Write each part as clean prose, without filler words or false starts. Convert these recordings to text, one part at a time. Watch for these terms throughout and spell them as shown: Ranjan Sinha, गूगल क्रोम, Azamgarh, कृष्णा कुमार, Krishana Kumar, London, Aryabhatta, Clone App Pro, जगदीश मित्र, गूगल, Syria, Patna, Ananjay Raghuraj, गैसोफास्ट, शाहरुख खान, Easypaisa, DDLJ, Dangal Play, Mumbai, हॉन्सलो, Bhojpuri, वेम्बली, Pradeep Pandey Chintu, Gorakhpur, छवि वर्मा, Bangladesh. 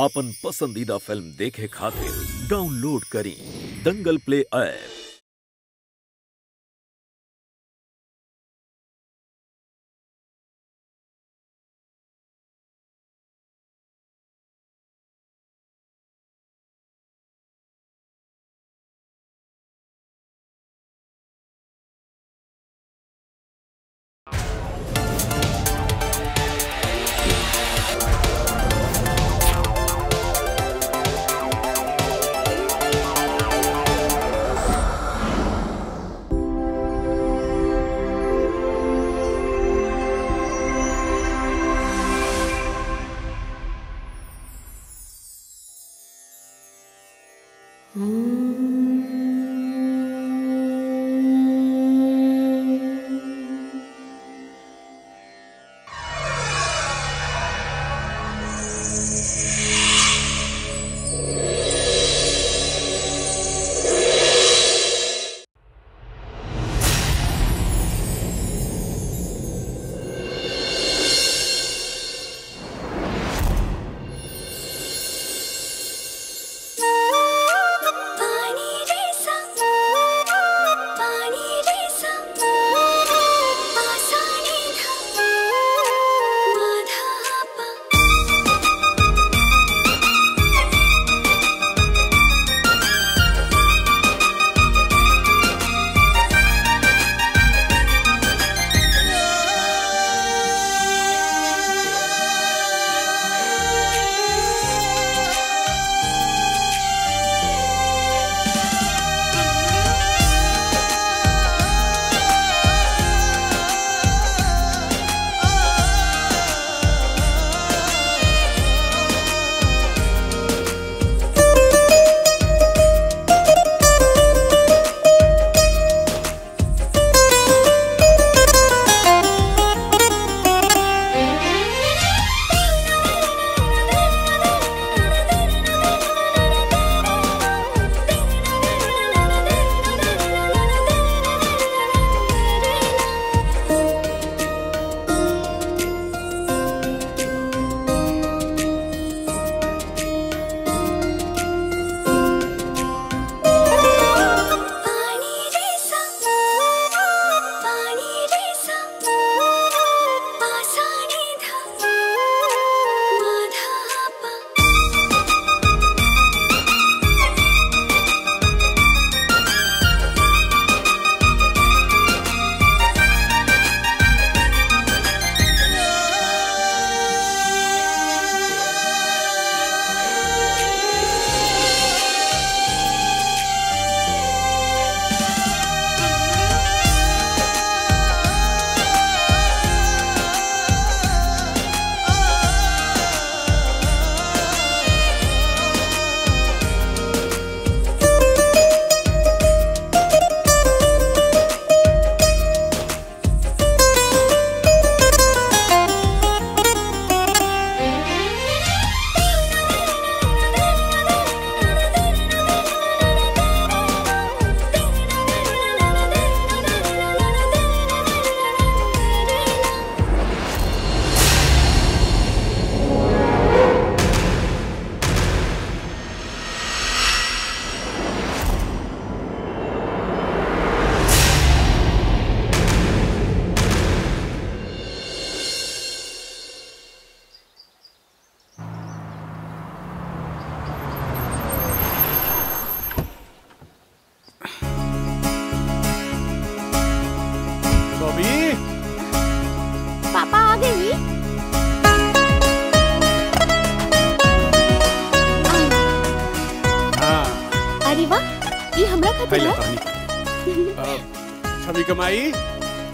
आपन पसंदीदा फिल्म देखे खातिर डाउनलोड करी दंगल प्ले ऐप।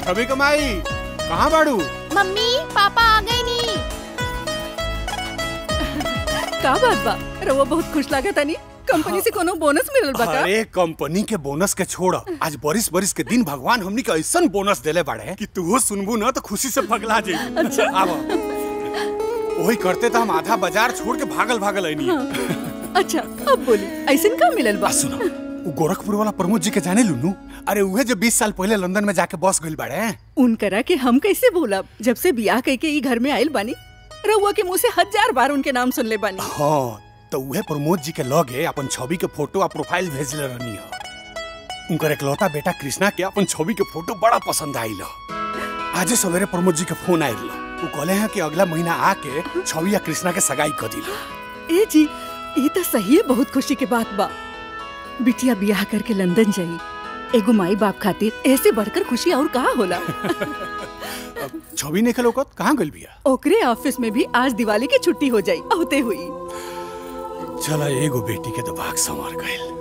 कभी कमाई कहाँ बाड़ू? मम्मी पापा आ गए नहीं। का बात बा रवा बहुत खुश लागत नहीं। कंपनी से कोनो बोनस मिलल बा का? अरे कंपनी के बोनस के छोड़ा आज बरिस बरिस के दिन भगवान हमनी के ऐसा बोनस देले बाड़े कि तू सुनबू ना तो खुशी से पगला जाई। अच्छा आवा वही करते तो हम आधा बाजार छोड़ के भागल भागल आईनी। अच्छा अब बोली ऐसा का मिलल बा? सुनो गोरखपुर वाला प्रमोद जी के जाने लुनू। अरे उहे जो 20 साल पहले लंदन में जाके बॉस गइल बाड़े उनकरा के हम कैसे बोलब। जब से बियाह कई के घर में आयल बानी रहुआ के मुँह से 1000 बार उनके नाम सुन ले बानी। हाँ, तो वह प्रमोद जी के लगे अपन छवि के फोटो और प्रोफाइल भेजले रहनी है। उनका एकलौता बेटा कृष्णा के अपन छवि के फोटो बड़ा पसंद आइल। आज सवेरे प्रमोद जी के फोन आइल। वो कहले हैं कि अगला महीना आके छवि या कृष्णा के सगाई कर दिल। ए जी, ये तो सही है, बहुत खुशी के बात बा। बिटिया ब्याह करके लंदन जाई, एगो माई बाप खातिर ऐसे बढ़कर खुशी और कहाँ होला। छवि ने खलोकत कहाँ गल बिया? ओकरे ऑफिस में भी आज दिवाली की छुट्टी हो जाई, औते हुई। चला एगो बेटी के तो भाग संवार गइल।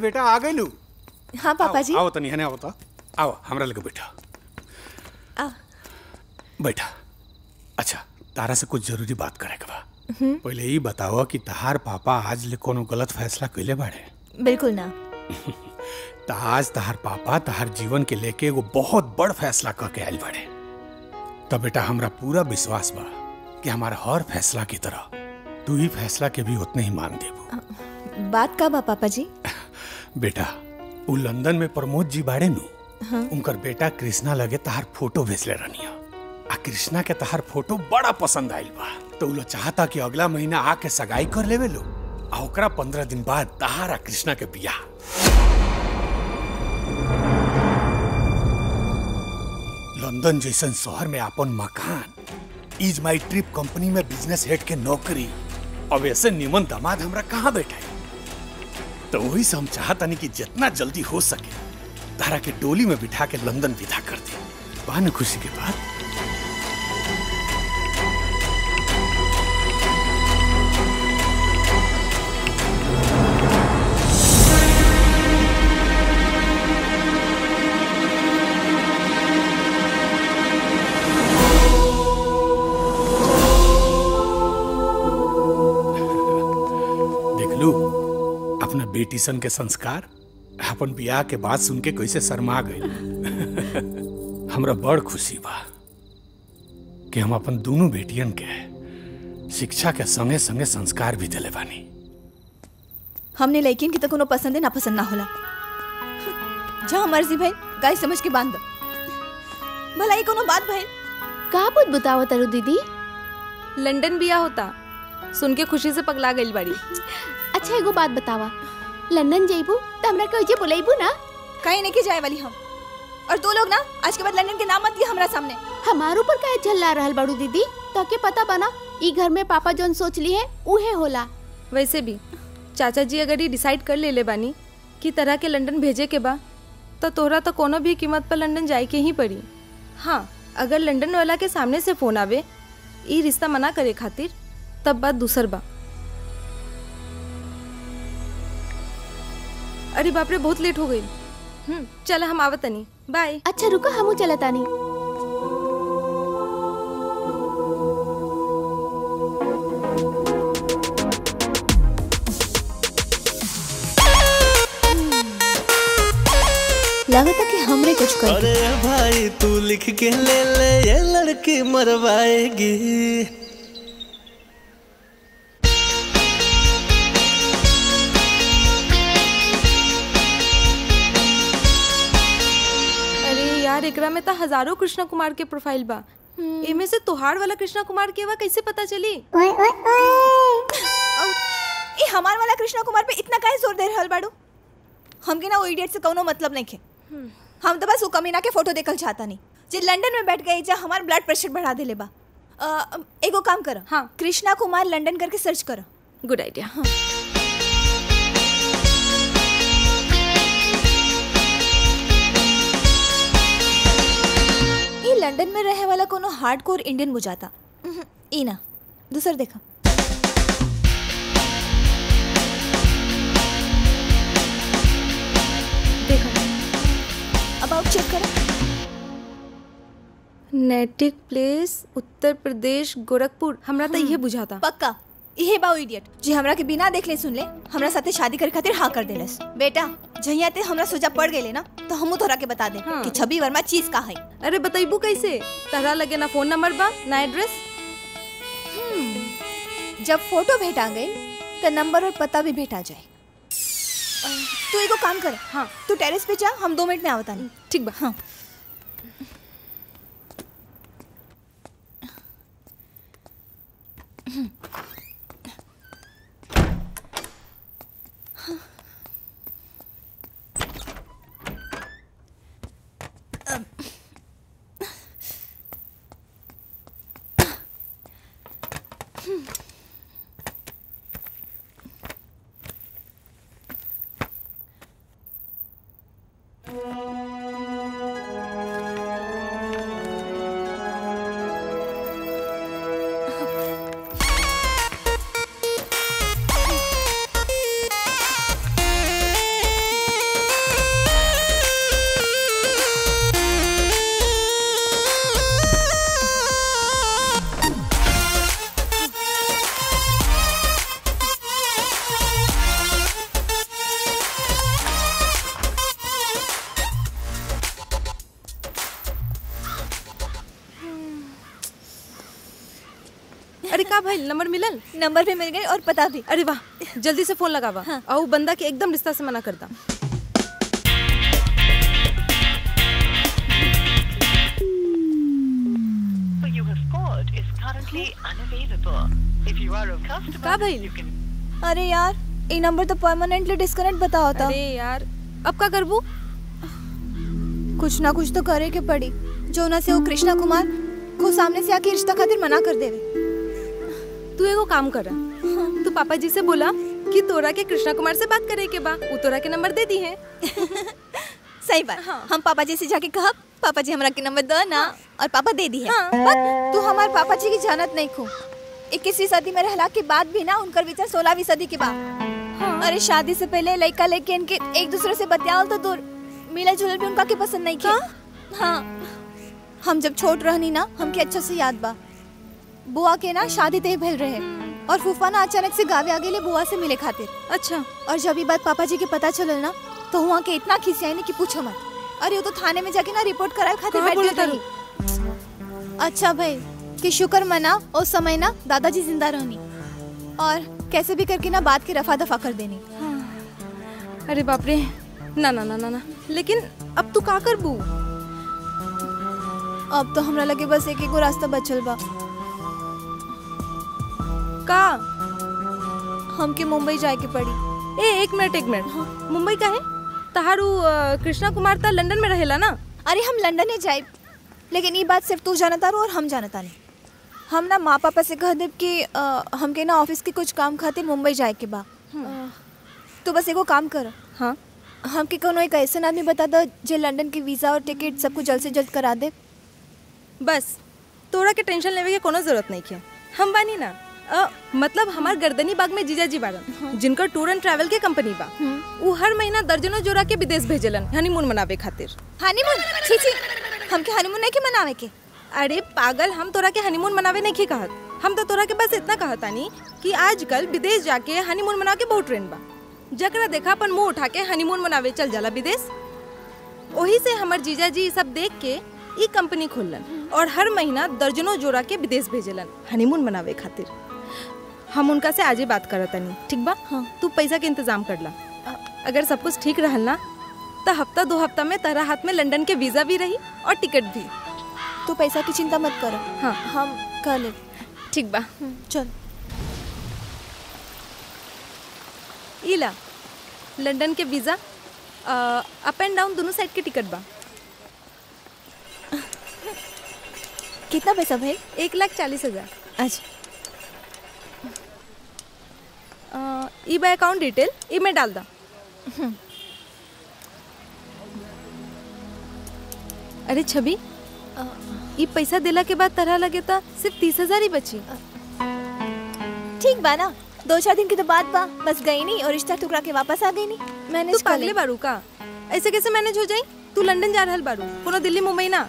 बेटा आ गए लू? हाँ पापा जी। आओ तनी, है ना होता? आओ हमरा लगे बैठा। आ बैठा। अच्छा, तारा से कुछ जरूरी बात करे के बा। पहले ही बताओ कि तहार पापा आज ले कोनो गलत फैसला कइले बाड़े? बिल्कुल ना। ता आज तहार पापा तहार जीवन के लेके एगो बहुत बड़ फैसला करके आइल बाड़े। त बेटा हमरा पूरा विश्वास बा कि हमारा हर फैसला की तरह तू ही फैसला के भी उतने ही मान देबू। बात का बा पापा जी? बेटा उ लंदन में प्रमोद जी बाड़े नू। हाँ। उनकर बेटा कृष्णा लगे तहार फोटो भेजले रहनिया। आ कृष्णा के तहार फोटो बड़ा पसंद आइल बा तो उलो चाहता कि अगला महीना आके सगाई कर लेवे लो। आ ओकरा 15 दिन बाद तहारा कृष्णा के बियाह। लंदन जैसन शहर में अपन मकान, इज माई ट्रिप कंपनी में बिजनेस हेड के नौकरी, अब ऐसे निमन दामाद हमरा कहाँ बैठा है। तो वही से हम चाहतानी कि जितना जल्दी हो सके तारा के डोली में बिठा के लंदन विदा कर दे। बान खुशी के बाद बेटीसन के संस्कार अपन बियाह के बाद सुन के कैसे शर्मा गई। हमरा बड़ खुशी बा कि हम अपन दोनों बेटियन के शिक्षा के संगे संगे संस्कार भी दिले बानी। हमने लड़कियन की तो कोनो पसंद ना पसंद ना होला, जहाँ मर्जी भाई गाय समझ के बांध दो। भला ये कोनो बात भाई? का बुत बताओ तारू दीदी? लंदन बियाह होता सुन के खुशी से पगला गई बाड़ी। अच्छा एगो बात बतावा, लंदन जाइबू तो हमरा के ओजे बुलाइबू ना? कहीं नहीं के जाए वाली हम। और तू लोग ना आज के बाद लंदन के नाम मत लिया हमरा सामने। हमारे ऊपर काहे झल्ला रहल बड़ू दीदी? तके पता बना ई घर में पापा जोन सोच ली है उहे होला। वैसे भी चाचा जी अगर ये डिसाइड कर ले बानी कि तरह के लंदन भेजे के बा तो तोहरा तो कोनो भी कीमत पर लंदन जाए के ही पड़ी। हाँ, अगर लंदन वाला के सामने से फोन आवे ई रिश्ता मना करे खातिर तब बात दूसर बा। अरे बाप रे बहुत लेट हो गई। चला हम आवत नहीं, बाय। अच्छा रुको हम चला तानी। लगता कि हमरे कुछ कर। अरे भाई तू लिख के ले ले ये लड़की मरवाएगी। एकरा में तो हजारों कृष्णा कुमार के प्रोफाइल बा, इमे से तोहार वाला कृष्णा कुमार के बा कैसे पता चली? ए हमार वाला कृष्णा कुमार पे इतना काहे जोर दे रहल बाड़ू? हमके ना वो इडियट से कोनो मतलब नहीं है। हम तो बस वो कमीना के फोटो देखल चाहता नहीं जे लंदन में बैठ गई, जहाँ हमार ब्लड प्रेशर बढ़ा देले बा। एगो काम कर, हाँ कृष्णा कुमार लंदन करके सर्च कर। Good idea. हाँ लंदन में रहे वाला कोनो हार्डकोर इंडियन बुझाता। इना दूसर देखा। देखा अबाउट चेक करो। Native place Uttar Pradesh Gorakhpur. हमरा तो यह बुझाता पक्का यह बाउ इडियट जी हमरा के बिना देखले सुनले हमरा साथे शादी करे खातिर हाँ कर देलस। बेटा जहिया ते हमरा सोचा पड़ गए ना तो हमू तोरा के बता दे। हाँ। कि छवि वर्मा चीज का है। अरे बताइबू कैसे? तहरा लगे ना फोन नंबर बा ना एड्रेस। जब फोटो भेटा गई तो नंबर और पता भी भेटा जाए। तू एगो काम कर, हाँ तू टेरेस पे जा, हम 2 मिनट में आवता। ठीक बा। हाँ मोबाइल नंबर मिलल? नंबर पे मिल गई और पता भी। अरे वाह, जल्दी से फोन लगावा। हाँ। और बंदा के एकदम रिश्ता से मना करता। का भाई? अरे यार, ये नंबर तो परमानेंटली डिस्कनेक्ट बताओ था। अरे यार, अब का करबू? कुछ ना कुछ तो करे के पड़ी। जो ना से वो कृष्णा कुमार को सामने से आके रिश्ता खातिर मना कर देवे। तू एगो काम कर रहा, तू पापा जी से बोला कि तोरा के कृष्णा कुमार से बात करे के बा, वो तोरा के नंबर दे दी है। सही बात। हाँ। हम पापा जी से जाके कहा पापा जी हमारा के नंबर दो ना। हाँ। और पापा दे दी है। हाँ। पर तू हमारे पापा जी की जानत नहीं खो। 21वीं सदी में रहला के बाद भी ना उनकर विचार 16वीं सदी के बाद। हाँ। अरे शादी से पहले लड़का लेके इनके एक दूसरे से बतियाल तो दूर, मिला जुलल भी उनका के पसंद नहीं किया। हाँ। हम जब छोट रहनी ना हमके अच्छा से याद बा, बुआ के ना शादी तय भइल रहे और फूफा ना अचानक से गावे आगे ले बुआ से मिले खातिर। अच्छा। और जब ये बात पापा जी के पता चलल ना तो वहाँ के इतना खिसियाई नहीं कि पूछो मत। अरे वो तो थाने में जाके ना रिपोर्ट कराए खातिर बैठ गई। अच्छा भाई कि शुक्र मना उस समय ना दादाजी जिंदा रहनी और कैसे भी करके ना बात की रफा दफा कर देनी। हाँ। अरे बाप रे, ना ना ना ना ना, लेकिन अब तू का करबू? अब तो हमरा लगे बस एक एगो रास्ता बचल बा। का? हमके मुंबई जाए के पड़ी। ए एक मिनट। हाँ। मुंबई का है? तहारू कृष्णा कुमार ता लंदन में रहेला ना? अरे हम लंदन ही जाए, लेकिन ये बात सिर्फ तू जानता और हम जानता नहीं। हम ना माँ पापा से कह देब कि हमके ना ऑफिस के कुछ काम खातिर मुंबई जाए के बा। तो बस एगो काम कर। हाँ। हमके कोनो एक ऐसा आदमी बता दो जो लंदन के वीज़ा और टिकट सब कुछ जल्द से जल्द करा दे। बस तोरा के टेंशन लेवे के कोनो जरूरत नहीं है। हम बानी ना मतलब हमार गर्दनी बाग में जीजा जी बारन जिनकर टूर एंड ट्रैवल के कंपनी बा। वो हर महीना दर्जनों जोड़ा के विदेश भेजलन हनीमून मनावे खातिर। हनीमून? छी छी, हमके हनीमून नहीं के मनावे के। अरे पागल, हम तोरा के हनीमून मनावे नहीं के कहत। हम तो तोरा के बस इतना कहतानी कि आजकल विदेश जाके हनीमून मना के बहुत ट्रेंड बा। जकरा देखा अपन मुंह उठा के हनीमून मनावे चल जाला विदेश। वही से हमर जीजा जी सब देख के ई कंपनी खोलन और हर महीना दर्जनों जोड़ा के विदेश भेजलन हनीमून मनावे खातिर। हम उनका से आज ही बात करतानी, ठीक बा? हाँ। तू पैसा के इंतजाम कर ला। अगर सब कुछ ठीक रहल ना तो हफ्ता दो हफ्ता में तेरा हाथ में लंदन के वीज़ा भी रही और टिकट भी। तो पैसा की चिंता मत करो। हाँ, हम कर ले। ठीक बा, चल। इला लंदन के वीज़ा, अप एंड डाउन दोनों साइड के टिकट बा। कितना पैसा भाई? 1,40,000। अच्छा। ई बाय अकाउंट डिटेल ई में डाल दा। अरे छवि, ये पैसा दिला के बाद तरह लगे था सिर्फ 30,000 ही बची। ठीक बा ना, 2-4 दिन की तो बात बा, बस गई नहीं और रिश्ता टुकड़ा के वापस आ गई नहीं। मैनेज कर ले बारू। का ऐसे कैसे मैनेज हो जाई? तू लंदन जा रहल बारू, कोनो दिल्ली मुंबई ना।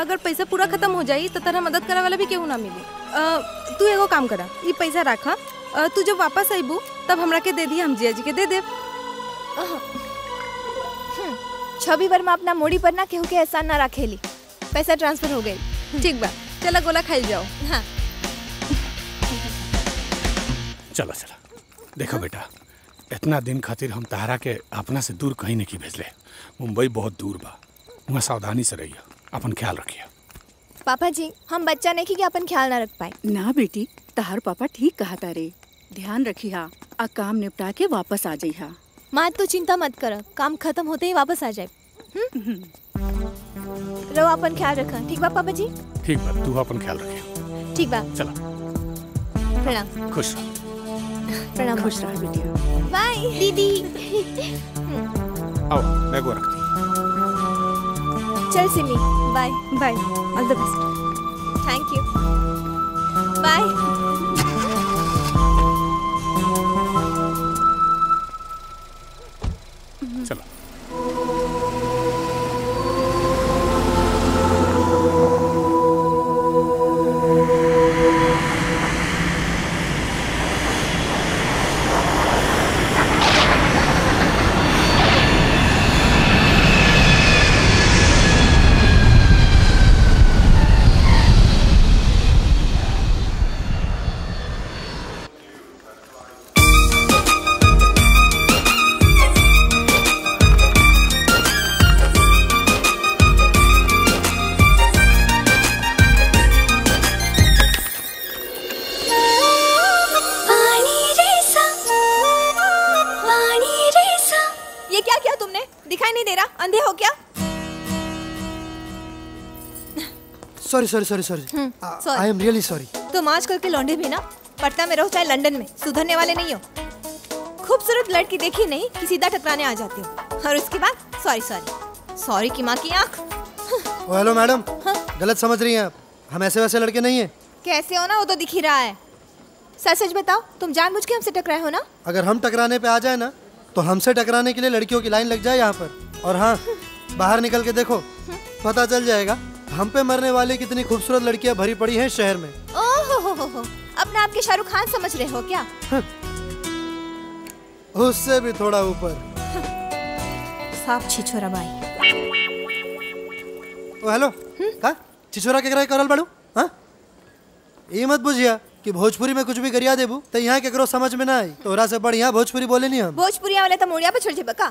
अगर पैसा पूरा खत्म हो जाई तो तरह मदद करे वाला भी केहू ना मिली। तू एगो काम करा, ये पैसा रखा, तू जब वापस आईबू तब हमरा के दे दी, हम जिया जी के दे दे। छवि वर्मा अपना मोड़ी पर ना केहू के एहसान ना रखेली। पैसा ट्रांसफर हो गई। ठीक बा, चला गोला खाई जाओ। हाँ। चला चला। देखो बेटा, इतना दिन खातिर हम तहरा के अपना से दूर कहीं नहीं भेजले। मुंबई बहुत दूर बा, वहाँ सावधानी से रहिए, अपन ख्याल रखिए। पापा जी, हम बच्चा नहीं कि अपन ख्याल ना रख पाए। ना बेटी, तहार पापा ठीक कहता रे, ध्यान रखिया आ काम निपटा के वापस आ जाइया। माँ तो चिंता मत कर, काम खत्म होते ही वापस आ जाए। रहो, अपन ख्याल रखा। ठीक बा पापा जी? ठीक बा, तू अपन ख्याल रखे। ठीक बा, चला। प्रणाम। खुश रह। प्रणाम। खुश रह बेटिया। बाय दीदी। आओ, मैं गो रखती। चल Simi, bye bye, all the best. Thank you, bye. चला। दिखाई नहीं दे रहा, अंधे हो क्या? Sorry sorry sorry sorry, I am really sorry. तुम आजकल के लौंडे भी ना, पटना में रहो चाहे लंदन में, सुधरने वाले नहीं हो। खूबसूरत लड़की देखी नहीं कि सीधा टकराने आ जाते हो, और उसके बाद सॉरी सॉरी सॉरी की माँ की आँख। हेलो मैडम, गलत समझ रही हैं आप, हम ऐसे वैसे लड़के नहीं है। कैसे हो ना, वो तो दिख ही रहा है। सच बताओ, तुम जानबूझ के हमसे टकराए हो ना? अगर हम टकराने पे आ जाए ना, तो हमसे टकराने के लिए लड़कियों की लाइन लग जाए यहाँ पर। और हाँ, बाहर निकल के देखो, पता चल जाएगा हम पे मरने वाली कितनी खूबसूरत लड़कियाँ भरी पड़ी हैं शहर में। ओहो, अपना आपके शाहरुख खान समझ रहे हो क्या? उससे भी थोड़ा ऊपर। साफ छिछोरा भाई। ओ हेलो, का छिछोरा के कराए करल बाड़ू? हाँ, ये मत बुझिया कि भोजपुरी में कुछ भी करिया देबू तो यहाँ केकरो समझ में ना आई। तोरा से बढ़िया भोजपुरी बोले नहीं हम। भोजपुरिया वाले तो मोड़िया पे छोड़ जे बका।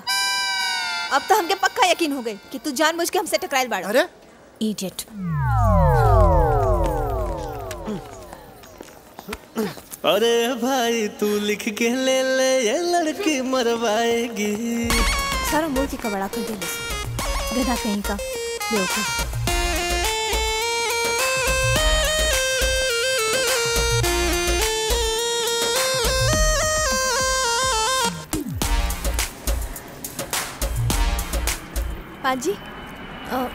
अब तो हमके पक्का यकीन हो गई कि तू जानबूझ के हमसे टकराइल बाड़ा। अरे इडियट। अरे भाई तू लिख के ले ले, ये लड़की मरवाएगी। सारा मोड़ की कबड़ा कर दे, गधा कहीं का बेवकूफ। जी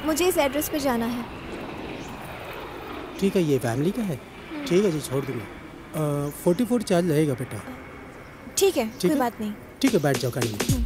मुझे इस एड्रेस पे जाना है। ठीक है, ये फैमिली का है। ठीक है जी, छोड़ दूंगा। 44 चार्ज लगेगा बेटा। ठीक है, कोई बात नहीं। ठीक है, बैठ जाओ गाड़ी में।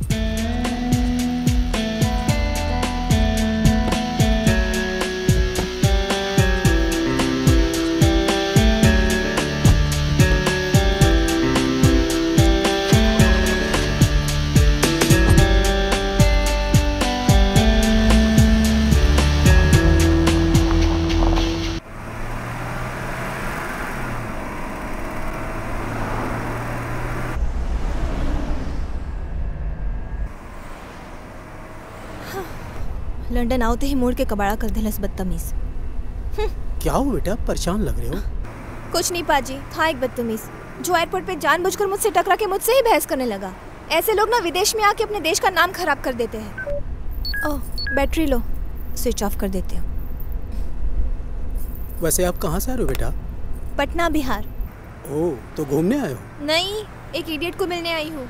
लंदन आते ही मोड़ के कबाड़ा कर दिलस बदतमीज। क्या हुआ बेटा, परेशान लग रहे हो? कुछ नहीं पाजी, था एक बदतमीज जो एयरपोर्ट पे जानबूझकर मुझसे टकरा के मुझसे ही बहस करने लगा। ऐसे लोग ना विदेश में आके अपने देश का नाम खराब कर देते हैं। ओह बैटरी लो, स्विच ऑफ कर देते हो। वैसे आप कहाँ से आ रहे हो बेटा? पटना बिहार। ओह, तो घूमने आए हो? नहीं, एक इडियट को मिलने आई हूँ।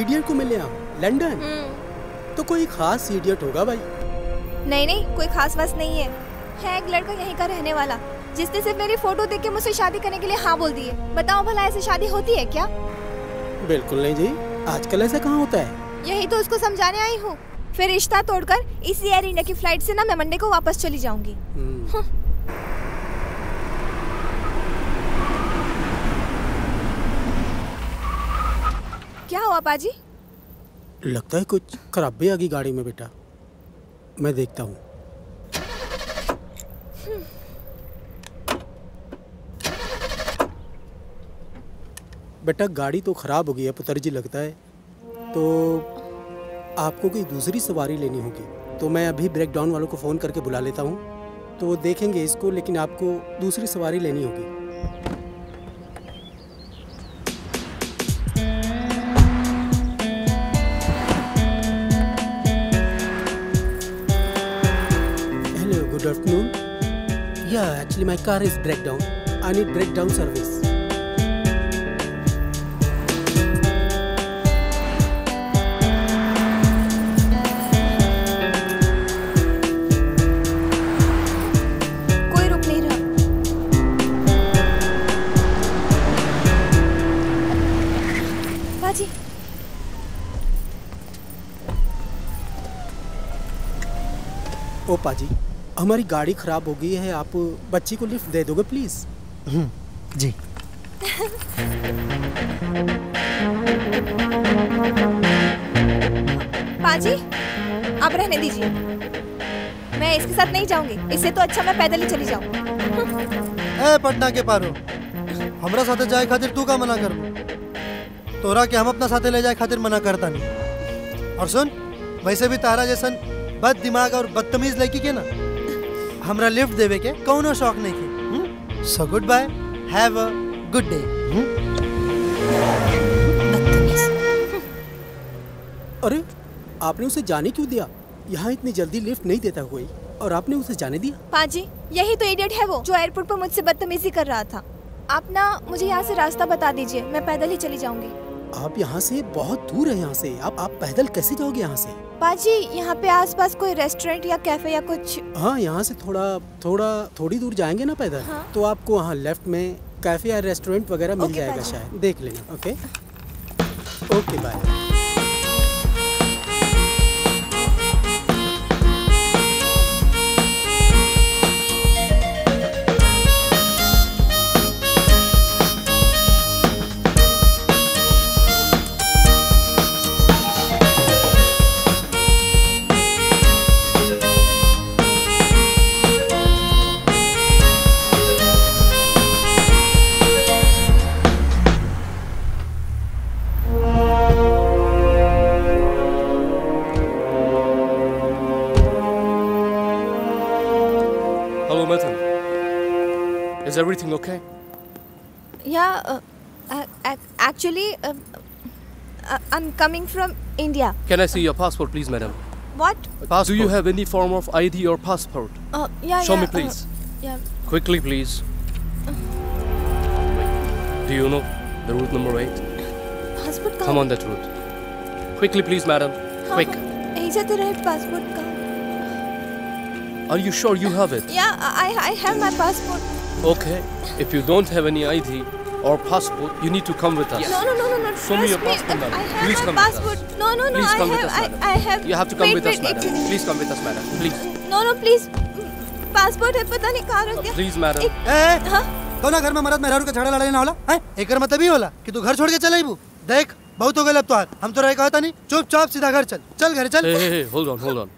इडियट को मिलने आओ लंदन? तो कोई खास इडियट होगा भाई। नहीं नहीं, कोई खास बात नहीं है। है एक लड़का यहीं का रहने वाला, जिसने सिर्फ मेरी फोटो देख के मुझसे शादी करने के लिए हाँ बोल दी है। बताओ भला ऐसे शादी होती है क्या? बिल्कुल नहीं जी, आजकल ऐसा कहाँ होता है। यही तो उसको समझाने आई हूँ। फिर रिश्ता तोड़कर इसी एयर इंडिया की फ्लाइट से ना मैं मंडे को वापस चली जाऊँगी। क्या हुआ पाजी? लगता है कुछ खराबी आ गई गाड़ी में बेटा, मैं देखता हूँ। बेटा गाड़ी तो खराब हो गई है पुत्र जी, लगता है तो आपको कोई दूसरी सवारी लेनी होगी। तो मैं अभी ब्रेकडाउन वालों को फ़ोन करके बुला लेता हूँ, तो वो देखेंगे इसको, लेकिन आपको दूसरी सवारी लेनी होगी। Yeah, actually my car is breakdown. I need breakdown service. कोई रुक नहीं रहा। बाजी। ओ पाजी, हमारी गाड़ी खराब हो गई है, आप बच्ची को लिफ्ट दे दोगे प्लीज? जी। पाजी आप रहने दीजिए, मैं इसके साथ नहीं जाऊंगी। इससे तो अच्छा मैं पैदल ही चली जाऊं। ए पटना के पारो, हमरा साथे जाए खातिर तू का मना कर? तोरा के हम अपना साथे ले जाए खातिर मना करता नहीं। और सुन, वैसे भी तारा जैसन बद दिमाग और बदतमीज लड़की के ना हमरा लिफ्ट देवे के कौनो शौक नहीं की। So good bye, have a good day. अरे आपने उसे जाने क्यों दिया? यहाँ इतनी जल्दी लिफ्ट नहीं देता कोई, और आपने उसे जाने दिया? पाजी, यही तो इडियट है वो जो एयरपोर्ट पर मुझसे बदतमीजी कर रहा था। आप ना मुझे यहाँ से रास्ता बता दीजिए, मैं पैदल ही चली जाऊँगी। आप यहाँ से बहुत दूर है, यहाँ से आप पैदल कैसे जाओगे यहाँ से? पाजी, यहाँ पे आसपास कोई रेस्टोरेंट या कैफे या कुछ? हाँ, यहाँ से थोड़ी दूर जाएंगे ना पैदल, हाँ? तो आपको वहाँ लेफ्ट में कैफे या रेस्टोरेंट वगैरह मिल जाएगा, शायद देख लेना। Okay okay, bye. Is everything okay? Yeah, actually, I'm coming from India. Can I see your passport, please, madam? What? Passport. Do you have any form of ID or passport? Yeah. Show me, please. Yeah. Quickly, please. Do you know the route number 8? Passport. Come on that route. Quickly, please, madam. Quick. Is that the right passport? Are you sure you have it? Yeah, I have my passport. Okay, if you don't have any ID or passport, you need to come with us. Yes. No. Show me your passport, madam. Please come with us. No. Please come with us, madam. I have. You have to come with us, madam. Please come with us, madam. Please. No, please. Passport है, पता नहीं कहाँ रख दिया. Please, madam. Hey, तो ना घर में मरद मेहरारू का झगड़ा लड़ाई ना होला? हैं? एक बार मतलब ही होला कि तू घर छोड़ के चला ही बु. देख, बहुत हो गया अब तो हार. हम तो रह कहता नहीं. चुपचाप सीधा घर चल. चल घर चल. Hey, hold on.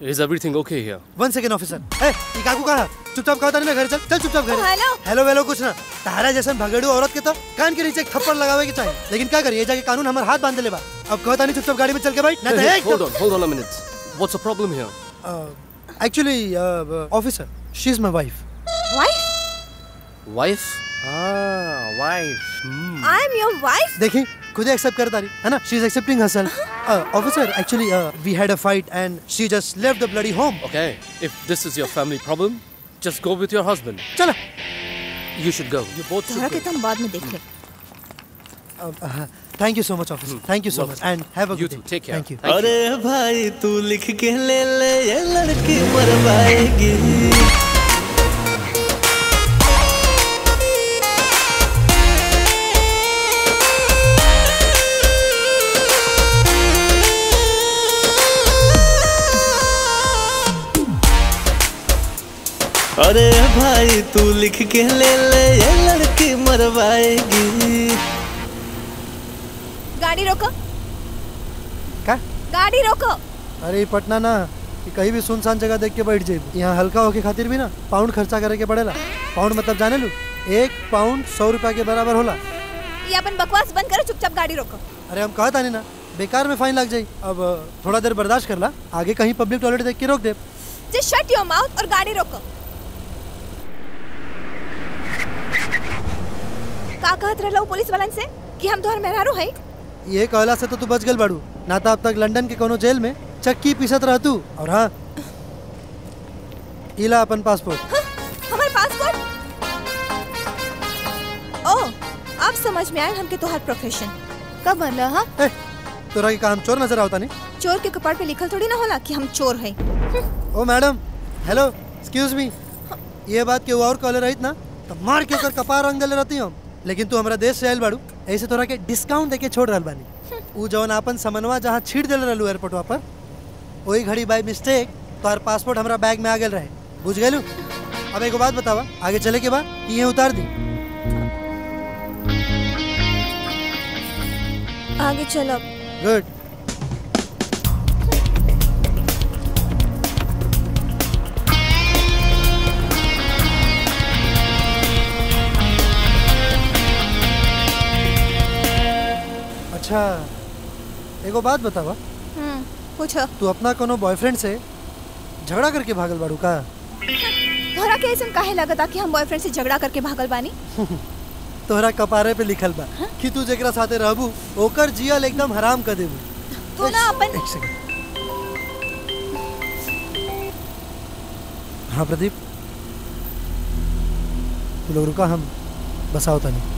Is everything okay here? One second, officer. Hey, ये काकू कहाँ? चुपचाप कहता नहीं, मैं घर चल चुपचाप घर। हेलो कुछ ना, तारा जैसा भगेड़ू औरत के तो कान के नीचे एक थप्पड़ लगावे के चाहिए, लेकिन क्या करिए जाके कानून हमारे हाथ बांध ले बा। अब कहता नहीं चुपचाप गाड़ी में चल के भाई। Hold on a minute. What's the problem here? Actually, officer, she's my wife. Wife? Ah, wife. I'm your wife? देखिए, खुद एक्सेप्ट करता नहीं, है ना? She's accepting herself. Officer, actually, we had a fight and she just left the bloody home. Okay, if this is your family problem, just go with your husband. चला. You should go. You both should go. तारा के तुम बाद में देख ले. Thank you so much, officer. Thank you so much and have a good day. You too. Take care. Thank you. अरे भाई तू लिख के ले ले ये लड़की मरवाएगी. अरे भाई तू लिख के ले ले ये लड़की मरवाएगी. गाड़ी रोको. क्या? गाड़ी रोको. अरे पटना ना कहीं भी सुनसान जगह देख के बैठ जाए. यहाँ हल्का होके खातिर भी ना पाउंड खर्चा करे के पड़ेला. पाउंड मतलब जाने लू, 1 पाउंड 100 रुपया के बराबर होला. ये अपन बकवास बंद करो, चुपचाप गाड़ी रोको. अरे हम कहता नहीं ना बेकार में फाइन लग जाये. अब थोड़ा देर बर्दाश्त कर ला, आगे कहीं पब्लिक टॉयलेट देख के रोक दे. जस्ट शट योर माउथ और गाड़ी रोको. का कहत रहलो पुलिस वालन से कि हम तोहर मेहरारू है? ये कहला से तो तू बच गल बाड़ू, ना तो अब तक लंदन के कोनो जेल में चक्की पीसत रह तू. और हाँ, इला अपन पासपोर्ट. हाँ, हमार पासपोर्ट. ओ, आप समझ में आए हमके तोहर प्रोफेशन कब बनला. हाँ, तोरा के काम चोर नजर आवता नहीं? चोर के कपाट पे लिखल थोड़ी ना होला कि हम चोर है. ओ मैडम, हेलो, एक्सक्यूज मी. ये बात के और कहले रहित ना तब मार के कर कपार रंग देले रहती हम. लेकिन तू हमारा देश से आयल बाड़ू, ऐसे तोरा के डिस्काउंट देके छोड़ रहा बानी. वो जवन अपन समनवा जहाँ छीट दिल रहलू एयरपोर्ट पर, वही घड़ी बाई मिस्टेक तोहर पासपोर्ट हमारा बैग में आ गल रहे. बुझ गए लू? अब एगो बात बतावा, आगे चले के बाद ये उतार दी. आगे चलो. गुड. अच्छा, एगो बात बतावा. पूछो. तू अपना कोनो बॉयफ्रेंड से झगड़ा करके भागल बाड़ू का? तोहरा के ऐसा काहे लगता कि हम बॉयफ्रेंड से झगड़ा करके भागल बानी? तोहरा कपारे पे लिखल बा कि तू जेकरा साथे रहबू ओकर जियल एकदम हराम कर देबू. तू ना अपन हाँ प्रदीप, तू लोग रुका, हम बसा होता नहीं।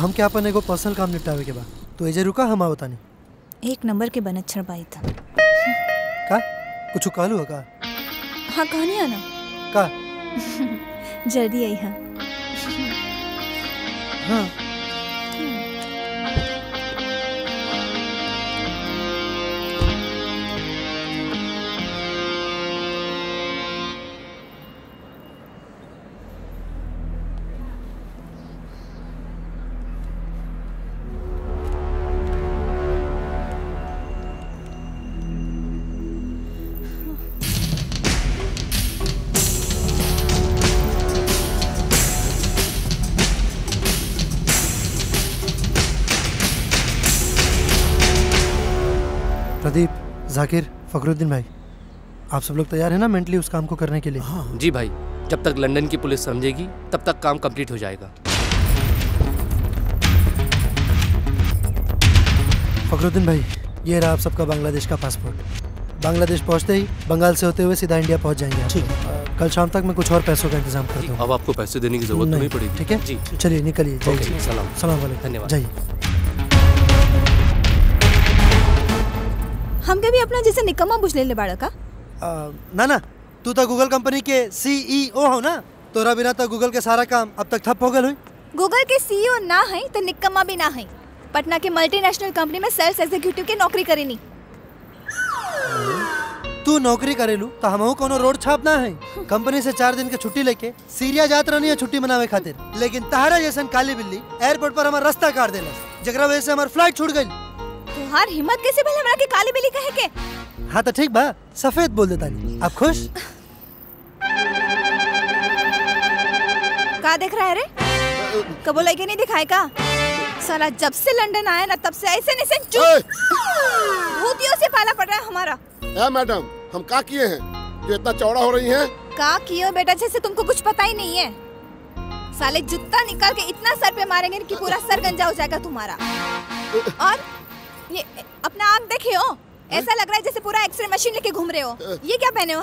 हम क्या अपन एगो पर्सनल काम निपटावे के बा, तो एजे रुका, हम आवता नहीं। एक नंबर के बनच्छर बाई था का कुछ कहलू है का? हाँ कहनी है ना का। जल्दी आई। हाँ हाँ जाकिर, फखरुद्दीन भाई, आप सब लोग तैयार हैं ना मेंटली उस काम को करने के लिए? हाँ जी भाई, जब तक लंदन की पुलिस समझेगी तब तक काम कंप्लीट हो जाएगा। फखरुद्दीन भाई, ये रहा आप सबका बांग्लादेश का पासपोर्ट। बांग्लादेश पहुंचते ही बंगाल से होते हुए सीधा इंडिया पहुंच जाएंगे। ठीक, कल शाम तक मैं कुछ और पैसों का इंतजाम कर दूँगा। अब आपको पैसे देने की जरूरत नहीं पड़ेगी। ठीक है जी, चलिए निकलिए। सलाम सलाम वालेकुम, धन्यवाद। जाइए। हम कभी अपना जैसे निकम्मा बुझ ले बाड़ा का? ना ना, तू तो गूगल कंपनी के सीईओ हो ना, तोरा बिना तो गूगल के सारा काम अब तक ठप हो गए। गूगल के सीईओ ना है तो निकम्मा भी ना है। पटना के मल्टीनेशनल कंपनी में सेल्स एग्जीक्यूटिव के नौकरी करेनी। तू नौकरी करेलू तो हमहू कोनो रोड छाप ना है। कंपनी से 4 दिन के छुट्टी लेके सीरिया जात रहनी है छुट्टी मनावे खातिर, लेकिन तहारा जैसन काली बिल्ली एयरपोर्ट पर हमारा रास्ता काट देला, जगरा वजह से हमार फ्लाइट छूट गई। तुहार हिम्मत कैसे भले हमरा के काली बिल्ली कहे के? हाँ तो ठीक बा, सफेद बोल देता नहीं। आप खुश? का देख रहा है रे? कबो लगे नहीं दिखाए का? साला जब से लंदन आया ना तब से ऐसे नहीं से चुप। भूतियों से पाला पड़ रहा है हमारा। मैडम, हम का किए हैं जो इतना चौड़ा हो रही है? का किए बेटा, जैसे तुमको कुछ पता ही नहीं है। साले जुत्ता निकाल के इतना सर पे मारेंगे कि पूरा सर गंजा हो जाएगा तुम्हारा। और ये अपना आँख देखे हो, ऐसा लग रहा है जैसे पूरा एक्सरे मशीन लेके घूम रहे हो। ये क्या पहने हो?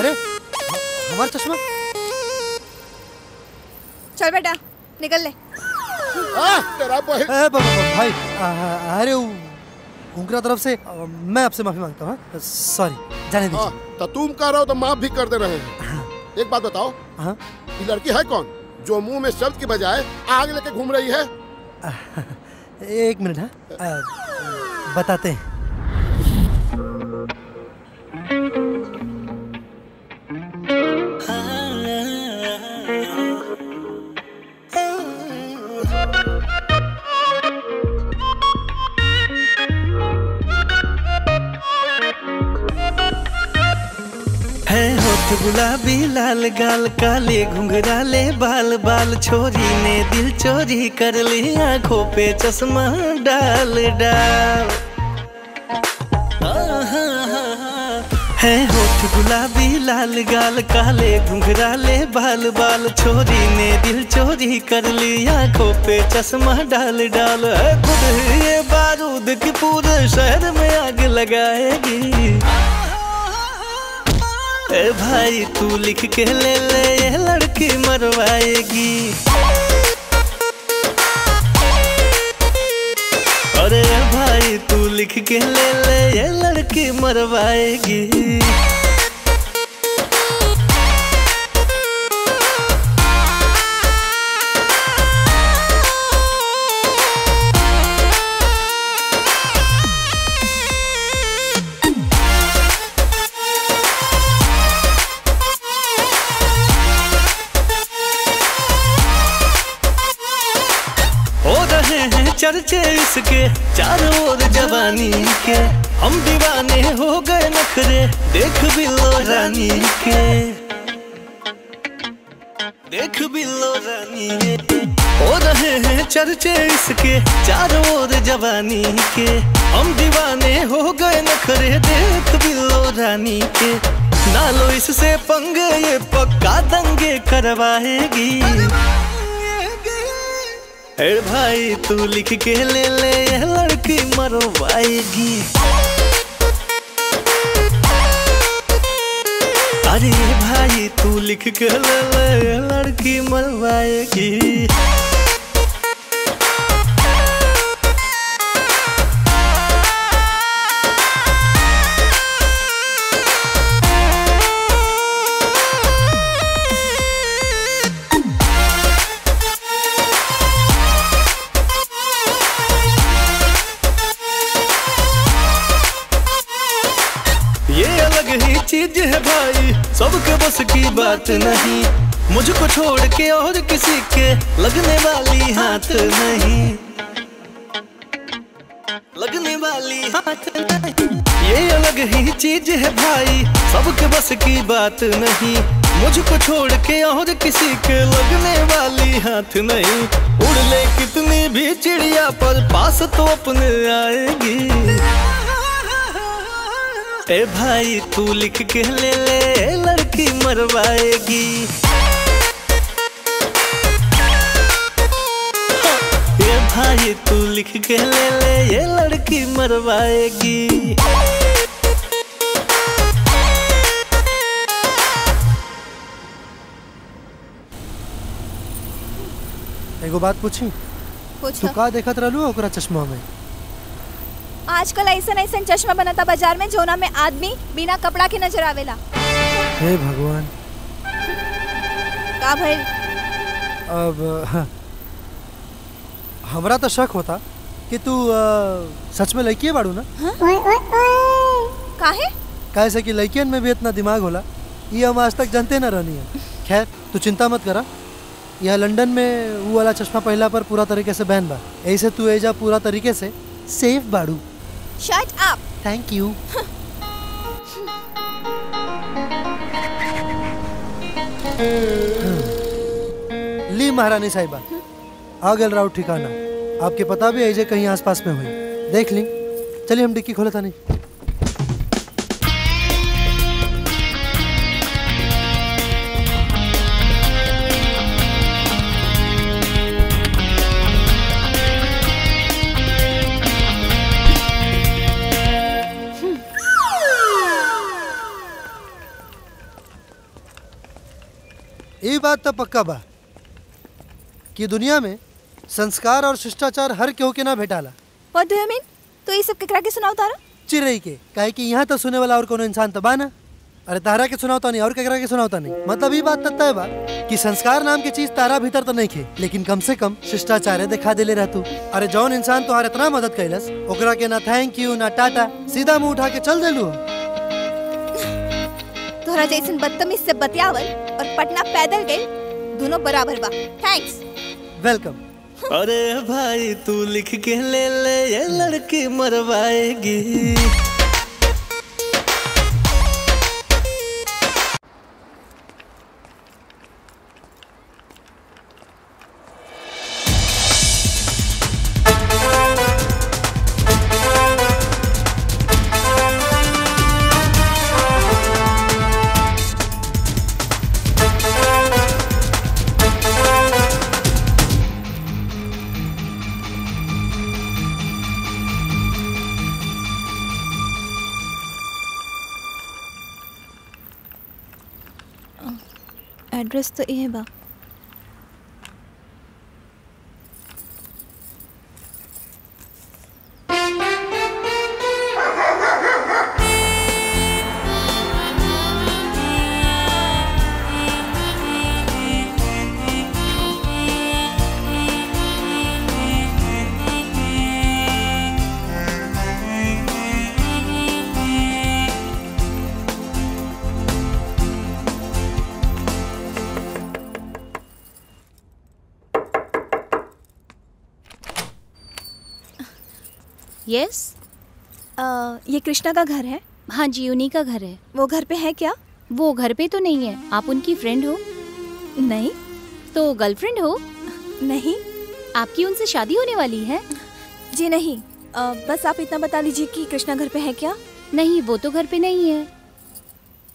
अरे हमारा चश्मा। चल बेटा निकल ले। तेरा भाई। अरे उनकी तरफ से मैं आपसे माफी मांगता हूँ, सॉरी, जाने दीजिए। तो तुम कह रहे हो तो माफ भी कर दे रहे हैं। एक बात बताओ, ये लड़की है कौन जो मुंह में शब्द की बजाय आग लेके घूम रही है? एक मिनट, हाँ बताते हैं। गुलाबी लाल गाल, काले घुंघराले बाल, बाल छोरी ने दिल चोरी कर ली, आंखों पे चश्मा डाल डाल। है होठ गुलाबी लाल गाल, काले घुंघराले बाल, बाल छोरी ने दिल चोरी कर ली, आंखों पे चश्मा डाल डाल। है खुद ये बारूद की पूरे शहर में आग लगाएगी। ए भाई तू लिख के ले ले, ये लड़की मरवाएगी। अरे भाई तू लिख के ले ले, ये लड़की मरवाएगी। चर्चे इसके चारों ओर जवानी के, हम दीवाने हो गए नखरे देख बिलो रानी के, देख बिलो रानी के। हो रहे हैं चर्चे इसके चारों ओर जवानी के, हम दीवाने हो गए नखरे देख बिलो रानी के। ना लो इससे पंगे ये पक्का दंगे करवाएगी, अरे भाई तू लिख के ले ले ये लड़की मरवाएगी। अरे भाई तू लिख के ले ले ये लड़की मरवाएगी। चीज है भाई सबके बस की बात नहीं, मुझको छोड़ के और किसी के लगने वाली हाथ नहीं, लगने वाली हाथ नहीं। ये अलग ही चीज है भाई सबके बस की बात नहीं, मुझको छोड़ के और किसी के लगने वाली हाथ नहीं। उड़ ले कितनी भी चिड़िया पर पास तो अपने आएगी, ए भाई तू लिख के ले ले लड़की मरवाएगी। ए भाई तू लिख के ले ले ये लड़की मरवाएगी। एगो बात पूछी, तू का देखत रहलू ओकरा चश्मा में? आजकल ऐसा ऐसा चश्मा बनाता बाजार में जोना में आदमी बिना कपड़ा के नजर आवेला। हे भगवान का भइल? अब हमरा तो शक होता कि तू सच में लड़की बाड़ू ना। काहे? काहे से कि लड़कियन में भी इतना दिमाग होला, ये हम आज तक जानते ना रहनी है। खैर तू चिंता मत करा, यह लंदन में वो वाला चश्मा पहला पर पूरा तरीके से बैन बा, ऐसे तू एजा पूरा तरीके से सेफ बाड़ू। Shut up. Thank you. ली महारानी साहिबा, आगल राव ठिकाना आपके पता भी ऐसे कहीं आसपास में हुई, देख ली। चलिए हम डिक्की खोले था नहीं। ये बात तो पक्का बा कि दुनिया में संस्कार और शिष्टाचार हर केहू के ना भेटाला। What do you mean? तो ये सब केकरा के सुनाओ तारा? चिरई के, काहे कि यहाँ तो सुने वाला और कोनो इंसान तो बा ना। अरे तारा के सुनाओ तो नहीं और केकरा के सुनाओ तो नहीं। मतलब ये बात तय बा कि संस्कार नाम की चीज तारा भीतर तो नहीं खे, लेकिन कम से कम शिष्टाचार दिखा देले रह तू। अरे जौन इंसान तुम्हारा इतना मदद कैलस ओकरा के ना थैंक यू ना टाटा, सीधा मुँह उठा के चल देलू। तोरा जैसन बदतमीज से बतियावल और पटना पैदल गए दोनों बराबर बा। थैंक्स। वेलकम। अरे भाई तू लिख के ले ले ये लड़की मरवाएगी। एड्रेस तो ये है बा। यस ये कृष्णा का घर है? हाँ जी, उन्हीं का घर है। वो घर पे है क्या? वो घर पे तो नहीं है। आप उनकी फ्रेंड हो? नहीं। तो गर्लफ्रेंड हो? नहीं। आपकी उनसे शादी होने वाली है? जी नहीं, बस आप इतना बता दीजिए कि कृष्णा घर पे है क्या? नहीं, वो तो घर पे नहीं है।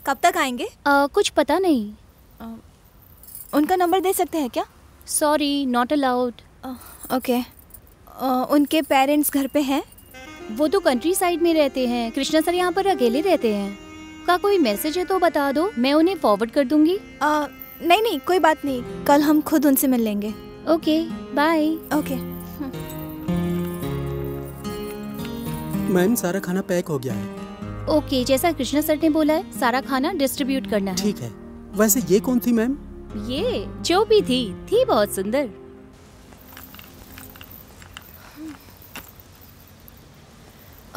कब तक आएंगे? कुछ पता नहीं। उनका नंबर दे सकते हैं क्या? Sorry, not allowed. ओके। उनके पेरेंट्स घर पे हैं? वो तो कंट्री साइड में रहते हैं। कृष्णा सर यहाँ पर अकेले रहते हैं। का कोई मैसेज है तो बता दो, मैं उन्हें फॉरवर्ड कर दूंगी। नहीं नहीं, कोई बात नहीं, कल हम खुद उनसे मिल लेंगे। Okay, bye. ओके। मैम, सारा खाना पैक हो गया है। ओके, जैसा कृष्णा सर ने बोला है, सारा खाना डिस्ट्रीब्यूट करना है। ठीक है। वैसे ये कौन थी मैम? ये जो भी थी बहुत सुंदर।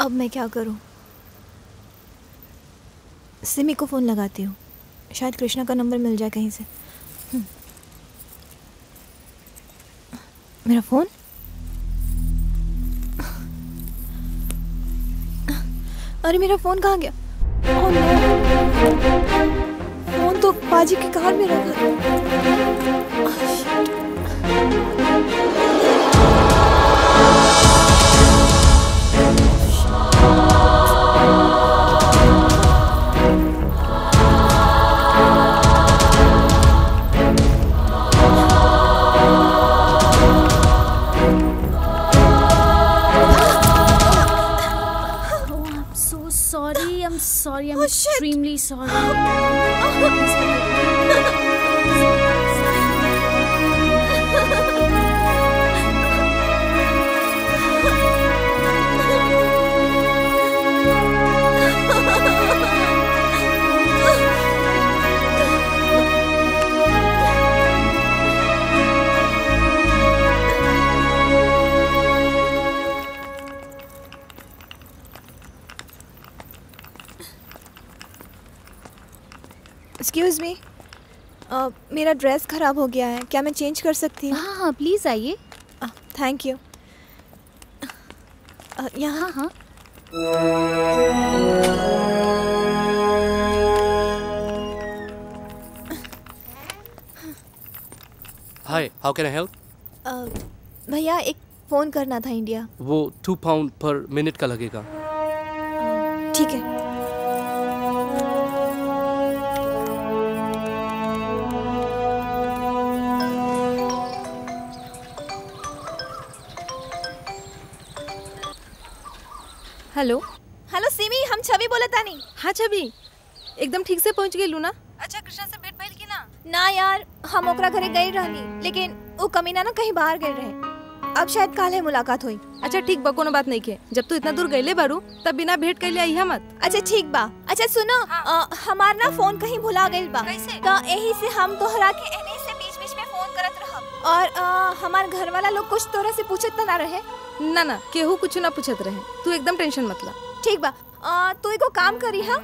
अब मैं क्या करूं? सिमी को फोन लगाती हूँ, शायद कृष्णा का नंबर मिल जाए कहीं से। मेरा फोन? अरे मेरा फोन कहाँ गया? फोन तो बाजी की कार में रखा I'm extremely sorry. Excuse me, मेरा ड्रेस ख़राब हो गया है, क्या मैं चेंज कर सकती हूँ? हाँ हाँ, प्लीज़ आइए। Thank you. यहाँ? हाँ। Hi, how can I help? भैया, एक फ़ोन करना था इंडिया। वो £2 per minute का लगेगा। ठीक है। हेलो। हेलो सिमी, हम छवि बोला था नहीं? हाँ छवि, एकदम ठीक से पहुँच गई लू ना? अच्छा, कृष्णा से भेंट भइल की ना? ना यार, हम ओकरा घरे गई रहनी, लेकिन वो कमीना ना कहीं बाहर गए रहे। अब शायद काले मुलाकात हुई। अच्छा ठीक बा, कोनो बात नहीं के। जब तू इतना दूर गईले बारू तब बिना भेंट कैले आई है मत। अच्छा ठीक बा। अच्छा सुनो, हमार ना फोन कहीं भुला गई बा, तो यही से हम तोहरा के एने से बीच-बीच में फोन करत रहब। और हमार घर वाला लोग कुछ तोरा से पूछत ना रहे? ना ना, केहू कुछ ना पूछत रहे, तू एकदम टेंशन मत ला। ठीक बा। तू एको काम करी हा,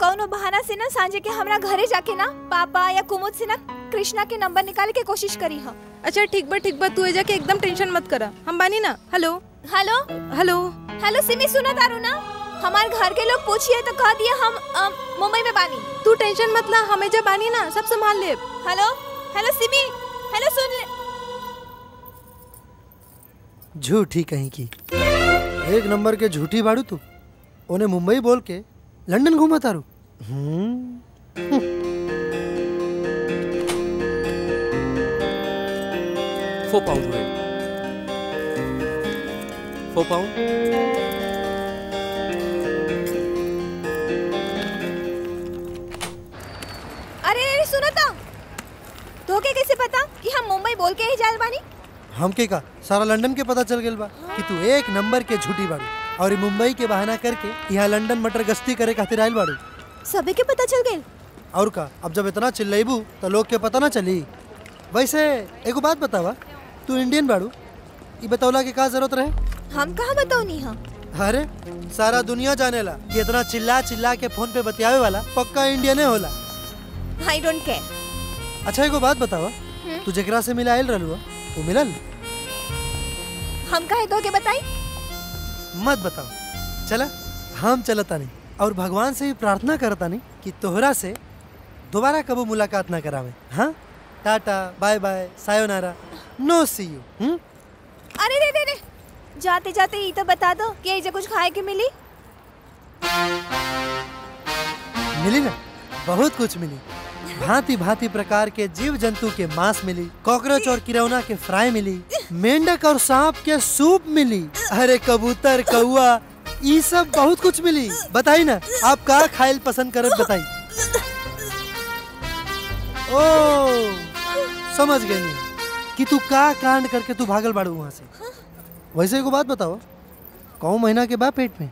कौनो बहाना से ना सांझे के हमरा घरे जाके ना पापा या कुमुद से ना कृष्णा के नंबर निकाले के कोशिश करी हा। अच्छा ठीक बा, ठीक बा, तू ए जाके एकदम टेंशन मत करा, हम बानी ना। Hello hello hello hello Simi, सुना तारू ना? हमार घर के लोग पूछिए तो कह दिया हम मुंबई में बानी। तू टेंशन मत ला, हम ए जा बानी ना, सब संभाल ले। हेलो हेलो सिमी, हेलो सुन ले। झूठी कहीं की, एक नंबर के झूठी बाड़ू तू। उन्हें मुंबई बोल के लंदन घूमा तारू। £4। अरे सुना था, धोखे कैसे पता कि हम मुंबई बोल के ही जाल बानी? हमके का सारा लंदन के पता चल गया बा कि तू एक नंबर के झूठी बाड़ू और मुंबई के बहाना करके यहाँ लंदन मटर गश्ती करे खातिर आयल बाड़ू। सभी के पता चल गए। और का, अब जब इतना चिल्लाइबू तो लोग के पता ना चली। वैसे एगो बात बतावा, तू इंडियन बाड़ू, ये बतौला के का जरूरत रहे? हम कहाँ बतौनी है? अरे सारा दुनिया जाने ला कि इतना चिल्ला चिल्ला के फोन पे बतियावे वाला पक्का इंडियन होला। I don't care. अच्छा एगो बात बतावा, तू जेकरा से मिला आयल रहलू, वो मिलन? हम काहे तो के बताई? मत बताओ। चला हम चलता नहीं और भगवान से भी प्रार्थना करता नहीं कि तोहरा से दोबारा कबो मुलाकात ना करावे। हाँ Tata bye bye sayonara no see you. अरे रे रे रे जाते जाते ये तो बता दो कि ये कुछ खाए के मिली? मिली ना, बहुत कुछ मिली। भांति भांति प्रकार के जीव जंतु के मांस मिली, कॉकरोच और किरौना के फ्राई मिली, मेंढक और सांप के सूप मिली, अरे कबूतर कौआ ये सब बहुत कुछ मिली। बताई ना आप का खायल पसंद करत बताई? ओ समझ गई कि तू का कांड करके तू भागल बाड़ू वहाँ से। वैसे एक बात बताओ कौ महीना के बाद पेट में?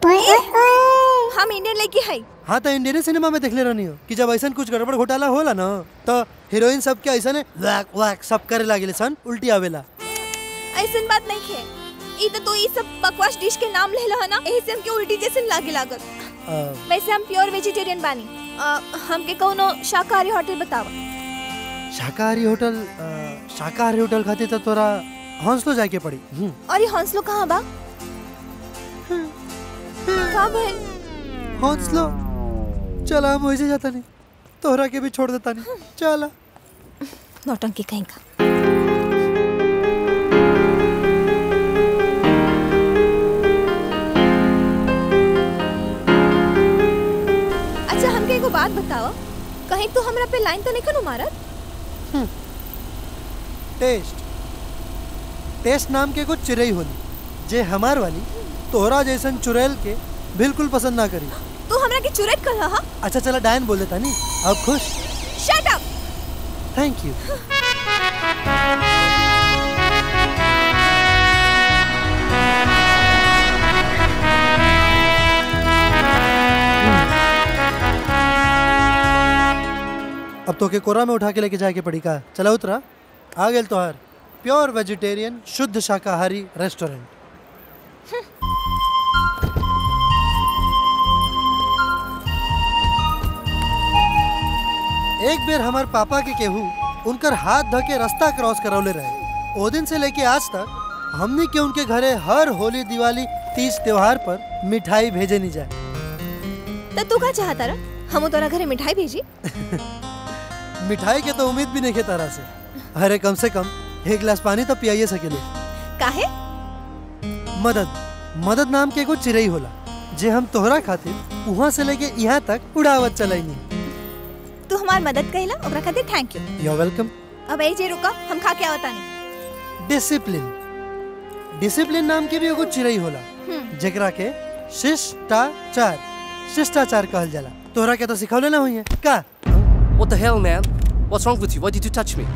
हम इंडियन लेके है। हाँ तो इंडियन सिनेमा में देख ले रहनी हो कि जब ऐसा कुछ गड़बड़ घोटाला होला ना तो हीरोइन सब के ऐसा वैक वैक सब करे लगे सन उल्टी आवेला। ऐसा बात नहीं है, ये तो ये सब बकवास डिश के नाम ले लो ना, यही से हमके उल्टी जैसे लागे लागत। वैसे हम प्योर वेजिटेरियन बानी, हमके कोनो शाकाहारी होटल बतावा। शाकाहारी होटल? शाकाहारी होटल खातिर तो तोरा हौंसलो जाके पड़ी। और ये हौंसलो कहाँ बा? कहाँ भाई हौंसलो? चला हम वैसे जाता नहीं, तोहरा के भी छोड़ देता नहीं, चला नौटंकी कहीं का। अच्छा हमके एक बात बताओ, कहीं तो हमरा पे लाइन तो नहीं करू मारत? टेस्ट टेस्ट नाम के कुछ चिड़ई होली जे हमार वाली तोहरा जैसन चुड़ैल के बिल्कुल पसंद ना करी। तू हमरा के चुड़ैल कहा? हाँ अच्छा चला डायन बोल देता नहीं, अब खुश? Shut up. Thank you. अब तो के कोरा में उठा के लेके जाके पड़ी का। चला उतरा आ गए तोहार प्योर वेजिटेरियन शुद्ध शाकाहारी रेस्टोरेंट। एक बेर हमार पापा के केहू उनकर हाथ धके रास्ता क्रॉस करौले रहे। ओ दिन से लेके आज तक हमने के उनके घरे हर होली दिवाली तीज त्योहार पर मिठाई भेजे नहीं जाए। तब तू का चाहता रहा हम तोरा घरे मिठाई भेजी? मिठाई के तो उम्मीद भी नहीं के तारा से। अरे कम से कम एक गिलास पानी तो पियाइए सकेले। काहे? मदद मदद नाम के कुछ चिड़ई होला जे हम तोहरा खातिर वहाँ से लेके यहाँ तक उड़ावत चलाइनी। तू हमार मदद कहिला ओकरा खातिर थैंक यू। You welcome. अब ए जे रुका हम खा के आवता नहीं। डिसिप्लिन डिसिप्लिन नाम के भी एगो चिड़ई होला जेकरा के शिष्टाचार शिष्टाचार कहल जाला। तोहरा के तो सिखौले ना होइए का? What the hell man? What's wrong with you? Why did you touch me?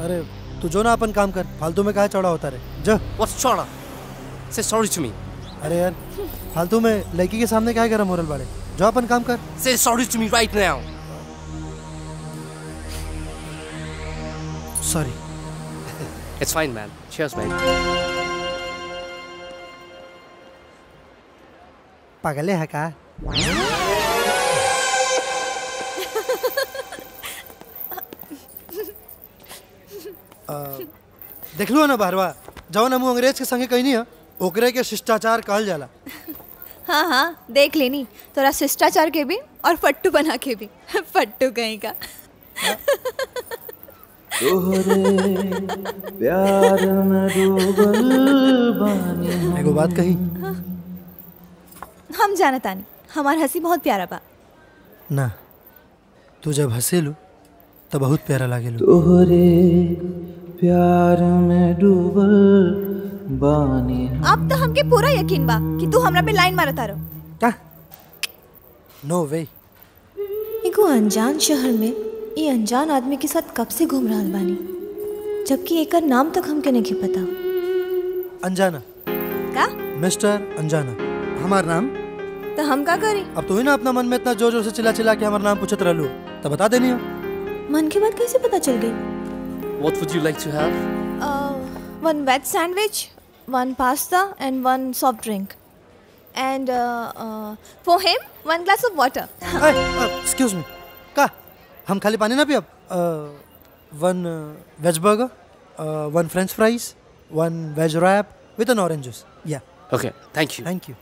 अरे तू जो ना अपन काम कर, फालतू में कहा चौड़ा होता रहे। जो व्हाट्स चौड़ा? से सॉरी टू मी। अरे यार फालतू में लड़की के सामने क्या गरम मोरल वाले, जो अपन काम कर। से sorry to me right now. Sorry it's fine man. Cheers man. पागल है का? देखलू ना बहरवा जाओ ना मुँह अंग्रेज के संगे कहीं नहीं ओकरे के शिष्टाचार कहल जाला। हाँ हाँ देख लेनी तोरा शिष्टाचार के भी और फट्टू बना के भी। फट्टू कहीं का। प्यार में डूबल बानी। एगो बात कही? हम जानता नहीं हमार हंसी बहुत प्यारा बा ना, तू जब हंसेलू तो बहुत प्यारा लागेलू। तोहरे प्यार में डूबल बानी। अब तो हमके पूरा यकीन बा कि तू हमरा पे लाइन मारता रहो। का? No way. एगो अनजान शहर में ये अनजान आदमी के साथ कब से घूम रहा बानी जबकि एकर नाम तक हमके नहीं पता। अनजाना का? मिस्टर अनजाना हमार नाम। तो हम का करी? अब तू ही ना अपना मन में इतना जोर जोर से चिल्ला चिल्ला के हमारा नाम पूछत रहलू तो बता देनी हो। मन की बात कैसे पता चल गई? What would you like to have? One wet sandwich, one pasta, and one soft drink. And for him, one glass of water. Hey, excuse me. Ka, हम खाली पानी ना पियब? One veg burger, one French fries, one veg wrap, with an orange juice. Yeah. Okay. Thank you. Thank you.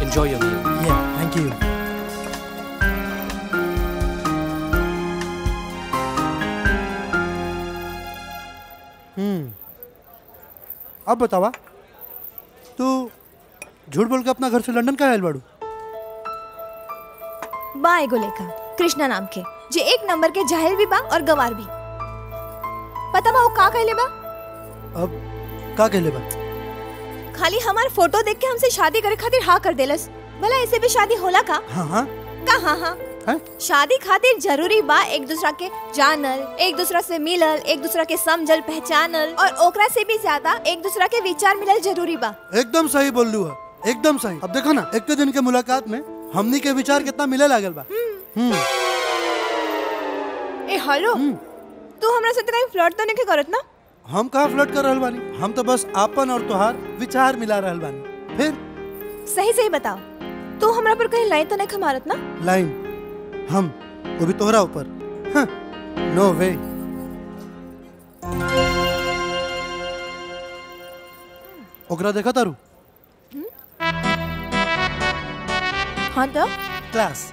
Enjoy your meal. Yeah. Thank you. अब बतावा, तू झूठ बोल के अपना घर से लंदन का हेलवाड़ू बा एगो लेखा कृष्णा नाम के जे एक नंबर के जाहिल भी बा और गवार भी। पता बा वो का कहले बा? अब का कहले बा? खाली हमार फोटो देख के हमसे शादी करे खातिर हाँ कर देलस। भला ऐसे भी शादी होला का? हाँ हाँ का हाँ हाँ है? शादी खातिर जरूरी बा एक दूसरा के जानल, एक दूसरा से मिलल, एक दूसरा के समझल पहचानल और ओकरा से भी ज्यादा एक दूसरा के विचार मिलल जरूरी बा। एकदम सही बोललू है, एकदम सही। अब देखो ना, एक दिन के मुलाकात में हमनी के विचार कितना मिले लागल बा। ए हेलो, तू हमरा से कहीं फ्लर्ट तो नहीं करत ना? हम कहाँ फ्लर्ट कर रहल बानी, हम तो बस आपन और तोहार विचार मिला रहल बानी। फिर सही सही बताओ, तू हमरा पर कहीं लाइन तो नहीं खमारत ना? लाइन हम वो भी तोहरा ऊपर? हाँ, नो वे। ओकरा देखा तारू? हाँ तो? क्लास।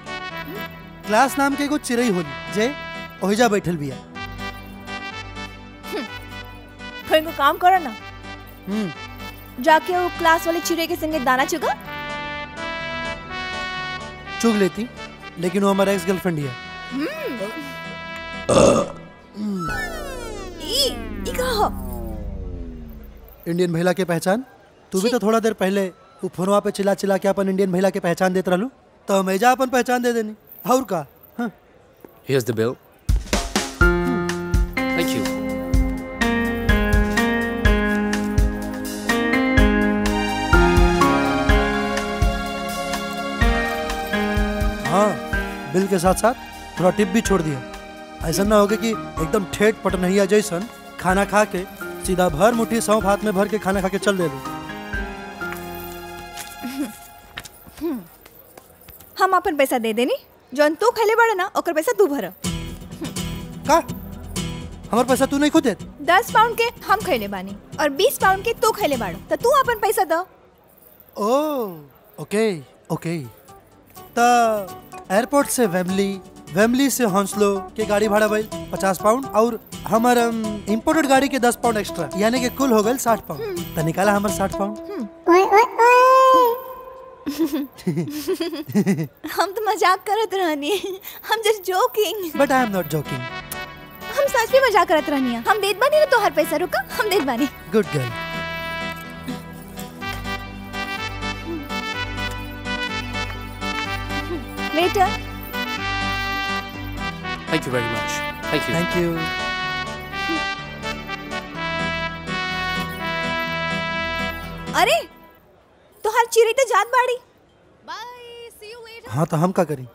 क्लास नाम के एगो चिड़ै होली जे ओहिजा बैठल बिया। फिर को काम करो ना। जाके वो क्लास वाले चिड़ै के संगे दाना चुगा? चुग लेती, लेकिन वो हमारा एक्स गर्लफ्रेंड ही है। ई का हो? इंडियन महिला के पहचान? तू भी तो थोड़ा देर पहले वो फोनवा पे चिल्ला चिल्ला के अपन इंडियन महिला के पहचान देत रहलू, तो हमें जा अपन पहचान दे देनी और का। हां, here is the bill. Thank you. Bill के साथ साथ थोड़ा टिप भी छोड़ दिया। ऐसा ना होगा कि एकदम ठेठ पटनहिया जैसन खाना खा के सीधा भर मुट्ठी सौंफ हाथ में भर के खाना खा के चल दे दे। हम अपन पैसा दे देनी, जौन तू खैले बड़ा ना ओकर पैसा तू भर। का हमार पैसा तू नहीं खुद दे? 10 पाउंड के हम खैले बानी और 20 पाउंड के तू खैले बाड़ो, तो तू अपन पैसा दो। Okay okay. त एयरपोर्ट से वेम्बली, वेम्बली से हॉन्सलो के गाड़ी भाड़ा भाई 50 पाउंड और हमार इम्पोर्टेड गाड़ी के 10 पाउंड एक्स्ट्रा, यानी कि कुल हो गए 60 पाउंड। तो निकाला हमारे 60 पाउंड। हम तो मजाक करत रहनी, हम just joking. But I am not joking, हम सच में मजाक करत रहनी। हम देत बानी तो हर पैसा रुका, हम देत बानी। Good girl. Later. Thank you very much. Thank you. Thank you. अरे, तो हर चिड़ी तो जात बाड़ी। Bye, see you later. हाँ तो हम क्या करी?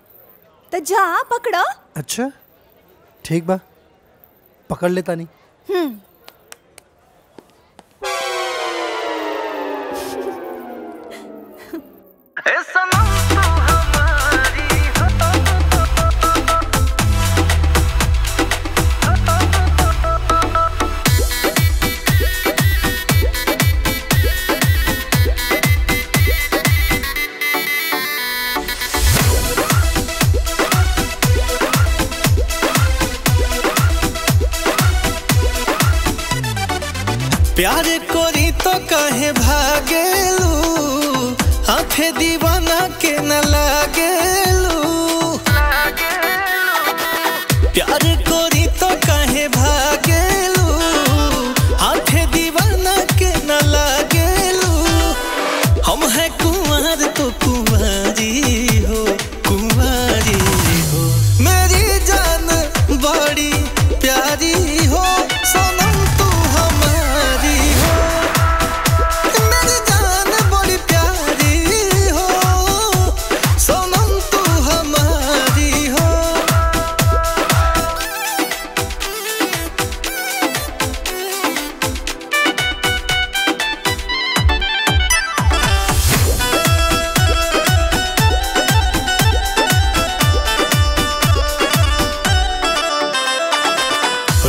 तो जा पकड़ो। अच्छा, ठीक बा, पकड़ लेता नहीं। प्यार कोरी तो कहे भागेलू, आंखें दीवाना के न लागेलू। प्यार कोरी तो कहे भागेलू, आंखें दीवाना के न लागेलू। हम है कुंवर तो कुंवारी हो, कुंवारी हो। मेरी जान बड़ी प्यारी हो, सनम तू हमारी हो। मेरी जान बड़ी प्यारी हो, सनम तू हमारी हो।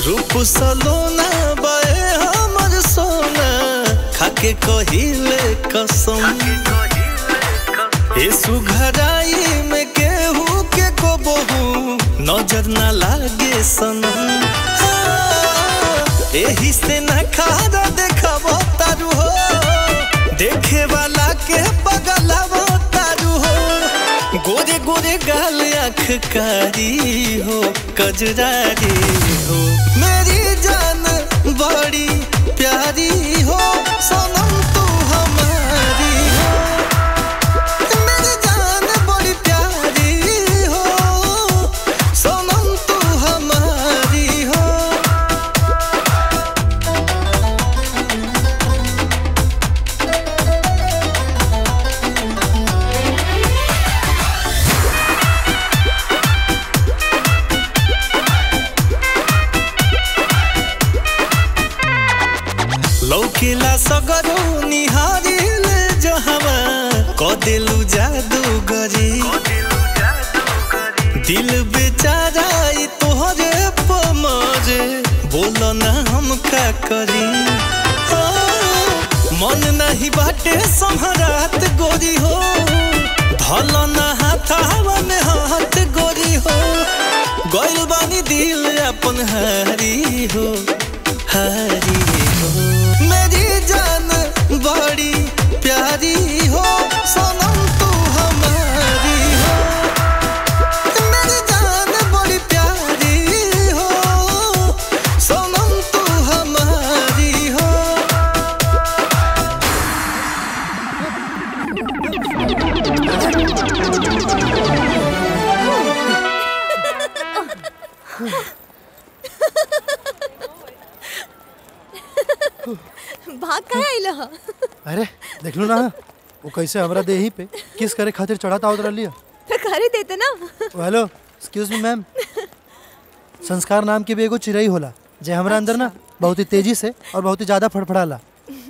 रूप सलोना बाए हमर सोना खाके कहिले कसम ए सुघराई में केहू के को बहु नजर ना लागे सनम एही से ना खारा देखब तारू हो देखे वाला के बगलवा तारू हो गोरे गोरे गाल आँख कारी हो कजरारी हो मेरी जान बड़ी प्यारी हो सनम तू हमारी हो मेरी जान बड़ी प्यारी हो सनम तू हमारी हो। लौकिला सगरो निहारी ले जहावा कदेलू जादूगरी दिल बेचारा तोहरे पमरे बोल ना हम का करी ओ, मन नहीं बाटे संहरात गोरी हो धल ना हाथावा में हाथ गोरी हो गैल बानी दिल अपन हारी हो हारी हो मेरी जान बड़ी प्यारी हो सनम तू हमारी हो मेरी जान बड़ी प्यारी हो सनम तू हमारी हो। भाग का आइल ह? अरे देखलू ना वो कैसे हमरा देही पे किस करे खातिर चढ़ाता उतर लिया तो करे देते ना। हेलो एक्सक्यूज मी मैम, संस्कार नाम की भी एगो चिड़ई होला जे हमरा अंदर ना बहुत ही तेजी से और बहुत ही ज्यादा फड़फड़ाला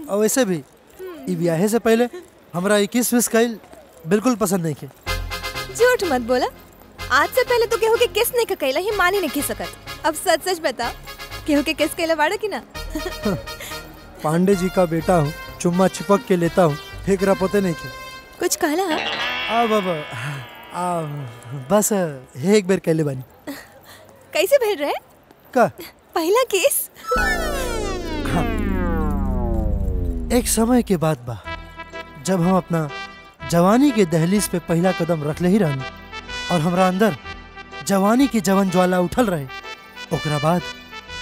और वैसे भी ई ब्याहे से पहले हमरा 21 विश कइल बिल्कुल पसंद नहीं के। झूठ मत बोला, आज से पहले तो केहू के किस नहीं कइला ही माने नहीं के सकत, अब सच सच बता केहू के किस कइला बाड़ा कि ना? पांडे जी का बेटा हूँ, चुम्मा चिपक के लेता हूँ, फेंक रहा पते नहीं के कुछ कहला। बस एक बेर कहले बानी। कैसे भेज रहे का? पहला केस। हाँ। एक समय के बाद बा जब हम अपना जवानी के दहलीज पे पहला कदम रख ले ही रहनी और हमरा अंदर जवानी की जवन ज्वाला उठल रहे, ओकरा बाद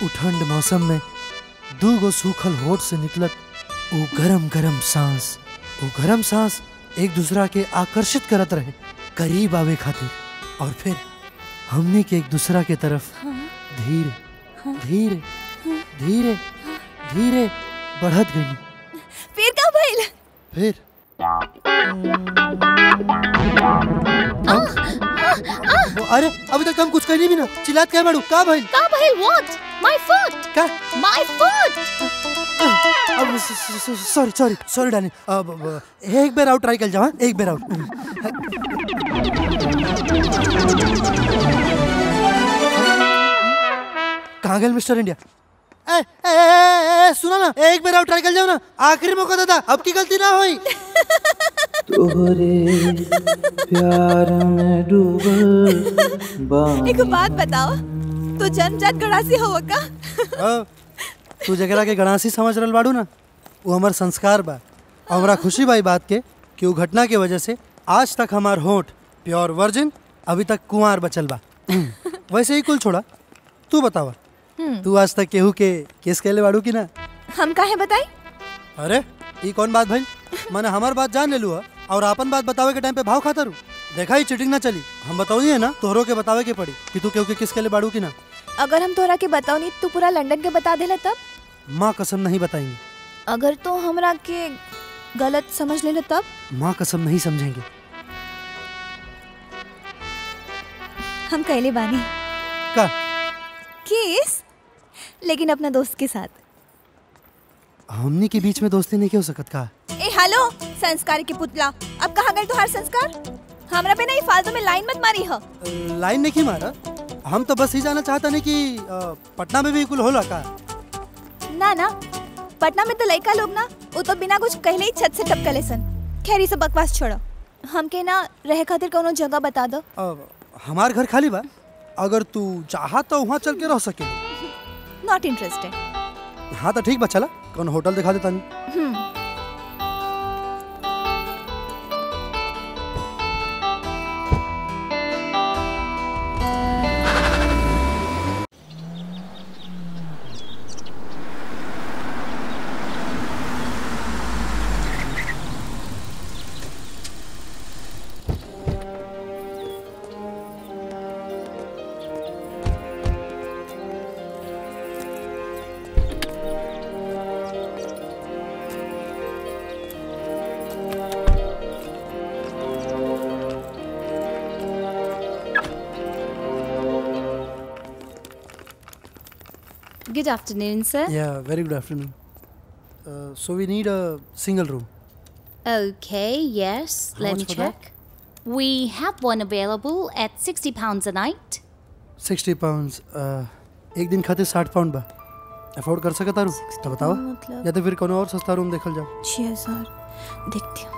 उठंड मौसम में दूगो सूखल होठ से निकलत वो गरम गरम सांस, वो गरम सांस एक दूसरा के आकर्षित करत रहे करीब आवे खातिर और फिर हमने के एक दूसरा के तरफ धीरे धीरे धीरे धीरे बढ़त गई। फिर का भइल? फिर अरे अभी तक हम कुछ कहनी भी ना, चिल्लात क्या बाड़ू? का भइल? का भइल? व्हाट? My foot. क्या? My foot. अब सॉरी सॉरी सॉरी डार्लिंग, अब एक बार आउट ट्राई कर जावा, एक बार आउट। कहाँ गए मिस्टर इंडिया? ए, ए, ए, ए सुना ना, एक बार आउट ट्राई कर जाओ ना, आखिरी मौका देता, अब की गलती ना होई। तोरे प्यार में डूबल। एक बात बताओ, तू जनजात गणासी हो का? तू जगरा के गणासी समझ रल बाड़ू ना, वो हमार संस्कार बा। हमरा खुशी भाई बात के कि वो घटना के वजह से आज तक हमार होठ प्योर वर्जिन अभी तक कुंवार बचल बा। वैसे ही कुल छोड़ा, तू बतावा तू आज तक केहू के किस कहले बाड़ू की ना? हम काहे बताई? अरे ये कौन बात भाई, मैंने हमार बात जान ले लू और अपन बात बतावे के टाइम पे भाव खाता रू। देखा ही चीटिंग ना चली, हम बताऊनी है ना तोहरो के बतावे के पड़ी कि तू केहू के किस कहले बाड़ू की ना। अगर हम तोहरा के बताऊनी तू पूरा लंदन के बता देला तब? माँ कसम नहीं बताएंगे। अगर तो हमरा के गलत समझ लेला तब? माँ कसम नहीं समझेंगे। हम कहले बानी का किस, लेकिन अपना दोस्त के साथ। हमनी के बीच में दोस्ती नहीं हो सकत का? ए हेलो संस्कार के पुतला, अब कहाँ गए तुहार संस्कार? हमरा पे नहीं फालतू में लाइन मत मारी हो। लाइन नहीं मारा, हम तो बस ही जाना चाहता नहीं कि पटना में भी कुल हो लड़का ना ना पटना में तो लड़का लोग ना वो तो बिना कुछ कहले ही छत से टपकले सन। खैर ये सब बकवास छोड़ो, हम के ना रह खातिर कोनो जगह बता दो। हमार घर खाली बा, अगर तू चाहा तो वहाँ चल के रह सके। Not interested. हाँ तो ठीक बा, चला कौन होटल दिखा देता नहीं। Good afternoon, sir. Yeah, very good afternoon. So we need a single room. Okay, yes. Let me check. We have one available at £60 a night. £60. एक दिन खाते £60 बा. Afford कर सकता हूँ? तो बताओ. या तो फिर कोनो और सस्ता रूम देखल जाओ. 6000. देखती हूँ.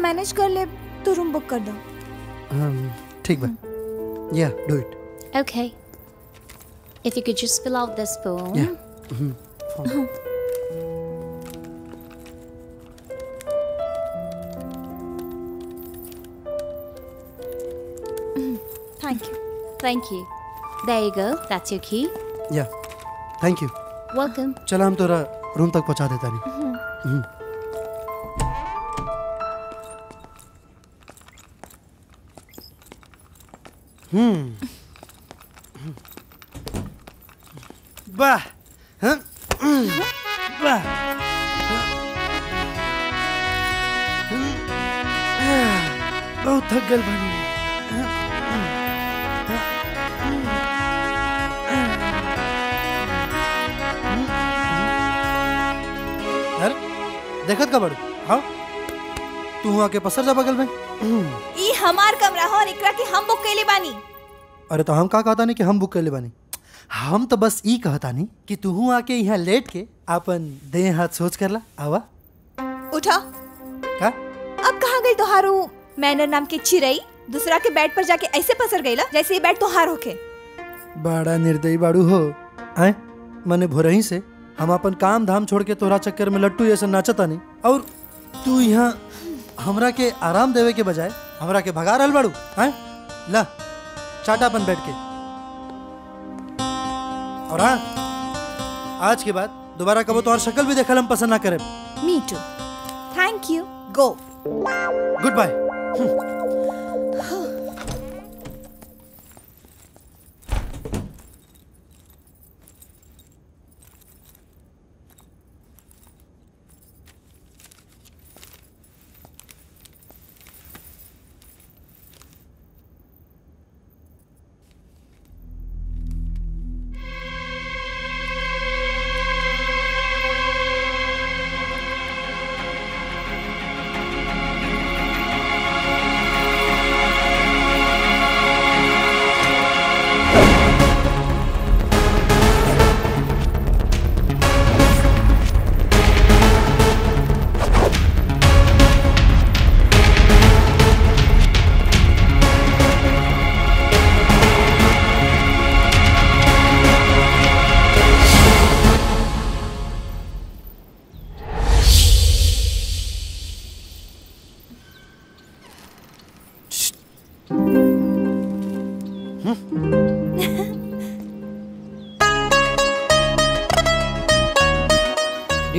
मैनेज कर ले तो रूम बुक कर दो। ठीक बा। Yeah, do it. Okay. If you could just fill out this form. Yeah. Form. Thank you. Thank you. There you go. That's your key. Yeah. Thank you. Welcome. चला हम तोरा रूम तक पहुंचा देता नहीं। वाह वाह बहुत थक गल बनी। अरे देखत का बड़ू हाँ तू हुआ के पसर जा बगल में ई हमार कमरा हो और एकरा के हम बुक कैले बानी। अरे तो हम का कहता नहीं कि हम बुक कैले बानी, हम तो बस ई कहता नहीं कि तू आके यहाँ लेट के अपन देह हाथ सोच करला आवा उठा का? अब कहाँ गई तोहारू मैनर नाम के चिरई, दूसरा के बैट पर जाके ऐसे पसर गई ला जैसे ये बैट तोहार होके। बड़ा निर्दयी बाड़ू हो आए, मने भोरही से हम अपन काम धाम छोड़ के तोहरा चक्कर में लट्टू जैसा नाचता नहीं और तू यहाँ हमरा के आराम देवे के बजाय हमरा के भगा रहल बाड़ू। हाँ ला चाटा अपन बैठ के, और हाँ आज के बाद दोबारा कबो तो और शक्ल भी देखल हम पसंद ना करें। Me too. Thank you. Go. Good bye.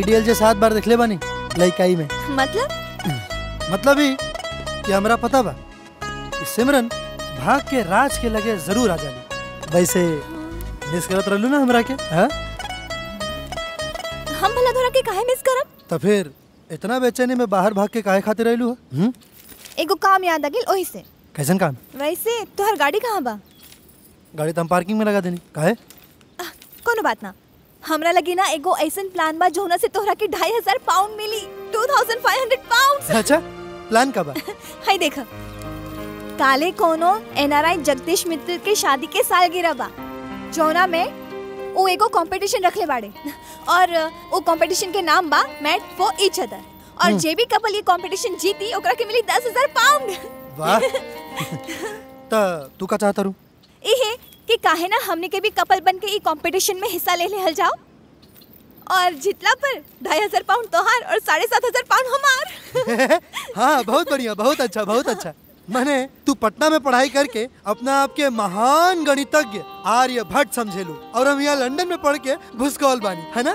DL J 7 बार देख ले बानी लइकाई में। मतलब ही कि हमरा पता बा कि सिमरन भाग के राज के लगे जरूर आ जानी, वैसे मिस करत रहलू ना हमरा के। हाँ हम भला तोरा के काहे मिस करब, तो फिर इतना बेचैनी में बाहर भाग के काहे खातिर रहलू। हम एगो काम याद आ गेल ओही से। कैसन काम? वैसे तोहर गाड़ी कहाँ बा? गाड़ी तो हम पार्किंग में लगा देनी काहे? कोनो बात ना, हमरा लगी ना एगो ऐसन प्लान बा जोना से तोहरा के 2500 पाउंड मिली। 2500 पाउंड। अच्छा प्लान का बा? हाय देखा, काले कोनो एनआरआई जगदीश मित्र के शादी के सालगिरह बा जोना में वो एगो कंपटीशन रखले बाड़े और वो कंपटीशन के नाम बा मैट फॉर ईच अदर और जे भी कपल ये कंपटीशन जीती ओकरा के मिली 10,000 पाउंड। वाह त तू का चाहत रू एहे कि काहे ना हमने के भी कपल बन के ई कंपटीशन में हिस्सा ले लेहल जाओ और जितला पर 2500 पाउंड तोहार और 7500 पाउंड हमार। हां बहुत बढ़िया, बहुत अच्छा, बहुत अच्छा। माने तू पटना में पढ़ाई करके अपना आपके महान गणितज्ञ आर्यभट्ट समझे लू और हम यहाँ लंदन में पढ़ के भुसकौल बानी, है ना?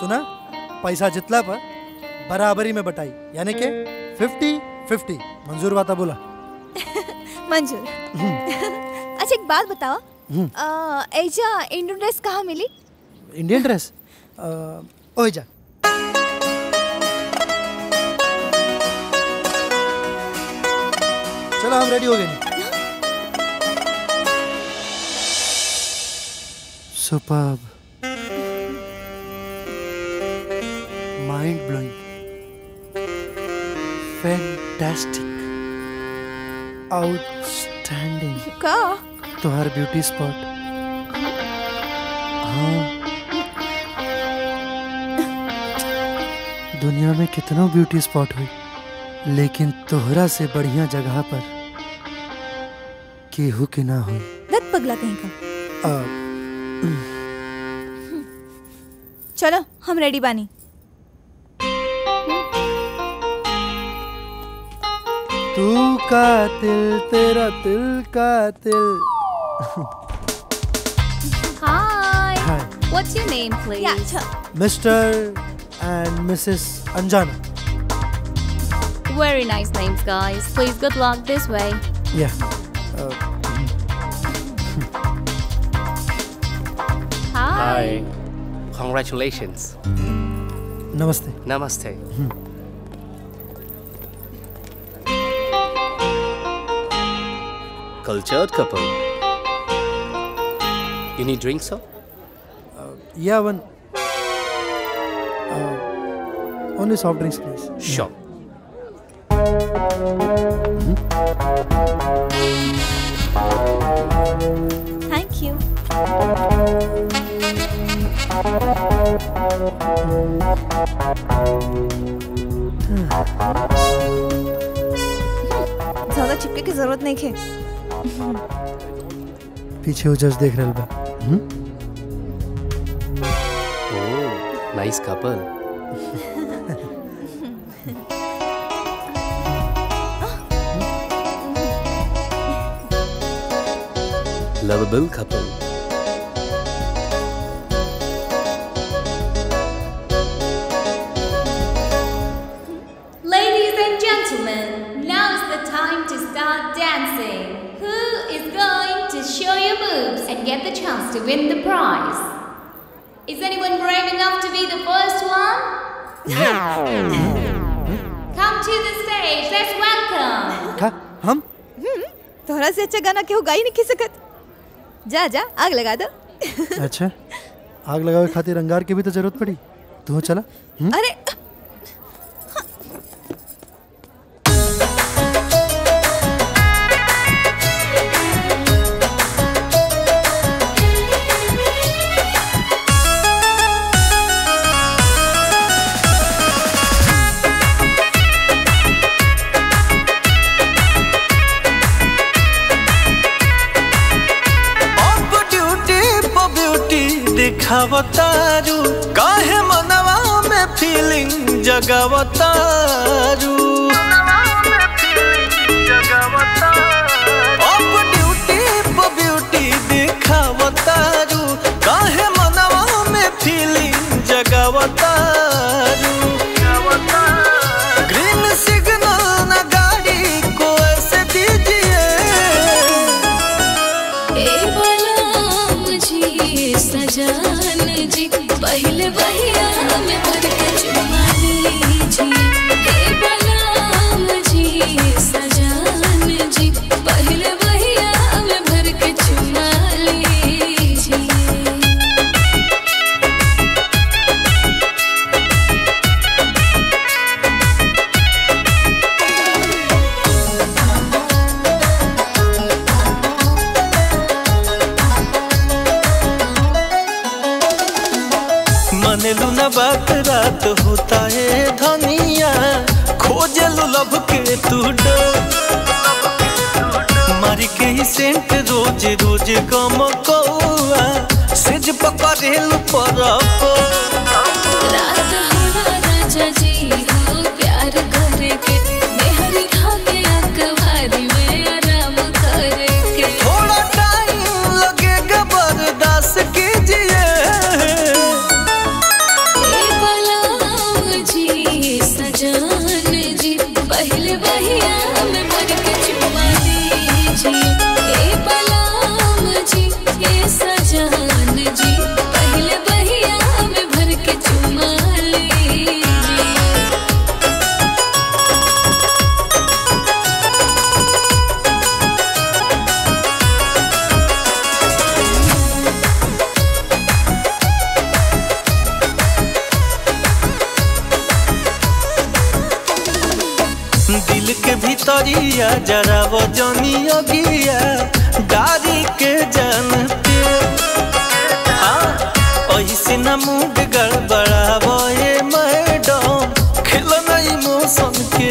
सुना, पैसा जितला पर बराबरी में बटाई, यानी के 50-50। मंजूर बाता बोला? मंजूर। अच्छा एक बात बताओ, ऐजा इंडियन ड्रेस कहाँ मिली? इंडियन ड्रेस ओइजा हम रेडी हो गए। Superb, mind blowing, fantastic, outstanding. का तुम्हारा ब्यूटी स्पॉट। हाँ, दुनिया में कितनों ब्यूटी स्पॉट हुई, लेकिन तोहरा से बढ़िया जगह पर केहू के ना हो। दत पगला कहीं का। चलो हम रेडी बानी। तू का तिल तेरा तिल का तिल। Hi, what's your name please? Mister and Mrs Anjana. Very nice names guys, please good luck this way. या Hi. Congratulations. Namaste. Namaste. Cultured couple. You need drinks, sir? Yeah, one. Only soft drinks, please. Sure. Thank you. ज़्यादा चिपके की जरूरत नहीं है। पीछे वो जज देख रहा है। Oh, nice couple. Lovable couple. Ladies and gentlemen, now's the time to start dancing. Who is going to show your moves and get the chance to win the prize? Is anyone brave enough to be the first one? Come to the stage. Let's welcome. Huh? हम? तोहरा से अच्छा गाना क्यों गाई नहीं सकत? जा जा आग लगा दो। अच्छा, आग लगावे खातिर अंगार की भी तो जरूरत पड़ी। तू चला। अरे दिखावतारू काहे मनवा में फीलिंग जगावतारू। अब ड्यूटी पर ब्यूटी दिखावतारू काहे मनवा में फीलिंग जगावतारू। ग्रीन सिग्नल ना गाड़ी को ऐसे दीजिए सजान जी, पहले बहिया में भर के चुमा लीजिए। हे बलराम जी सजान जी, पहले बहिया में भर के चुमा लीजिए। बात रात होता है धनिया खोजे लुलभ के तू मारी के ही सेंट रोज रोज गम कौआ सेज पकड़े लू जरा वो जनी अगिया डारी के जनते ऐसे न मूड गड़बड़ाबो ये मैडम खिलना इमोशन के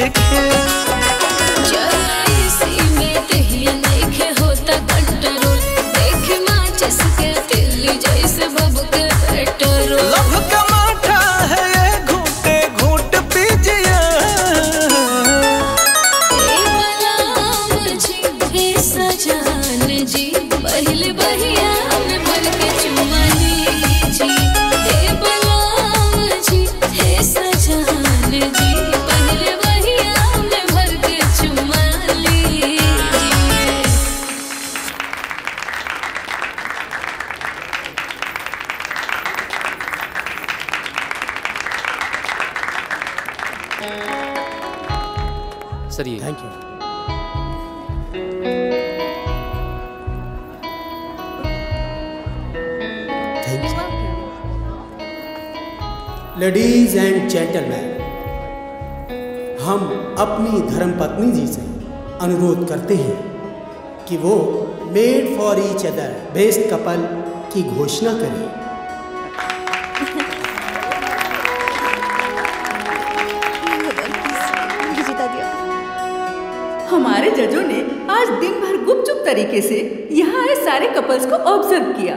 लेडीज एंड जेंटलमैन, हम अपनी धर्मपत्नी जी से अनुरोध करते हैं कि वो made for each other best couple की घोषणा करें। हमारे जजों ने आज दिन भर गुपचुप तरीके से यहाँ आए सारे कपल्स को ऑब्जर्व किया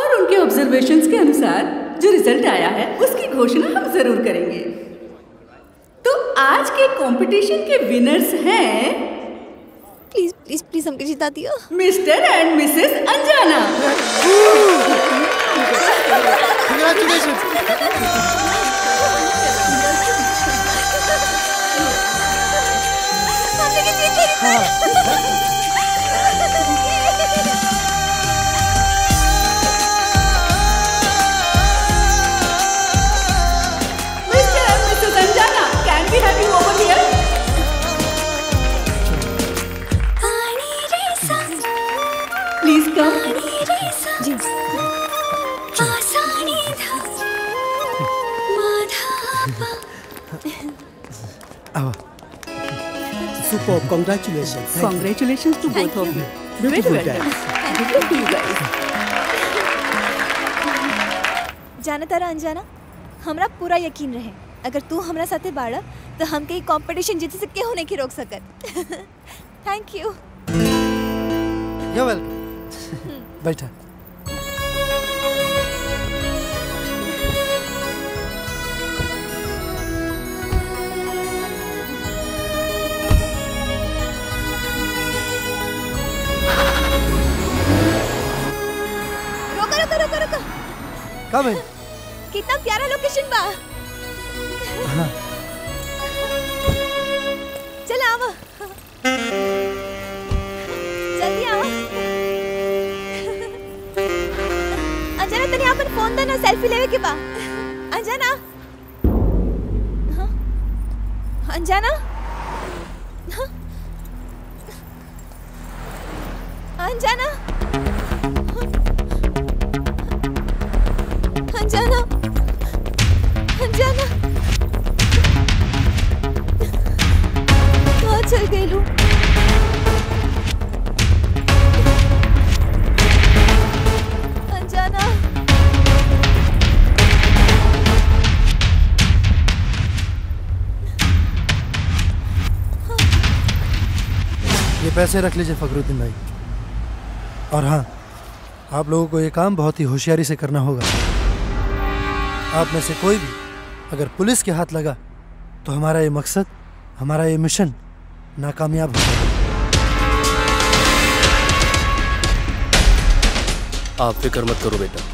और उनके ऑब्जर्वेशंस के अनुसार जो रिजल्ट आया है उसकी घोषणा हम जरूर करेंगे। तो आज के कंपटीशन के विनर्स हैं प्लीज प्लीज प्लीज हमको जिता दियो Mr and Mrs Anjana. Superb, congratulations. Congratulations to both of you. Beautiful guys. Thank you guys. जाना तारा अनजाना, हमरा पूरा यकीन रहे अगर तू हमरा साथे बाड़ा तो हम के कंपटीशन जीत से केहू नहीं रोक सकत। Thank you. You welcome. बैठा। कब है? कितना प्यारा लोकेशन बा। हाँ। चल आओ। जल्दी आओ। अंजना तने अपन फोन देना सेल्फी लेवे के बा। अंजना। हाँ? अंजना? हाँ? अंजना? अंजना, अंजना, कहाँ चल गई लू? अंजना, पैसे रख लीजिए फखरुद्दीन भाई। और हाँ, आप लोगों को ये काम बहुत ही होशियारी से करना होगा। आप में से कोई भी अगर पुलिस के हाथ लगा तो हमारा ये मकसद, हमारा ये मिशन नाकामयाब हो जाएगा। आप फिक्र मत करो बेटा,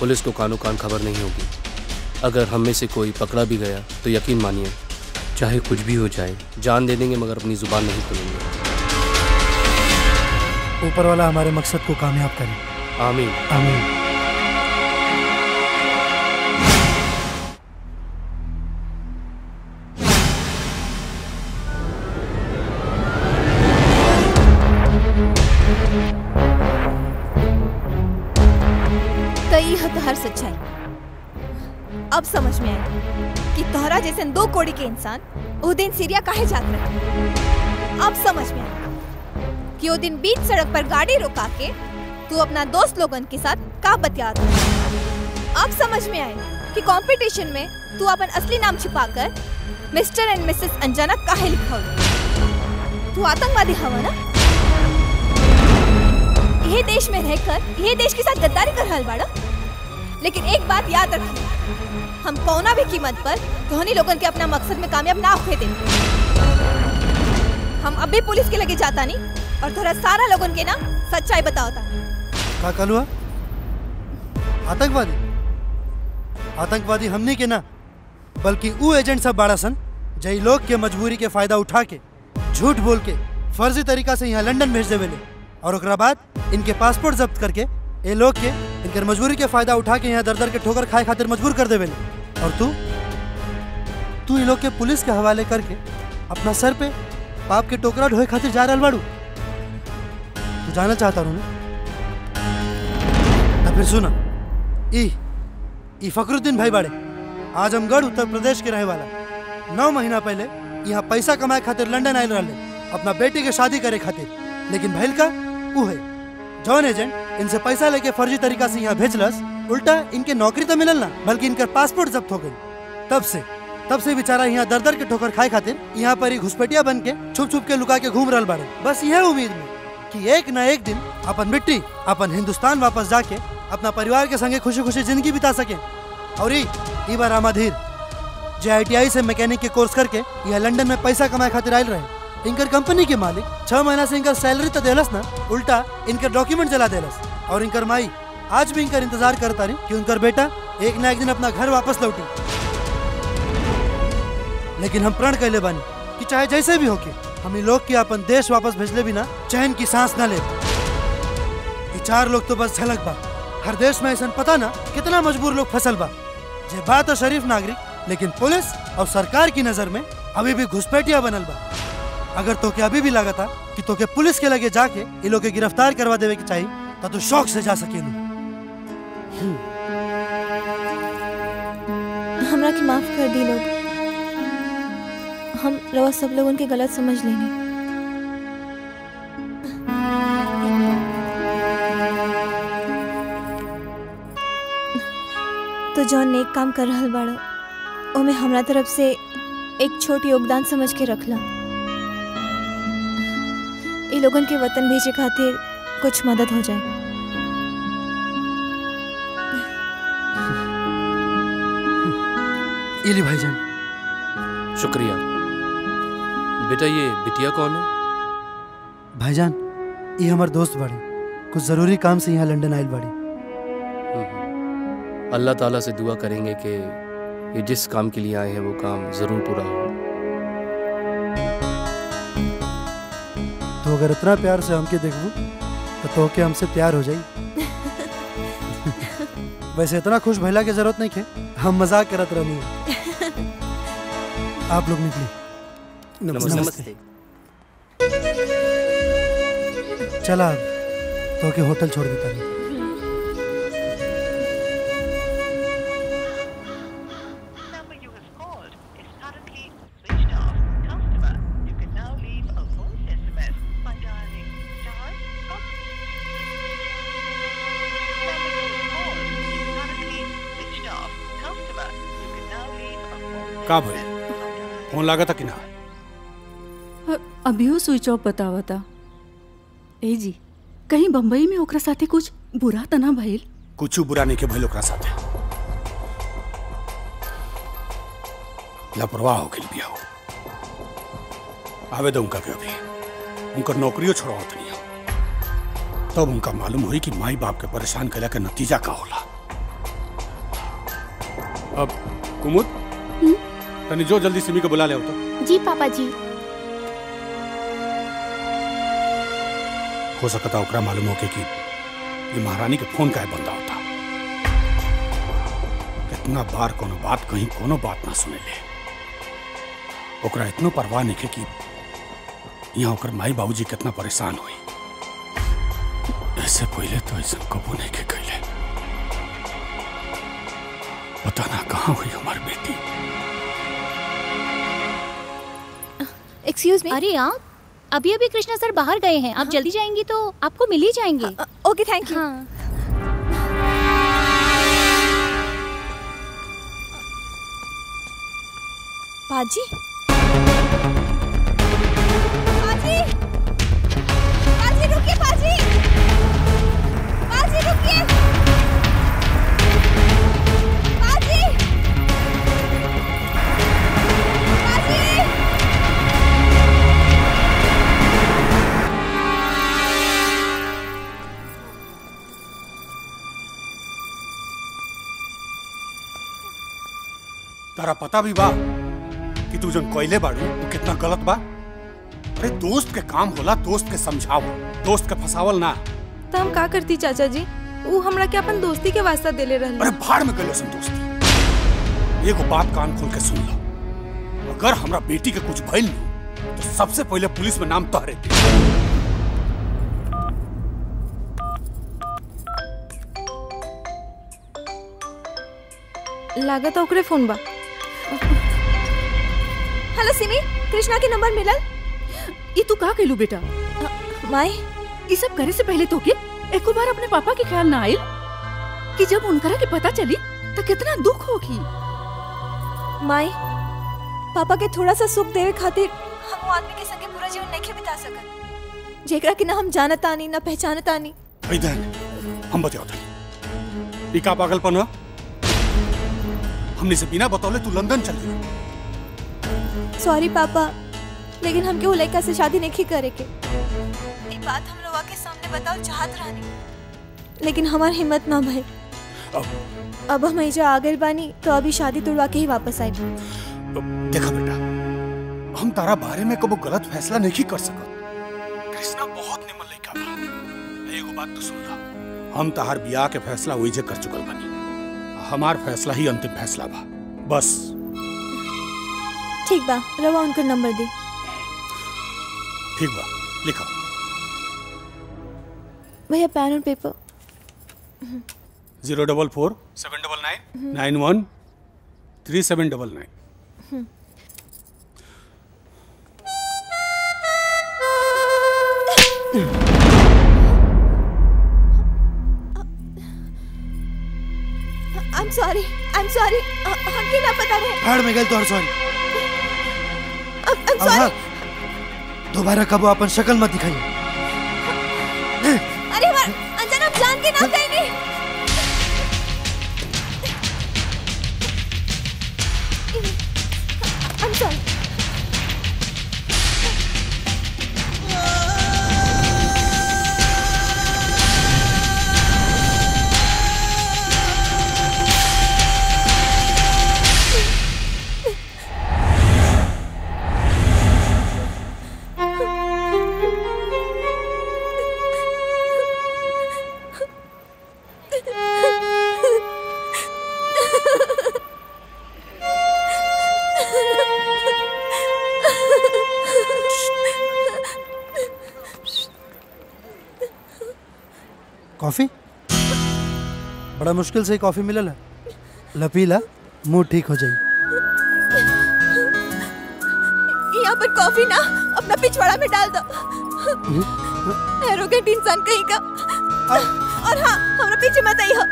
पुलिस को कानो कान खबर नहीं होगी। अगर हम में से कोई पकड़ा भी गया तो यकीन मानिए चाहे कुछ भी हो जाए, जान दे देंगे मगर अपनी जुबान नहीं खोलेंगे। ऊपर वाला हमारे मकसद को कामयाब करे। आमीन आमीन। अब समझ में आया कि तोहरा जैसे दो कोड़ी के इंसान उस दिन सीरिया काहे जात रहे। अब समझ में आया कि वो दिन बीच सड़क पर गाड़ी रोका के तू अपना दोस्त लोगन के साथ का बतियात। अब समझ में आया कि कंपटीशन में तू अपन असली नाम छिपाकर मिस्टर एंड मिसेस अंजना काहे लिखा हो। तू आतंकवादी हवा ना, यही देश में रहकर यही देश के साथ गद्दारी कर रहा बाड़ा। लेकिन एक बात याद रखना, हम कौना भी कीमत पर धोनी लोगों के अपना मकसद में कामयाब ना होने देंगे। हम अब भी पुलिस के लगे जाता नहीं और थोड़ा सारा लोगों के ना सच्चाई बताओता। का कहलुआ? आतंकवादी? आतंकवादी हमने के ना, बल्कि वो एजेंट सब बाड़ा सन जई लोग के मजबूरी के फायदा उठा के झूठ बोल के फर्जी तरीका से यहाँ लंदन भेज देवेले और ओकरा बाद इनके पासपोर्ट जब्त करके ये लोग के इनके मजबूरी के फायदा उठा के यहाँ दर दर के ठोकर खाए खातिर मजबूर कर देवे। और तू ये लोग के पुलिस के हवाले करके अपना सर पे पाप के टोकरा ढोए खातिर जा रहल बाड़ू। तू जाना चाहता रू ना? तो फिर सुना, ई फखरुद्दीन भाई बाड़े आजमगढ़ उत्तर प्रदेश के रहे वाला। 9 महीना पहले यहाँ पैसा कमाए खातिर लंदन आयल रहे अपना बेटी के शादी करे खातिर। लेकिन भैल का वो है जॉन एजेंट इनसे पैसा लेके फर्जी तरीका से यहाँ भेजलस। उल्टा इनके नौकरी तो मिलल ना बल्कि इनका पासपोर्ट जब्त हो गई। तब से बेचारा यहाँ दर दर के ठोकर खाए खातिर यहाँ पर ही घुसपैठिया बन के छुप छुप के लुका के घूम रहा बाड़े। बस यह उम्मीद में कि एक न एक दिन अपन मिट्टी अपन हिंदुस्तान वापस जाके अपना परिवार के संगे खुशी खुशी जिंदगी बिता सके। और ये बार रामाधीर जो ITI से मैकेनिक के कोर्स करके यह लंदन में पैसा कमाए खातिर आयल रहे। इनकर कंपनी के मालिक 6 महीना से इनकर सैलरी तो देलस ना, उल्टा इनकर डॉक्यूमेंट जला देलस। और इनकर माई आज भी इनकर इंतजार करता रही कि उनकर बेटा एक ना एक दिन अपना घर वापस लौटी। लेकिन हम प्रण कहले बानी कि चाहे जैसे भी होके हम इन लोग के अपन देश वापस भेजले बिना चैन की सांस ना ले। ये 4 लोग तो बस झलक बा, हर देश में ऐसा पता ना कितना मजबूर लोग फसल बा जे बात तो शरीफ नागरिक लेकिन पुलिस और सरकार की नजर में अभी भी घुसपैठिया बनल बा। अगर तोके अभी भी लगा था कि तोके पुलिस के लगे जाके ये लोग के गिरफ्तार करवा देवे की चाहिए तो तू शौक से जा सकेलू। हमरा के माफ कर दी लोग, हम रवा सब लोग उनके गलत समझ लेंगे। तो जॉन ने एक काम कर रहा बाड़ा, ओमे हमरा तरफ से एक छोटी योगदान समझ के रखला। ये लोगन के वतन भेजे खातिर कुछ मदद हो जाए। इली भाईजान शुक्रिया। बेटा ये बिटिया कौन है? भाईजान ये हमारे दोस्त बाड़ी, कुछ जरूरी काम से यहाँ लंदन आयल बाड़ी। अल्लाह ताला से दुआ करेंगे कि ये जिस काम के लिए आए हैं वो काम जरूर पूरा हो। तो अगर इतना प्यार से हमके देखू तो के हमसे प्यार हो जाए। वैसे इतना खुश भैला की जरूरत नहीं है, हम मजाक करत रहनी है। आप लोग निकले। नमस्ते। चला तो के होटल छोड़ देता है। का भाई फोन लागत कि ना? अभी स्विच ऑफ बतावा था। ए जी, कहीं बंबई में ओकरा साथे कुछ बुरा त ना भइल? कुछ बुरा नहीं के भइल ओकरा साथे। लापरवाह हो गइल बिया। आवे तो उनका के अभी उनकर नौकरियों छोड़ावत नहीं तब तो उनका मालूम हुई कि माई बाप के परेशान कला का नतीजा का होला। अब कुमुद तनी जो जल्दी सिमी को बुला ले होता। जी पापा जी। हो सकता ओकरा मालूम होके कि ये महारानी के फोन का बंदा होता। इतना बार कोनो बात कहीं कोनो बात ना सुने ले। ओकरा इतना परवाह नहीं कि यहाँ ओकर माई बाबूजी कितना परेशान हुई। ऐसे पहले तो ऐसा कबू नहीं के कहले। पता ना कहाँ हुई हमारी बेटी। Excuse me? अरे आप अभी अभी कृष्णा सर बाहर गए हैं। आप जल्दी जाएंगी तो आपको मिल ही जाएंगे। Okay thank you. हाँ। बाजी बाजी बाजी रुकिए, बाजी बाजी रुकिए, बाजी बाजी। तारा पता भी बा कि तू जन कोयले बाड़ू तू कितना गलत बा। अरे दोस्त के काम होला, दोस्त के समझाओ, दोस्त के फसावल ना। तो हम का करती चाचा जी, वो हमरा के अपन दोस्ती के वास्ता देले रहल। अरे भाड़ में गलो सन दोस्ती। एगो बात कान खोल के सुन लो, अगर हमरा बेटी के कुछ भइल नहीं तो सबसे पहले पुलिस में नाम तोहरे दे। लागत ओकरे फोन बा। हेलो सिमी, कृष्णा के नंबर मिलल। ई तू का कहलू बेटा? माई ई सब करे से पहले तोके एको बार अपने पापा के ख्याल ना आइल कि जब उनकरा के पता चली त कितना दुख होगी। माई पापा के थोड़ा सा सुख देवे खातिर हम आदमी के संगे पूरा जीवन नहीं बिता सकत जेकरा कि ना हम जानता नहीं ना पहचानता नहीं। भाईदान हम बताओ तनी ई का पागलपन हो? हमने से बिना बतौले तू लंदन चल गई। सॉरी पापा, लेकिन हमके वो लड़का से शादी नहीं करे के। ये बात हम लोग के सामने बताओ चाहत रहनी, लेकिन हमार हिम्मत ना भई। अब हम इजा आगल बानी तो अभी शादी तोड़वा के ही वापस आई। देखा बेटा, हम तारा बारे में कबो गलत फैसला नहीं कर सकत। कृष्णा बहुत निमन लड़का बा। एगो बात तो सुन ला, हम ताहार बियाह के फैसला ओइजे कर चुकल बानी। हमार फैसला ही अंतिम फैसला बा। बस ठीक बा, रवा उनका नंबर दी। ठीक बा, लिखो। भैया पेन और पेपर। 044-799-913799। I'm sorry, हमके ना पता रहे। भाड़ में गल तो हर सॉरी। दोबारा कबो अपन शक्ल मत दिखाई। अरे अंजना जान के ना कहेंगे। बड़ा मुश्किल से कॉफी मिलल है, लपीला मुंह ठीक हो जाए। यहाँ पर कॉफी ना अपना पिछवाड़ा में डाल दो। एरोगेंट इंसान कहीं का। और हाँ, हमरा पीछे मत आई हो।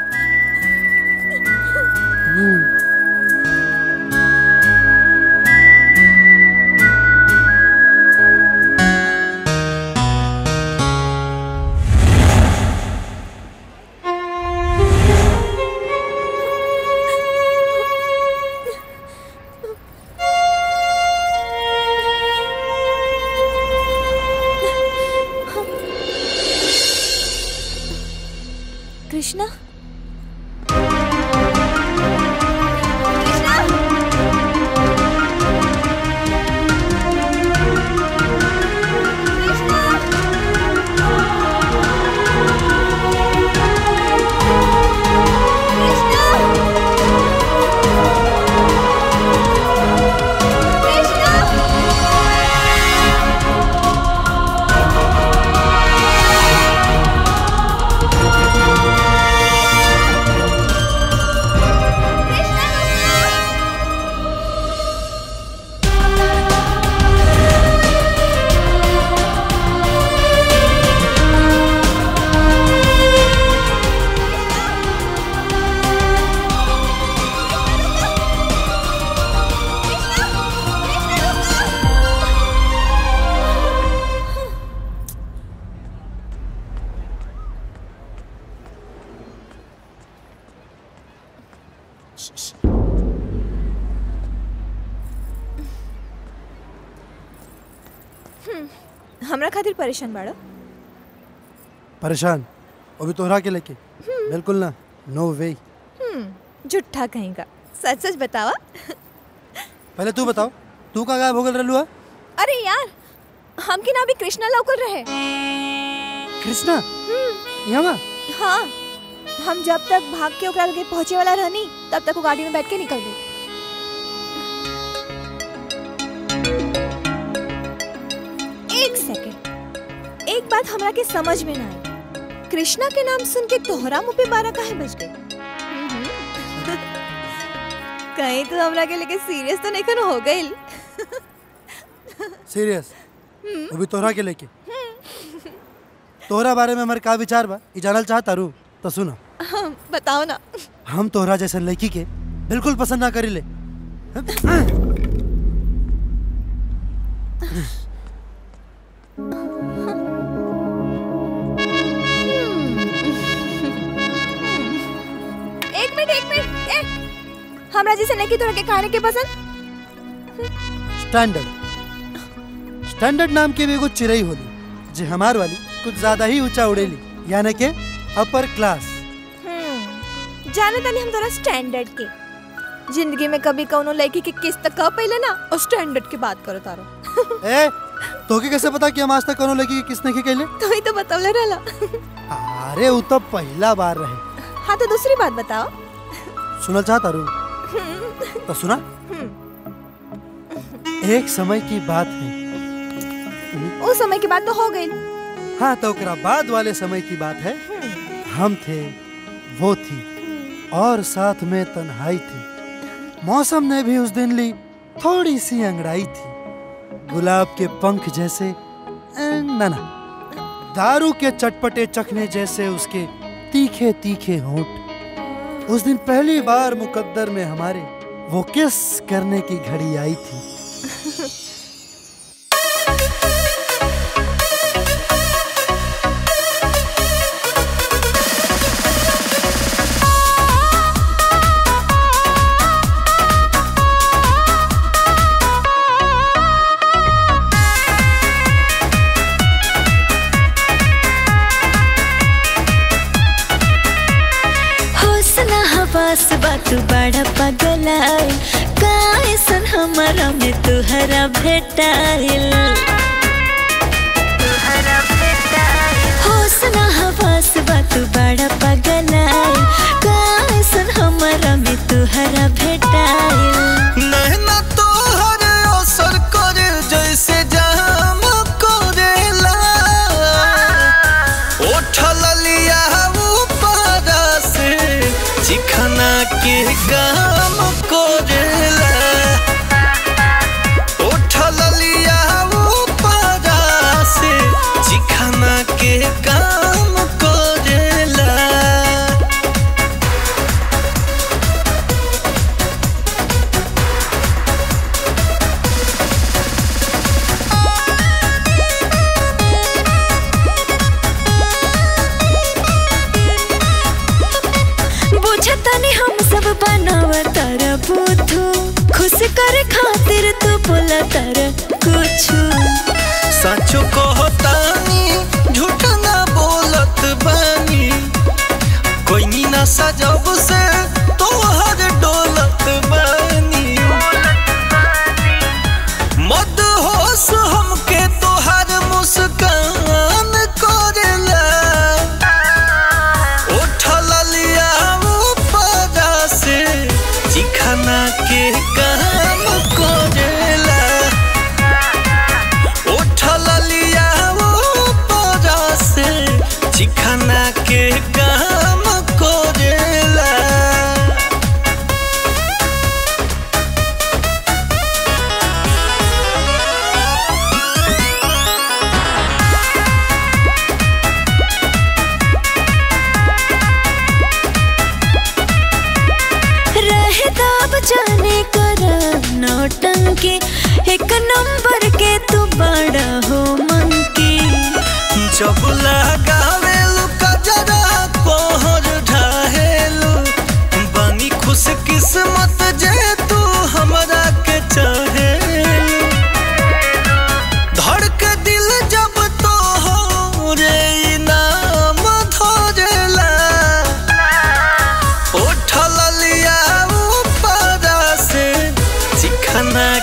हमरा खातिर परेशान बाड़ो? परेशान अभी तोहरा के लेके? बिल्कुल ना, नो वे। झूठा कहेगा, सच सच बतावा। पहले तू बताओ, तू का गायब हो गल रहलू? अरे यार हम के ना भी कृष्णा लौकल रहे। कृष्णा? यहाँ? हाँ, हम जब तक भाग के ओकरा लगे पहुँचे वाला रहनी तब तक वो गाड़ी में बैठ के निकल गई। एक सेकंड, एक बात हमरा के समझ में ना आई, कृष्णा के नाम सुन के तोहरा मुँह पे बारा काहे बज गई? कहीं तो हमरा के लेके सीरियस तो नहीं हो गई? सीरियस अभी तोहरा के लेके? तोहरा बारे में हमारे का विचार बा ई जानल चाहता रू तो सुना। हाँ, बताओ ना। हम तोहरा जैसे लड़की के बिल्कुल पसंद ना करी ले। एक मिनट हमरा जैसे लड़की तोहरा के खाने के पसंद? स्टैंडर्ड नाम के भी एगो चिड़ई होली जे हमार वाली कुछ ज्यादा ही ऊंचा उड़ेली, यानी के अपर क्लास। जाने तानी हम तोरा स्टैंडर्ड के। जिंदगी में कभी कौनो लड़की के किस तक का पहले ना और स्टैंडर्ड की बात करो तारो। ए, तो के कैसे पता कि हम आज तक कौनो लड़की के किसने के कहले? तो ही तो बतावले रहला। अरे वो तो पहला बार रहे। हाँ तो दूसरी बात बताओ। सुनल चाहता रू तो सुना। एक समय की बात है। उस समय की बात तो हो गई। हाँ तो बाद वाले समय की बात है। हम थे, वो थी और साथ में तन्हाई थी। मौसम ने भी उस दिन ली थोड़ी सी अंगड़ाई थी। गुलाब के पंख जैसे नना, दारू के चटपटे चखने जैसे उसके तीखे तीखे होंठ। उस दिन पहली बार मुकद्दर में हमारे वो किस करने की घड़ी आई थी। तू बड़ा पागल आइल काहे सन हमारा में तुहरा भेटाइल। होसना हवास बा तू बड़ा पागल आइल काहे सन हमारा में तुहरा भेटाइल। नैना तोहर असर कर जैसे जाम करेला उठल लिया ऊपर से चिकना के काम कोरेला उठल लिया ऊपर से चिकना के काम कोरेला। बुझतानी हम सब बनावत बुद्धू खुश कर खातिर तू बोला तर कुछ साचो कहतानी झूठ ना बोलत बानी कोई ना सजब से तो हर डोलत बानी। मद होश हमके तो हर मुस्कान करेला उठल लिया ऊपर से चिकना के काम कोरेला उठल लिया ऊपर से चिकना के काम कोरेला। रहे दाब जाने कर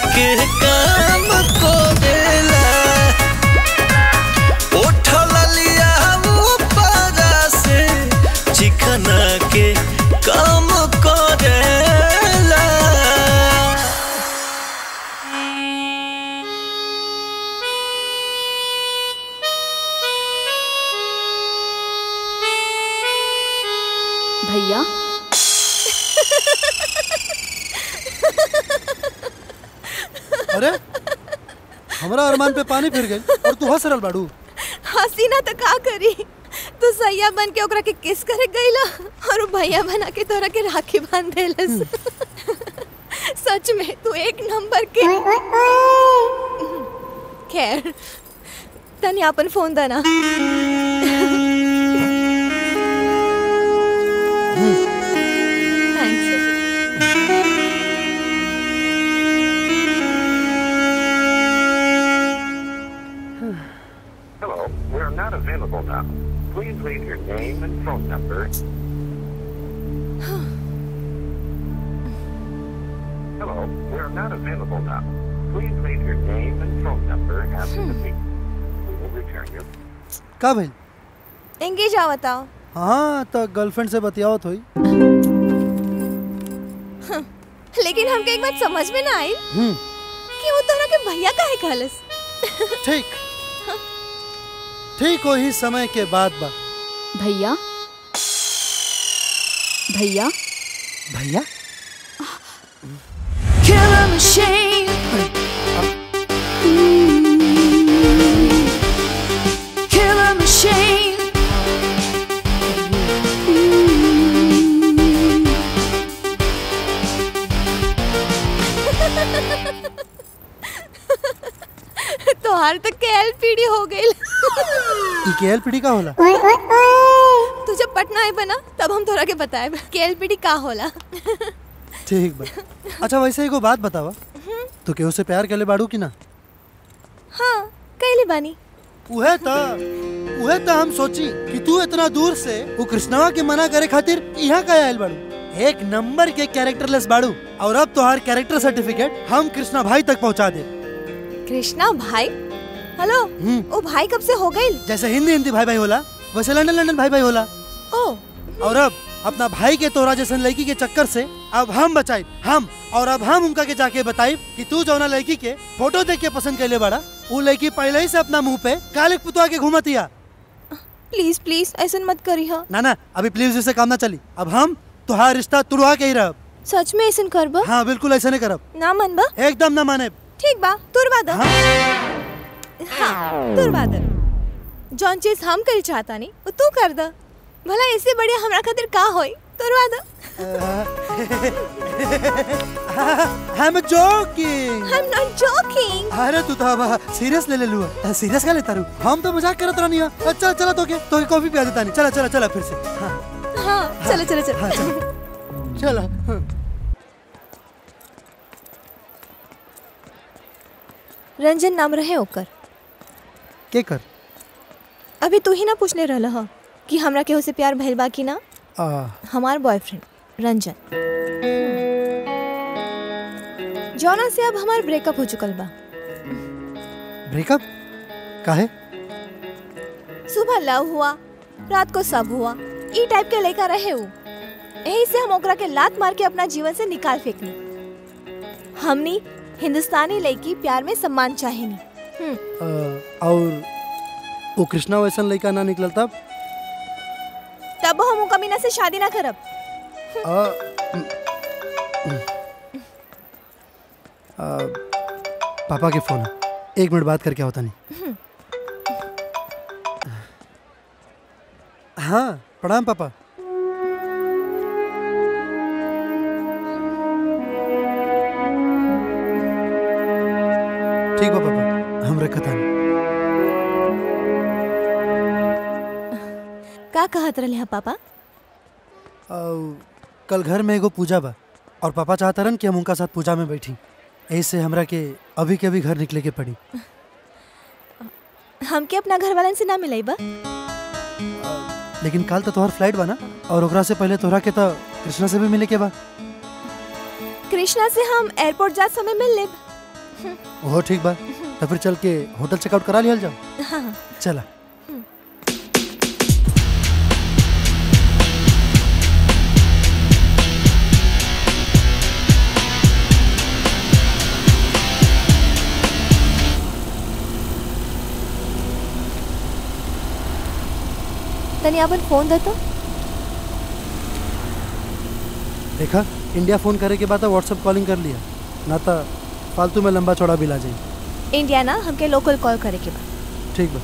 के काम को देला उठल लिया ऊपर से चिकना के काम को देला। भैया अरे हमारा अरमान पे पानी फिर गई और तू हंस रल बाड़ू। हसीना तो का करी, तू सैया बन के ओकरा के किस करे गईला और भैया बना के तोरा के राखी बांध देलस। सच में तू एक नंबर के। खैर तनी अपन फोन देना। Available now. Please leave your name and phone number. Hello, we are not available now. Please leave your name and phone number after the beep. We will return you. कब है? English आ बताओ। हाँ तो girlfriend से बताओ तो ही। लेकिन हमको एक बात समझ में ना आई कि वो तोरा के भैया का है खालस। ठीक। ठीक वही समय के बाद बा भैया भैया भैया तो हार तक के एलपीडी हो गई। के एलपीडी का होला? तू जब पटना आए बना तब हम तोरा के बताए के एलपीडी का होला। ठीक बा। अच्छा वैसे एगो बात बतावा, तू केहू से प्यार कइले बाड़ू कि ना? हाँ कइले बानी। उहे त हम सोची कि तू इतना दूर से वो कृष्णवा के मना करे खातिर यहाँ का आयल बाड़ू। एक नंबर के कैरेक्टरलेस बाड़ू और अब तोहार कैरेक्टर सर्टिफिकेट हम कृष्णा भाई तक पहुँचा दे। कृष्णा भाई? हेलो ओ भाई कब से हो गई? जैसे हिंदी हिंदी भाई भाई होला वैसे लंदन लंदन भाई भाई होला। ओ और अब अपना भाई के तोरा जैसन लड़की के चक्कर से अब हम बचाई हम और अब हम उनका के जाके बताई कि तू जौना लड़की के फोटो देख के पसंद कैले बड़ा वो लड़की पहले ही से अपना मुंह पे कालिक पुतवा के घुमतिया। प्लीज प्लीज ऐसा मत करी। हाँ ना ना अभी प्लीज इससे काम ना चली। अब हम तुहार रिश्ता तुड़वा के ही रह। सच में ऐसा करब? हाँ बिल्कुल ऐसा नहीं करब। ना मानबा? एकदम ना माने। ठीक बा तुड़वा दो। हाँ तुरवा दे। जौन चीज हम करे चाहता नहीं वो तू कर दा। भला इससे बढ़िया हमरा खातिर का होई। तुरवा दे। I'm joking. I'm not joking. अरे तू तो सीरियस ले लूआ। सीरियस का लेता रू। हम तो मजाक करत रहनी है। अच्छा चला तो के कॉफी पिया देता नहीं। चला चला चला फिर से। हाँ चला चला चला चला। रंजन नाम रहे ओकर। के कर? अभी तू ही ना पूछने रहला हा कि हमरा केहू से प्यार भइल बा कि ना। हमार बॉयफ्रेंड रंजन जौना से अब हमार ब्रेकअप हो चुकल बा। ब्रेकअप? काहे? सुबह लव हुआ रात को सब हुआ ई टाइप के लड़का रहे वो। यही से हम ओकरा के लात मार के अपना जीवन से निकाल फेंकनी। हमनी हिंदुस्तानी लड़की प्यार में सम्मान चाहे नहीं। और वो कृष्णा वैसा लड़का ना निकल तब हम कमीना से शादी ना करब। पापा के फोन एक मिनट बात करके होता नहीं। हाँ प्रणाम पापा। ठीक बा पापा हम रखता नहीं। का कहत रहले हा पापा? कल घर में एगो पूजा बा और पापा चाहता रन कि हम उनका साथ पूजा में बैठी। ऐसे हमरा के अभी के अभी घर निकले के पड़ी। हमके अपना घर वालन से ना मिलई बा। लेकिन काल तो तोहर फ्लाइट बा ना और ओकरा से पहले तोहरा के तो कृष्णा से भी मिले के बा। कृष्णा से हम एयरपोर्ट जा समय मिल लेब। वो ठीक बा, तो फिर चल के होटल चेकआउट करा लिया जाओ। हाँ। चला। तनी अपन फोन देता? देखा, इंडिया फोन करे के बाद व्हाट्सएप कॉलिंग कर लिया, ना तो फालतू में लंबा चौड़ा बिल आ जाए। इंडिया ना हमके लोकल कॉल करे के बाद। ठीक बा।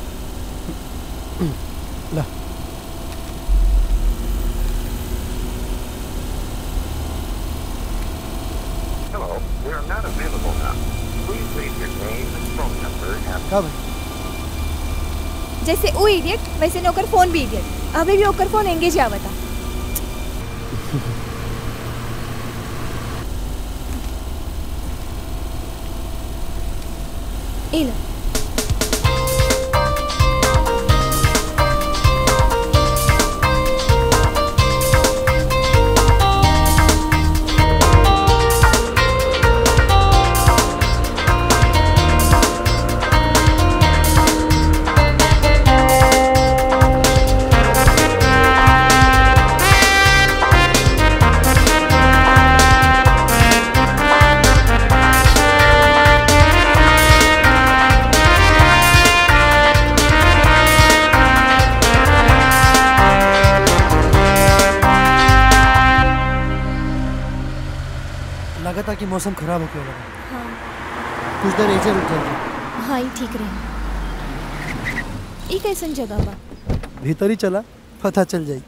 ला। Hello, we are not available now. Please leave your name and phone number and. जैसे वो इडियट वैसे नौकर फोन भी इडियट। अभी भी ओकर फोन एंगेज आवता। इला कि मौसम खराब हो गया लगा। हाँ। कुछ देर ऐसे रुक जाएगी। हाँ, ठीक रहे। ये कैसी जगह बा? भीतर ही चला, पता चल जाए।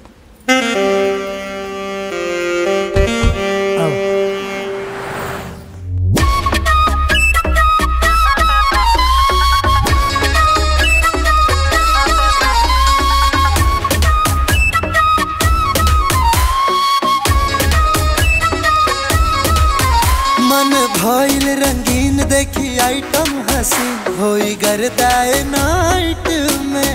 नाइट में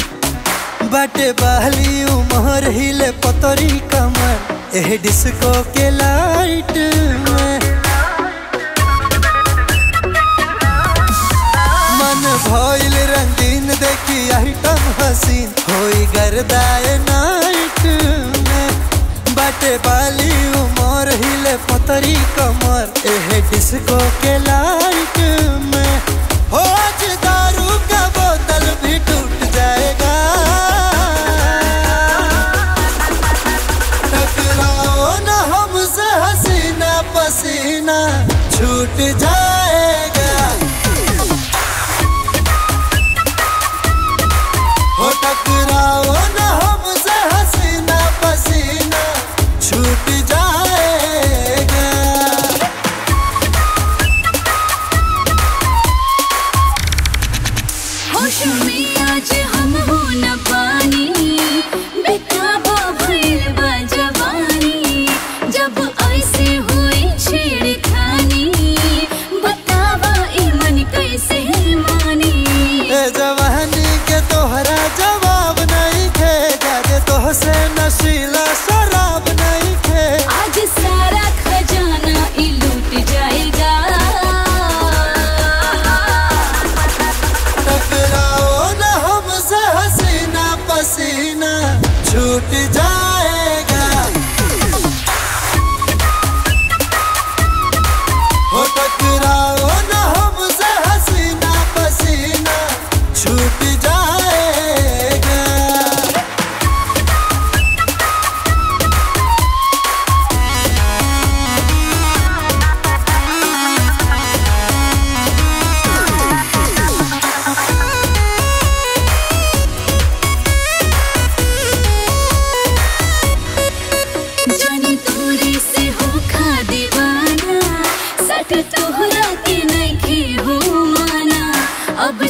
बाटे बहली उमर हिले पतरी कमर एह डिस्को के लाइट में मन भइल रंगीन देखी आइटम हसीन होई गर्दाए नाइट में बाटे बहली उमर हिले पतरी कमर एह डिस्को के लाइट में हो दारू का बोतल भी टूट जाएगा टकराओ ना हमसे हसीना पसीना छूट जाएगा हो टकराओ ना हमसे हसीना पसीना छूट जाएगा नशीला शराब नहीं थे आज सारा खजाना ही लूट जाएगा टकराओ ना हमसे हसीना पसीना छूट जाएगा हो टकराओ ना हमसे हसीना पसीना छूट जाएगा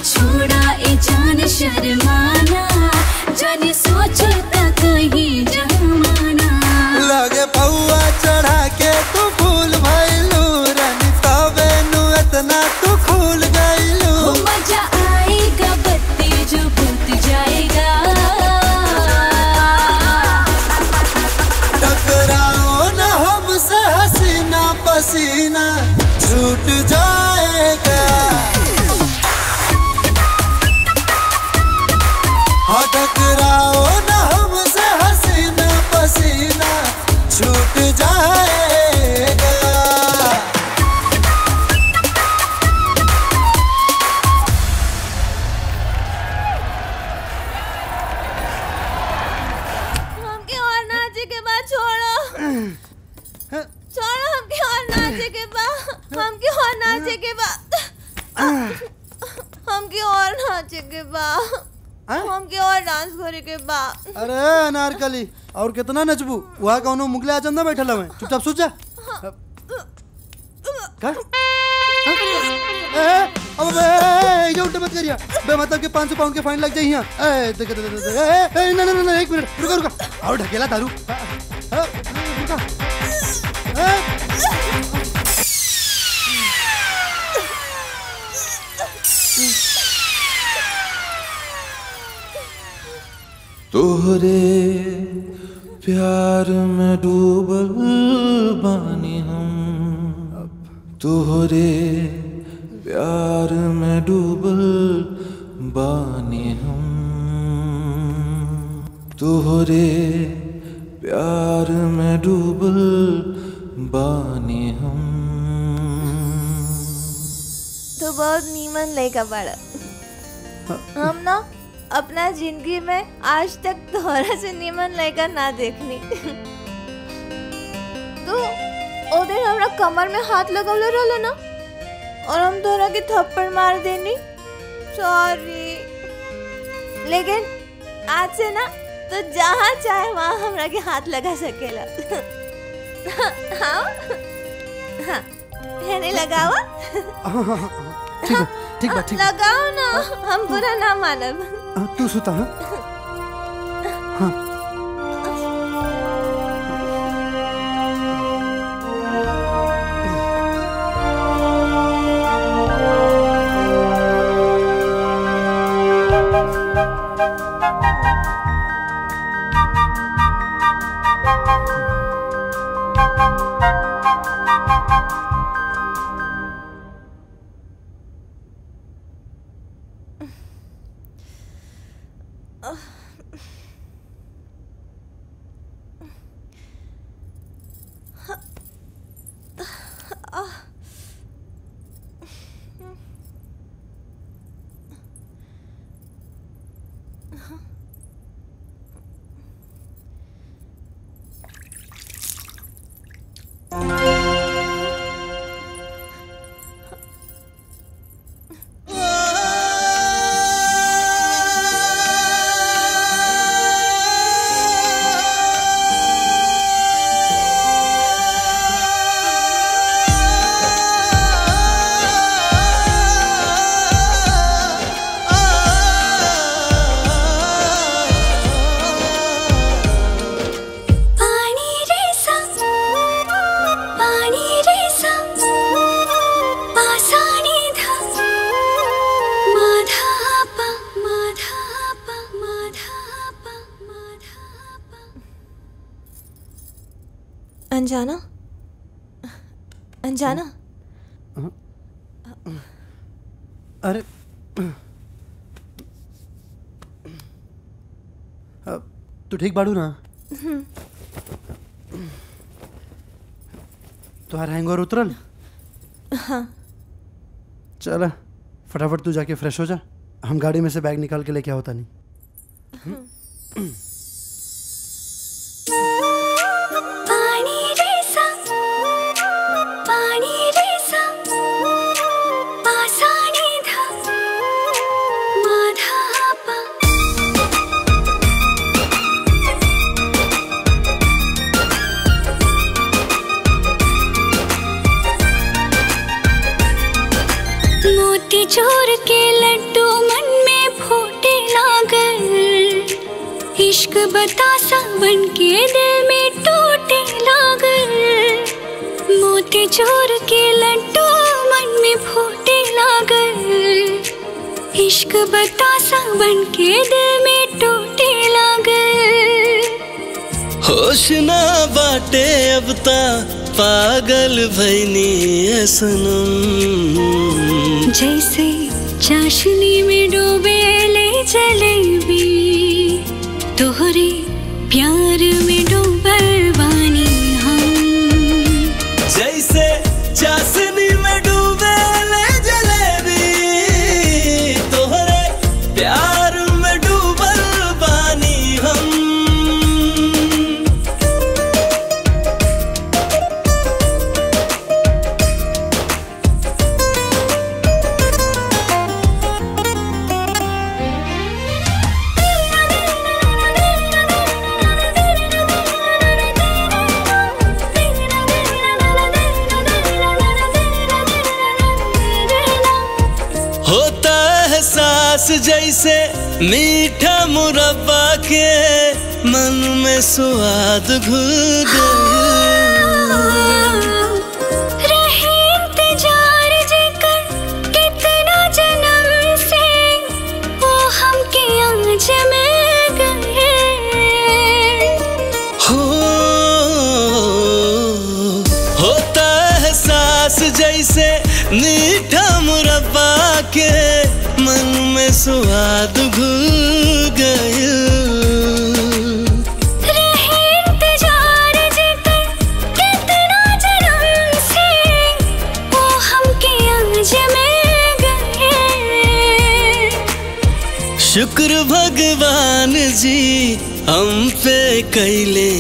छोड़ा ए जान शर्माना जाने सोचा था कहीं जमाना लगे पौआ चढ़ा के तू भूल भइलू रानी तबे नु इतना तू खुल गइलू मजा आएगा बत्ती जो बुत जाएगा टकराओ ना हमसे हसीना पसीना छूट जाएगा हम के और नाचे के बा, हम के और डांस करे के बा। अरे अनारकली और कितना नचबू, वहाँ कौनो मुगले आचंदा बैठल हमें, चुपचाप सोच जा। अबे ये उल्टे मत करिया, बे मतलब के 500 पाउंड के फाइन लग जाइए। ना ना ना एक मिनट रुका रुका, और ढकेला दारू। तोहरे प्यार में डूबल बानी हम, तोहरे प्यार में डूबल बानी हम, तोहरे प्यार में डूबल बानी हम। तो बहुत नीमन लेकर बड़ा हम ना अपना जिंदगी में आज तक दोहरा से नीमन लेकर ना देखनी। तो ओ दिन हमरा कमर में हाथ लगौले रहलो ना और हम दोहरा के थप्पड़ मार देनी, सॉरी। लेकिन आज से ना तो जहाँ चाहे वहाँ हमरा के हाथ लगा सकेला। हाँ हाँ नहीं लगावा। ठीक बात, ठीक लगाओ ना, हम बुरा ना मानब। तू सुता है? हाँ। अनजाना, अनजाना। अरे तू ठीक बाड़ू ना? तुम्हारा हैंगओवर उतरल? हाँ। चल फटाफट तू जाके फ्रेश हो जा, हम गाड़ी में से बैग निकाल के लेके आओ। होता नहीं चोर के लड्डू मन में फूटे लागल, इश्क बतासा बन के दिल में टूटे लागल। मोती चोर के लड्डू मन में फूटे लागल, इश्क बतासा बन के दिल में टूटे लागल। होश ना बाटे अब ता पागल भैनी सनम, जैसे चाशनी में डूबे ले जलेबी, तोहरे प्यार में डूबल बानी हम। जैसे चाशनी में डूबे ले जलेबी, तोहरे प्यार में डूबल बानी हम। रस जैसे मीठा मुरब्बा के मन में स्वाद घुल गया। जैसे मीठा मुरब्बा के मन में स्वाद घुल गया। शुक्र भगवान जी हम पे कैले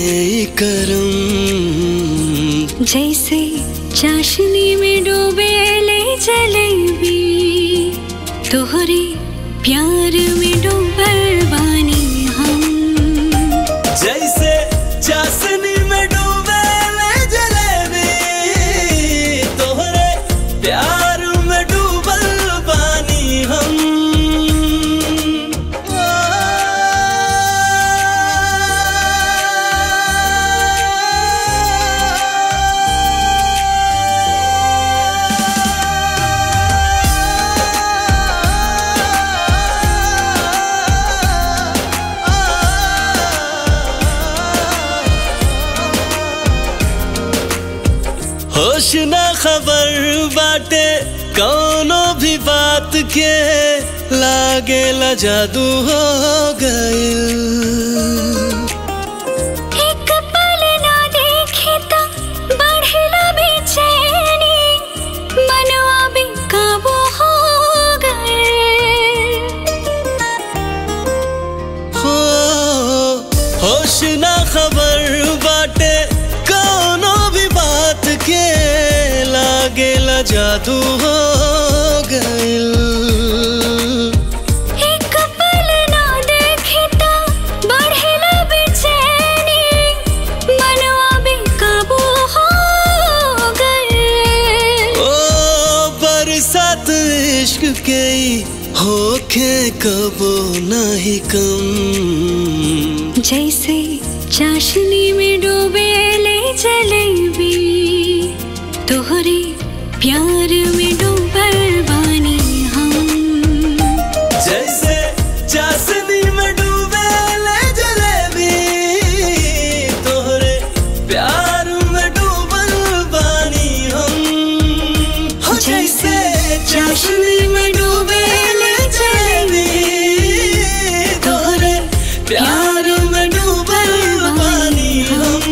करम, जैसे चाशनी में डूबे ले जलेबी, तोहरे प्यार में डूबल बानी हम, जैसे चाशनी में डूबे ले जलेबी, तोहरे प्यार खबर बाटे कौनो भी बात के लागे ला जादू हो गए। एक पल ना देखे तो बढ़ला बेचैनी, मनवा भी काबू हो गए। होश ना खबर बाटे कौनो भी बात के गेला जादू हो गया। एक पल ना देखे तो बढ़ला बेचैनी, मनवा भी काबू हो गए। ओ बरसात इश्क के होखे कबो नहीं कम, जैसे चाशनी में डूबे ले जलेबी, तोहरे प्यार में डूबल बानी हम, जैसे चाशनी में डूबे ले जलेबी, तोहरे प्यार में डूबल बानी हम, हो जैसे चाशनी में डूबे ले जलेबी, तोहरे प्यार में डूबल बानी हम।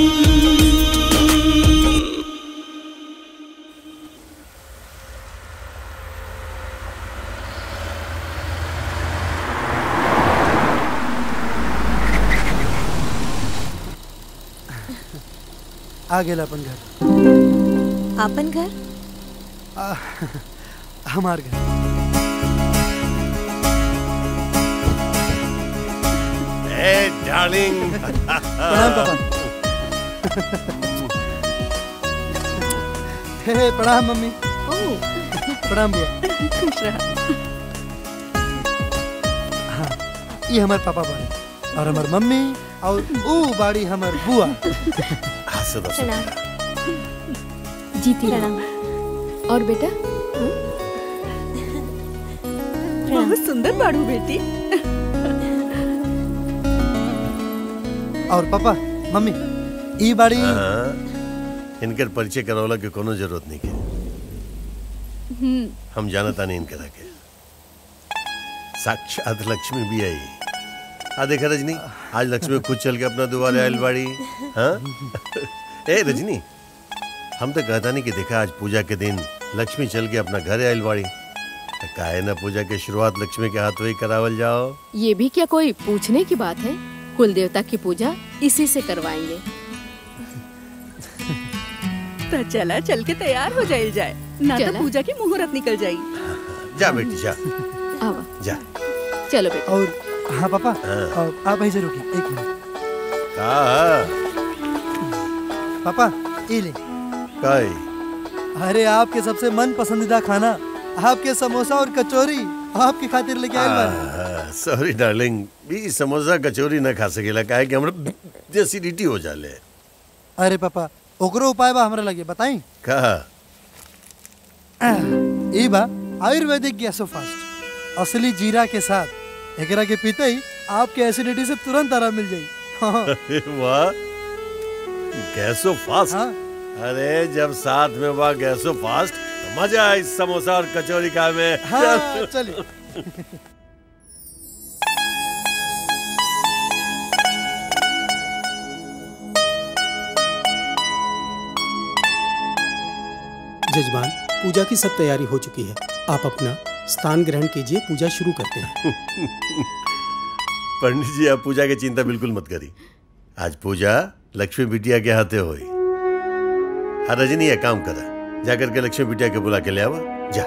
आ गेल अपन घर। आपन घर? हमार घर। ए डार्लिंग। प्रणाम पापा। हे प्रणाम मम्मी। ओह प्रणाम बुआ। हाँ ये हमार पापा बाड़े और हमार मम्मी और वो बाड़ी हमार बुआ। जीती और बेटा बहुत सुंदर बाड़ू बेटी। और पापा मम्मी ई बाड़ी इनकर परिचय करवला के कोनो जरूरत नहीं के, हम जानता नहीं इनकरा के। साक्षात लक्ष्मी भी आई। आ देखा रजनी, आज लक्ष्मी खुद चल के अपना दोबारा आयल बाड़ी। हाँ ए रजनी, हम तो कहता नहीं कि देखा आज पूजा के दिन लक्ष्मी चल के अपना घर आयल बाड़ी, तो काहे ना पूजा के शुरुआत लक्ष्मी के हाथ वही करावल जाओ। ये भी क्या कोई पूछने की बात है, कुल देवता की पूजा इसी से करवाएंगे। तो चला चल के तैयार हो जाए ना, तो पूजा की मुहूर्त निकल जाएगी। जा बेटी जा, जा चलो बेटा। और हाँ पापा आप ऐसे रुकिए एक मिनट। पापा ये ले। अरे आपके सबसे मन पसंदीदा खाना आपके समोसा और कचौरी आपकी खातिर लेके आए बानी। सॉरी डार्लिंग, भी समोसा कचौरी ना खा सकेला काहे कि हमरा एसिडिटी हो जाले। अरे पापा ओकरो उपाय बा हमरा लगे बताई का? ई बा आयुर्वेदिक गैसोफास्ट, असली जीरा के साथ। एकरा के पीते ही आपके एसिडिटी से तुरंत आराम मिल जाए। वाह गैसोफास्ट। हाँ? अरे जब साथ में वाह गैसोफास्ट तो मजा आए समोसा और कचौरी का में। हाँ, चलिए। जजमान, पूजा की सब तैयारी हो चुकी है, आप अपना स्थान ग्रहण कीजिए, पूजा शुरू करते हैं। पंडित जी आप पूजा की चिंता बिल्कुल मत करी, आज पूजा लक्ष्मी बिटिया के हाथे होई। हाँ रजनी यह काम करा, जाकर के लक्ष्मी बिटिया के बुला के ले आवा जा।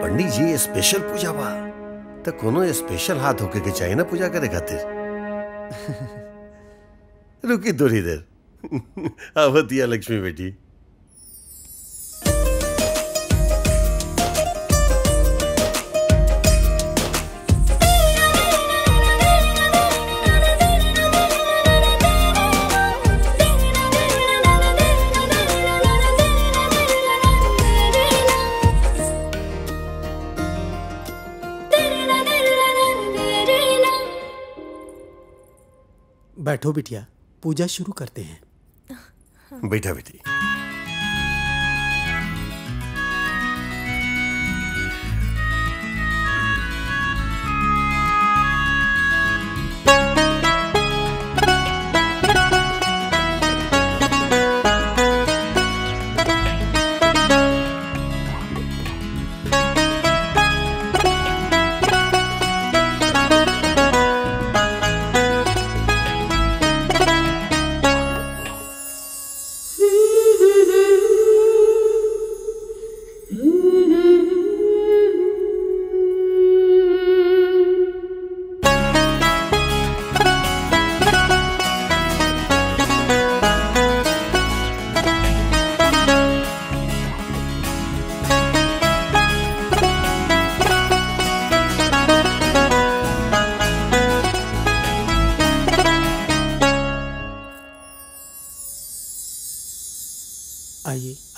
पंडित जी स्पेशल पूजा बा तो कोनो स्पेशल हाथ होके के चाहिए ना पूजा करे खातिर। रुकी थोड़ी देर। आवतिया लक्ष्मी बेटी। बैठो बिटिया, पूजा शुरू करते हैं। बैठा बेटी।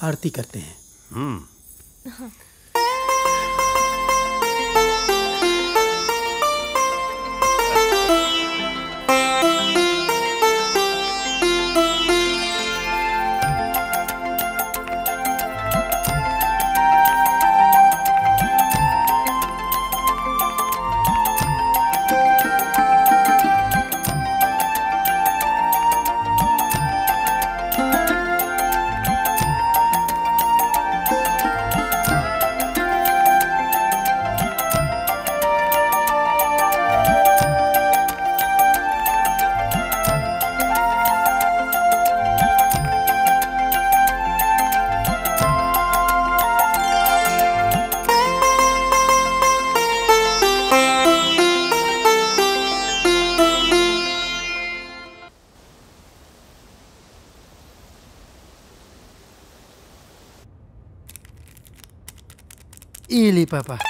आरती करते हैं। पापा बेटी।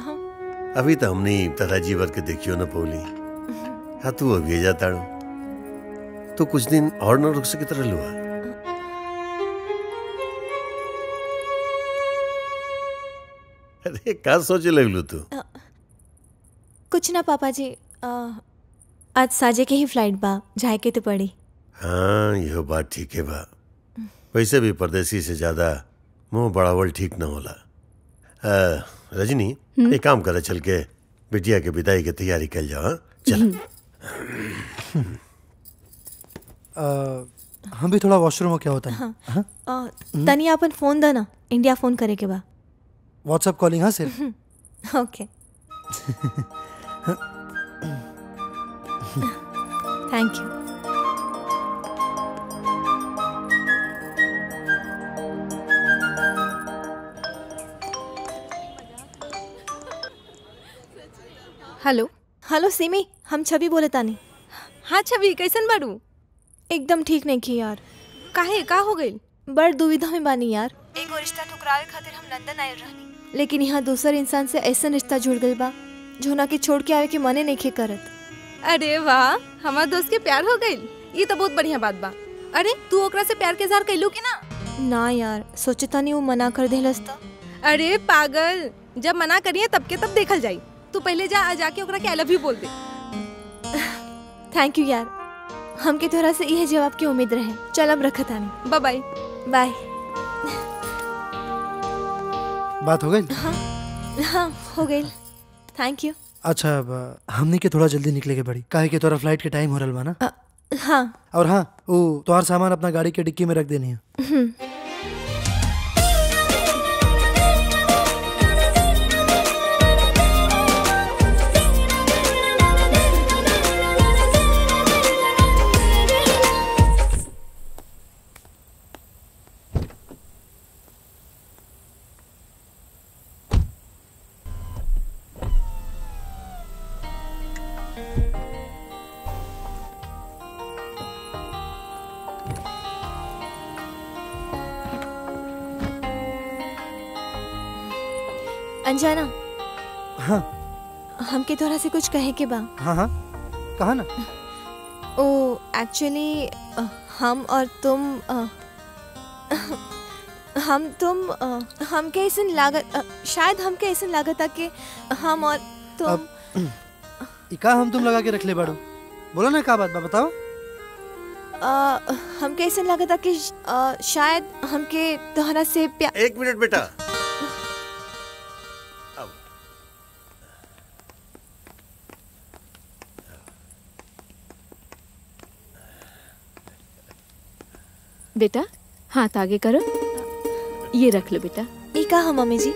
हाँ? अभी तो हमने दादाजी वर के देखियो ना पोली। हाँ तू अभी जाता हूँ तो कुछ दिन और न रुक सके तरह लुआ। अरे क्या सोचे लगलू तू? कुछ ना पापा जी, आज साजे के ही फ्लाइट बा, जाए के तो पड़ी। हाँ यह बात ठीक है बा, वैसे भी परदेसी से ज्यादा मुंह बड़ावल ठीक ना होला। रजनी एक काम करे, चल के बिटिया के विदाई की तैयारी कर जाओ। चल हम भी थोड़ा वॉशरूम में क्या होता है। हाँ? तनी अपन फोन देना, इंडिया फोन करे के बा। WhatsApp calling. हाँ sir okay, thank you. Hello hello Simi, हम छवि बोले तानी। हाँ छवि, कैसन बाड़ू? एकदम ठीक नहीं की यार। काहे, का हो गई? बड़ दुविधा में बानी यार। एगो रिश्ता ठुकरावे खातिर हम लंदन आयल रहनी, लेकिन यहाँ दूसर इंसान से ऐसा रिश्ता जुड़ गई बा जोना के छोड़ के आवे के मने नहीं करत। अरे वाह, हमारे दोस्त के प्यार हो गई, ये तो बहुत बढ़िया बात बा। अरे तू ओकरा से प्यार के इजहार कैलू कि ना? ना यार, सोचे तानी वो मना कर देलस। अरे पागल, जब मना करिए तब के तब देखल जाई। तू पहले जा जाके ओकरा के आई लव यू बोल दे। थैंक यू यार, हमके तोरा से यह जवाब की उम्मीद रहे। चल अब रखत आनी, बाय बाय। बाय। बात हो गई? हाँ हाँ हो गई, थैंक यू। अच्छा हमने के थोड़ा जल्दी निकले के पड़ी काहे के तोरा फ्लाइट के टाइम हो रहा बा ना। हाँ और हाँ, वो तोहर सामान अपना गाड़ी के डिक्की में रख देनी है। अंजना। हाँ हमके तोरा से कुछ कहे के बा। हाँ हाँ कहा ना। ओ एक्चुअली हम और तुम हम तुम हमके ऐसा लागत शायद हमके ऐसा लागत कि हम और तुम इका हम तुम लगा के रख ले बाड़ो। बोलो ना का बात बा, बताओ। हमके ऐसा लागत कि शायद हमके तोहरा से प्यार। एक मिनट बेटा, बेटा हाथ आगे करो, ये रख लो बेटा। ये क्या है मम्मी जी?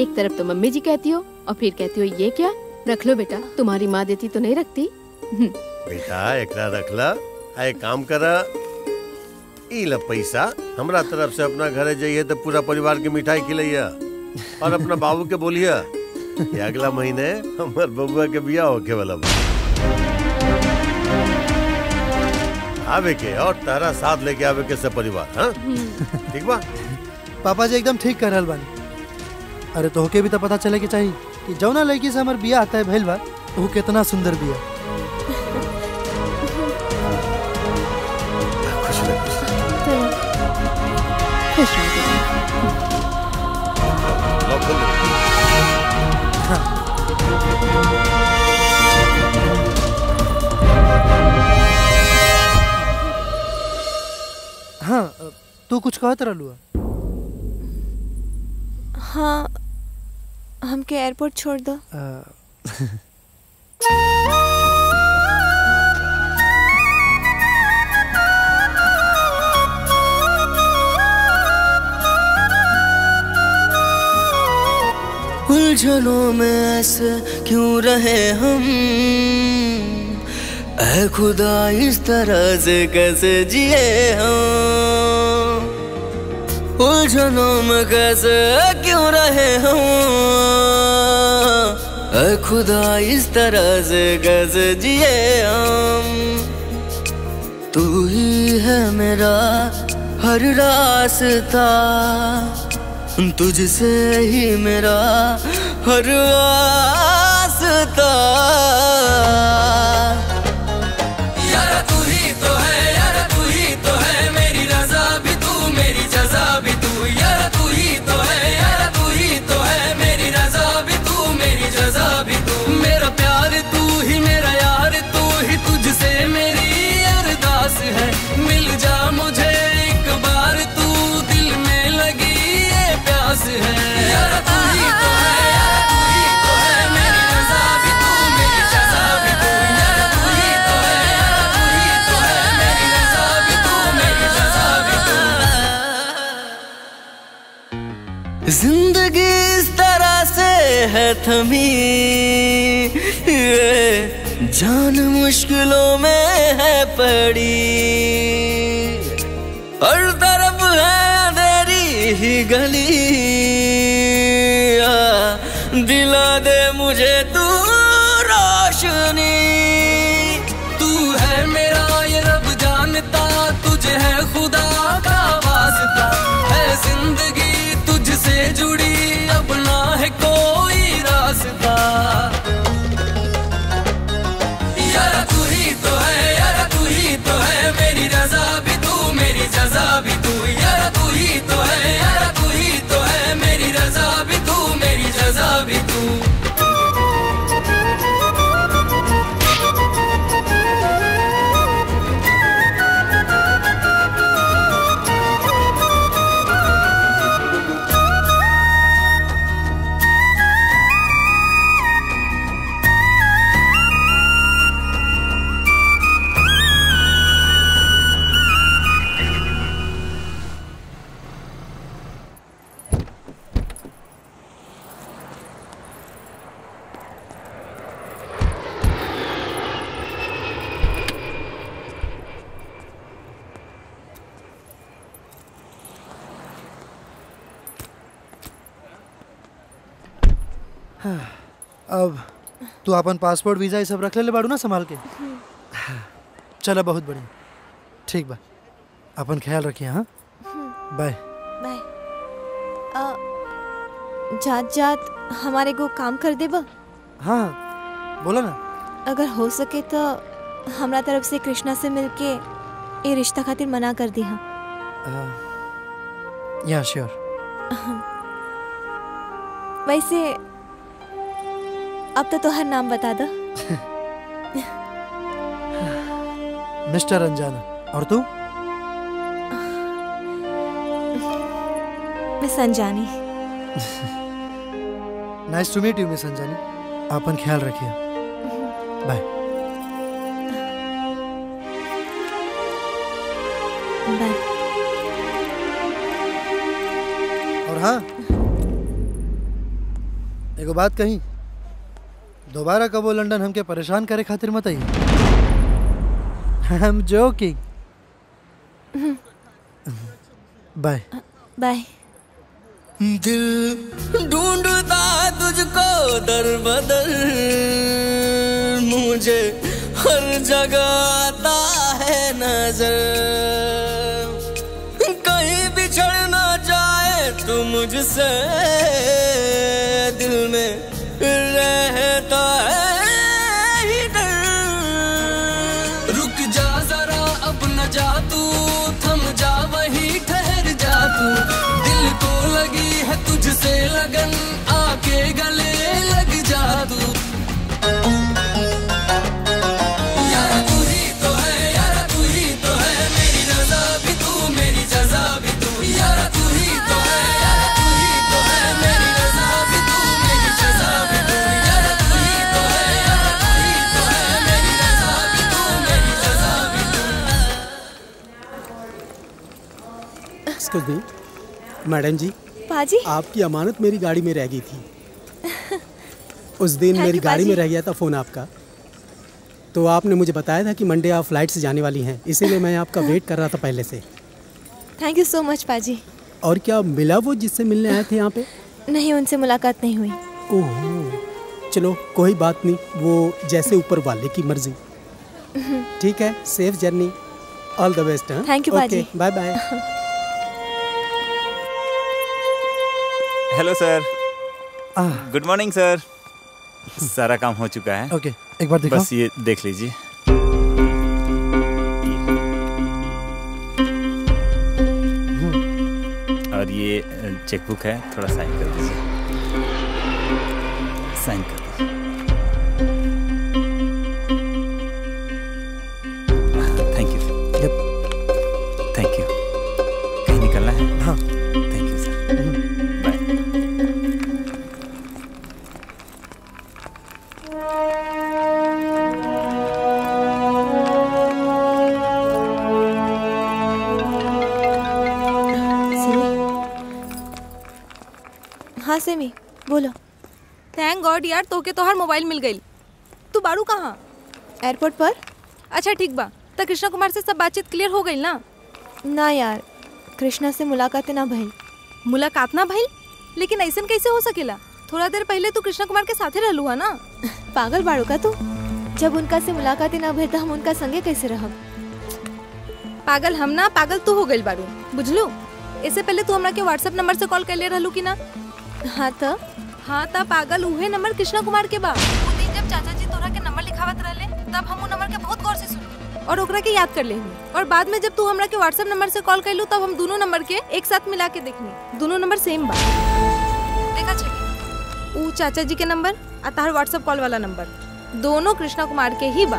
एक तरफ तो मम्मी जी कहती हो और फिर कहती हो ये क्या। रख लो बेटा, तुम्हारी माँ देती तो नहीं रखती। बेटा एकरा रखला, एक काम करा, ई ला पैसा हमरा तरफ से। अपना घर जाइए तो पूरा परिवार के मिठाई खिलैया और अपना बाबू के बोलिया अगला महीने हमार बबुआ के बियाह होके वाला आवे के और तारा साथ लेके आवे के सब परिवार। हाँ ठीक बा। पापा जी एकदम ठीक कर रहल बानी। अरे तो होके भी तो पता चले के चाहिए कि जौना लड़की से हमार बियाह आता है भइल बा वो कितना सुंदर बिया। हाँ तू कुछ कहत रहलुआ। हाँ हमके एयरपोर्ट छोड़ दो। उलझनों में ऐसे क्यों रहे हम, ऐ खुदा इस तरह से कैसे जिए हम। उलझनों में कैसे क्यों रहे हम, ऐ खुदा इस तरह से कैसे जिए हम। तू ही है मेरा हर रास्ता, तुझसे ही मेरा हर रास्ता। जिंदगी इस तरह से है थमी, जान मुश्किलों में है पड़ी। हर तरफ है अंधेरी ही गली, दिला दे मुझे तू हाँ, अब तू अपन पासपोर्ट वीजा ये सब रख ले बाड़ू ना संभाल के। चलो बहुत बढ़िया, ठीक बा, अपन ख्याल रखिए। हाँ बाय बाय। जात जात हमारे को काम कर दे बा। हाँ बोला ना। अगर हो सके तो हमरा तरफ से कृष्णा से मिलके ये रिश्ता खातिर मना कर दी। हाँ या श्योर। वैसे अब तो हर नाम बता दो। मिस्टर अंजाना। और तू? Miss Anjani. Nice to meet you miss Anjani. अपन ख्याल रखिए। Bye bye. और हाँ एगो बात कही, दोबारा कबो लंदन हमके परेशान करे खातिर मत आई। I am joking. Bye bye. दिल ढूंढता तुझको दर बदर, मुझे हर जगह आता है नजर। कहीं बिछड़ ना जाए तू मुझसे, दिल में रहता है ही डर। रुक जा जरा अब न जा तू, थम जा वही ठहर जा तू। लगी है तुझसे लगन, आके गले लग जा तू। यारा तू ही तो है, यारा तू ही तो है, मेरी रज़ा भी तू मेरी जज़ा भी तू। यारा तू ही तो है, यारा तू ही तो है, मेरी रज़ा भी तू मेरी जज़ा भी तू। यारा तू ही तो है, यारा तू ही तो है, मेरी रज़ा भी तू मेरी जज़ा भी तू। एक्सक्यूज मी मैडम जी, पाजी आपकी अमानत मेरी गाड़ी में रह गई थी। उस दिन मेरी गाड़ी में रह गया था फ़ोन आपका, तो आपने मुझे बताया था कि मंडे आप फ्लाइट से जाने वाली हैं, इसीलिए मैं आपका वेट कर रहा था पहले से। थैंक यू सो मच पाजी। और क्या मिला वो जिससे मिलने आए थे यहाँ पे? नहीं, उनसे मुलाकात नहीं हुई। ओह चलो कोई बात नहीं, वो जैसे ऊपर वाले की मर्जी। ठीक है, safe journey, all the best. Thank you पाजी, bye bye. Hello sir, good morning sir. सारा काम हो चुका है। ओके एक बार दिखाओ, बस ये देख लीजिए। और ये चेकबुक है, थोड़ा साइन कर दीजिए, साइन कर दीजिए। Thank you sir. Yup thank you. कहीं निकलना है? हाँ। सेमी बोलो। थैंक गॉड यार, तोके तो हर मोबाइल मिल गई। तू बारू कहाँ? एयरपोर्ट पर। अच्छा ठीक बा, तो कृष्णा कुमार से सब बातचीत क्लियर हो गई ना? ना यार, कृष्णा से मुलाकात ना भई। मुलाकात ना भई? लेकिन ऐसा कैसे हो सकेला? थोड़ा देर पहले तू कृष्णा कुमार के साथे रहलू हा ना। पागल बारू का तू, जब उनका से मुलाकात ना भई तो हम उनका संगे कैसे रहब? पागल हम ना, पागल तू हो गई बारू, बुझलू? इससे पहले तू हमरा के व्हाट्सएप नंबर से कॉल कर ले रहलू कि ना? हाँ था। हाँ था पागल, उहे नंबर कृष्णा कुमार के बा। जब चाचा जी तोरा के नंबर लिखावत रहले तब हम वो नंबर के बहुत गौर से सुन और ओकरा के याद कर ले। और बाद में जब तू हमरा के व्हाट्सएप नंबर से कॉल कैलू तब हम दोनों नंबर के एक साथ मिला के देखनी, दोनों नंबर सेम बा। देखा छे ऊ चाचा जी के नंबर आ तार व्हाट्सएप कॉल वाला नंबर, दोनों कृष्णा कुमार के ही बा।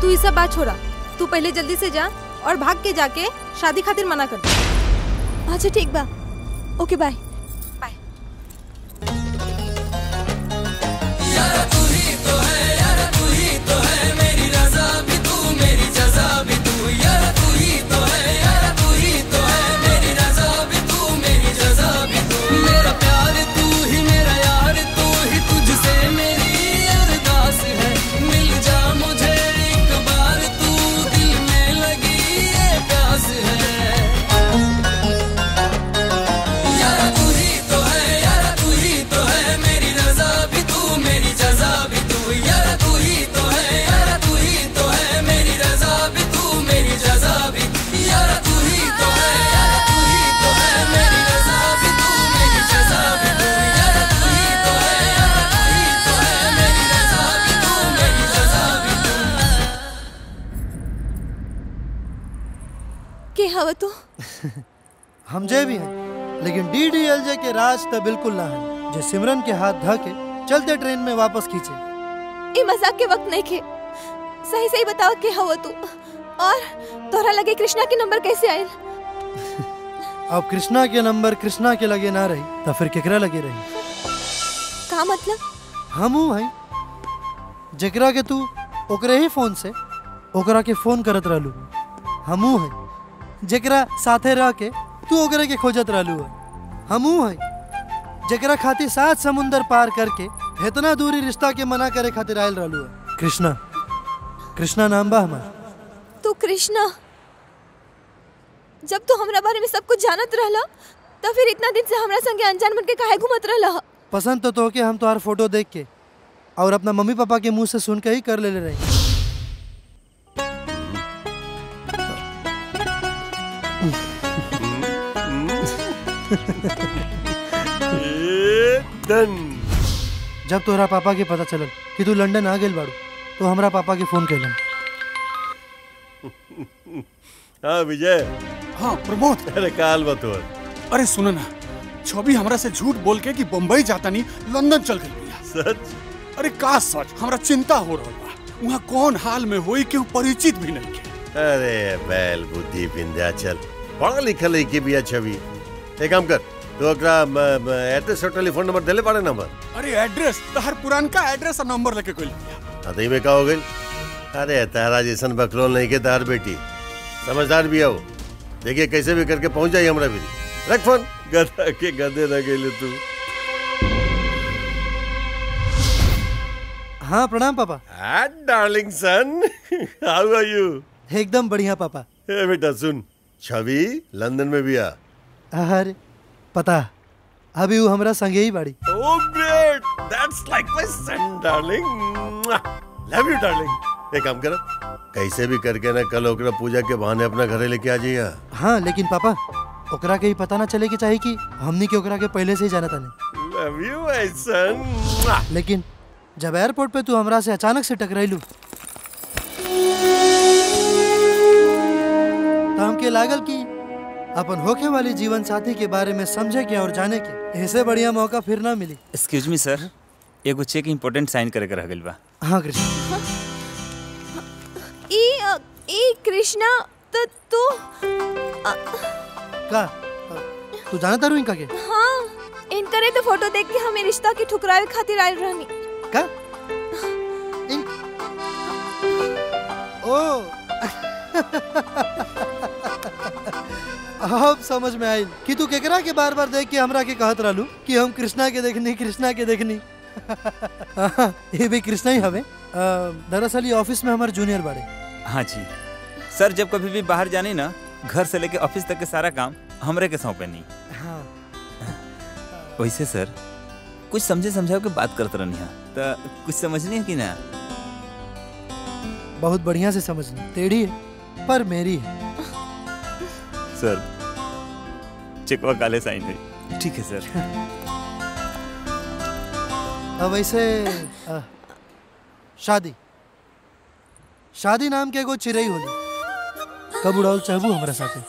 तू ये सब बात छोड़ा, तू पहले जल्दी से जा और भाग के जाके शादी खातिर मना कर दे। अच्छा ठीक बा, ओके बाय बाय। यारा तू ही तो है, यारा तू ही तो है, मेरी रज़ा भी तू मेरी जज़ा भी तू। यारा तू ही तो है, यारा तू ही तो है, मेरी रज़ा भी तू मेरी जज़ा भी तू। मेरा प्यार तू ही, मेरा यार तू ही, तुझसे मेरी अरदास है, मिल जा मुझे एक बार तू, दिल में लगी ये प्यास है। I तो हम जे भी हैं, लेकिन DDLJ के रास्ते बिल्कुल ना है। जो सिमरन के हाथ धके चलते ट्रेन में वापस खींचे। ये मजाक के वक्त नहीं के, सही सही बताओ क्या हुआ तू? और तोरा लगे कृष्णा के नंबर कैसे आए? अब कृष्णा के नंबर कृष्णा के लगे ना रही, तो फिर केकरा लगे रही? का मतलब? हम हूँ भाई, जकरा के तू ओकरे ही फोन से ओकरा के फोन करत रहलू। हम हूँ है जकरा साथे रह के तू ओकरे के खोजत रहलू है। हम हूँ है जकरा खातिर 7 समुंदर पार करके इतना दूरी रिश्ता के मना करे खातिर आयल रहलू है। कृष्णा, कृष्णा नाम बा हमार। तू कृष्णा, जब तू हमरा बारे में सब कुछ जानत रहला तो फिर इतना दिन से हमरा संगे अनजान बन के काहे घूमत रहला? पसंद तो तोके हम तोहार फोटो देख के और अपना मम्मी पापा के मुंह से सुन के ही कर ले रहे। जब तोहरा पापा के पता चलल कि तू लंदन आ गेल बाड़ू तो हमरा पापा के फोन कैलन। हाँ विजय। हाँ प्रमोद। अरे काल बात हो। अरे सुन ना, छवि हमरा से झूठ बोल के कि बम्बई जाता नहीं लंदन चल गई। सच? अरे का सच? हमरा चिंता हो रहा बा, वहाँ कौन हाल में होई के परिचित भी नहीं के। अरे बैल बुद्धि विंध्याचल, पढ़ा लिखल है के बिया छवि। एक काम कर, तो ओकरा एड्रेस और टेलीफोन नंबर देले पारे नंबर। अरे एड्रेस तहर पुरान का एड्रेस और नंबर लेके कोई अदई में का हो गई। अरे तहरा जैसन बकलोल नहीं के तहर बेटी, समझदार भी आओ। देखिए कैसे भी करके पहुंच जाइए हमरा भी। रख फोन, गधा के गधे न गेले तू। हाँ प्रणाम पापा। Darling son, how are you? एकदम बढ़िया पापा। ए बेटा सुन, छवि लंदन में भी आ। अरे पता, अभी वो हमरा संगे ही बाड़ी। Oh great, that's like my son darling. Love you darling. एक काम करो, कैसे भी करके ना कल ओकरा पूजा के बहाने अपना घरे लेके आ जाइए। हाँ लेकिन पापा, ओकरा के ही पता ना चले के चाहिए कि हमनी के ओकरा के पहले से ही जाना था। Love you my son. लेकिन जब एयरपोर्ट पे तू हमरा से अचानक से टकराइलू तो हमके लागल कि अपन होके वाली जीवन साथी के बारे में समझे के और जाने के ऐसे बढ़िया मौका फिर ना मिली। एक्सक्यूज मी सर, एगो चेक इम्पोर्टेंट साइन करे के रह गइल बा। हाँ कृष्णा। ई कृष्णा तो तू का तू जानता रू इनका के? हाँ, इनकरे तो फोटो देख के हमें रिश्ता के ठुकरावे खातिर आयल रहनी। का? इन... ओ अब समझ में आई कि तू केकरा के बार बार देख के हमरा के कहत रहलू कि हम कृष्णा के देखनी, कृष्णा के देखनी। ये भी कृष्णा ही हवे। दरअसल ये ऑफिस में हमारे जूनियर बाड़े। हाँ जी सर, जब कभी भी बाहर जाने ना, घर से लेके ऑफिस तक के सारा काम हमरे के सौंपे नहीं। हाँ। वैसे सर कुछ समझे समझाओ के बात करते रहनी है, तो कुछ समझनी है कि ना? बहुत बढ़िया से समझनी, तेरी है पर मेरी है। सर चेकवा काले साइन है। ठीक है सर। अब वैसे शादी शादी नाम के एगो चिड़ई होली, कब उड़ाओ चाहबू हमरा साथे।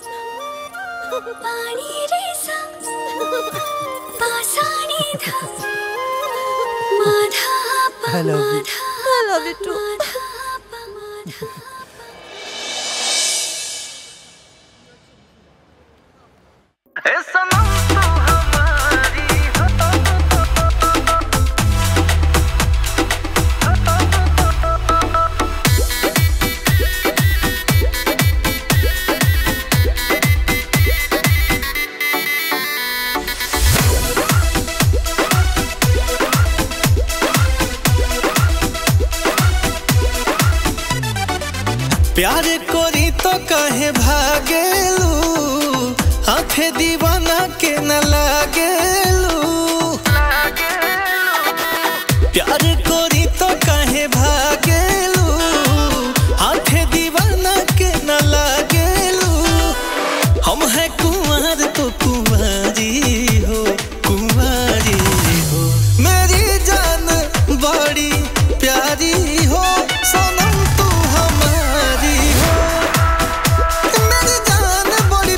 I love you. I love you too. प्यार कोरी तो कहे भागेलू, आंखें दीवाना के न लागेलू। प्यार कोरी तो कहे भागेलू, आंखें दीवाना के न लागेलू। हम है कुंवर तो कुंवारी हो, कुंवारी हो। मेरी जान बड़ी प्यारी हो, सोनम तू हमारी हो। मेरी जान बड़ी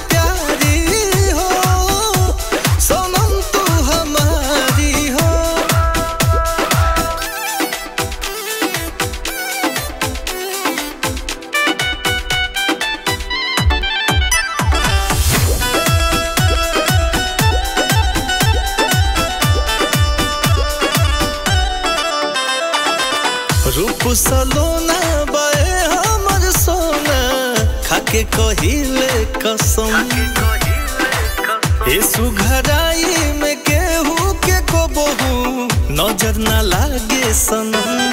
कहिले कसम ए सुघराई में केहू के को बहू नजर न लागे सनम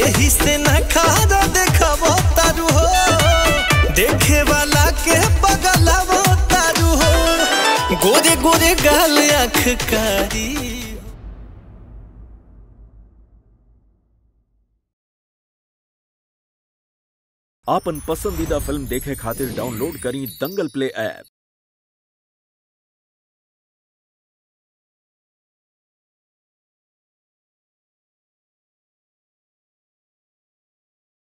एही से न खारा देखब तारू हो देखे वाला के पगलव तारू हो गोरे गोरे गाल आँख कारी। आपन पसंदीदा फिल्म देखे खातिर डाउनलोड करी दंगल प्ले ऐप।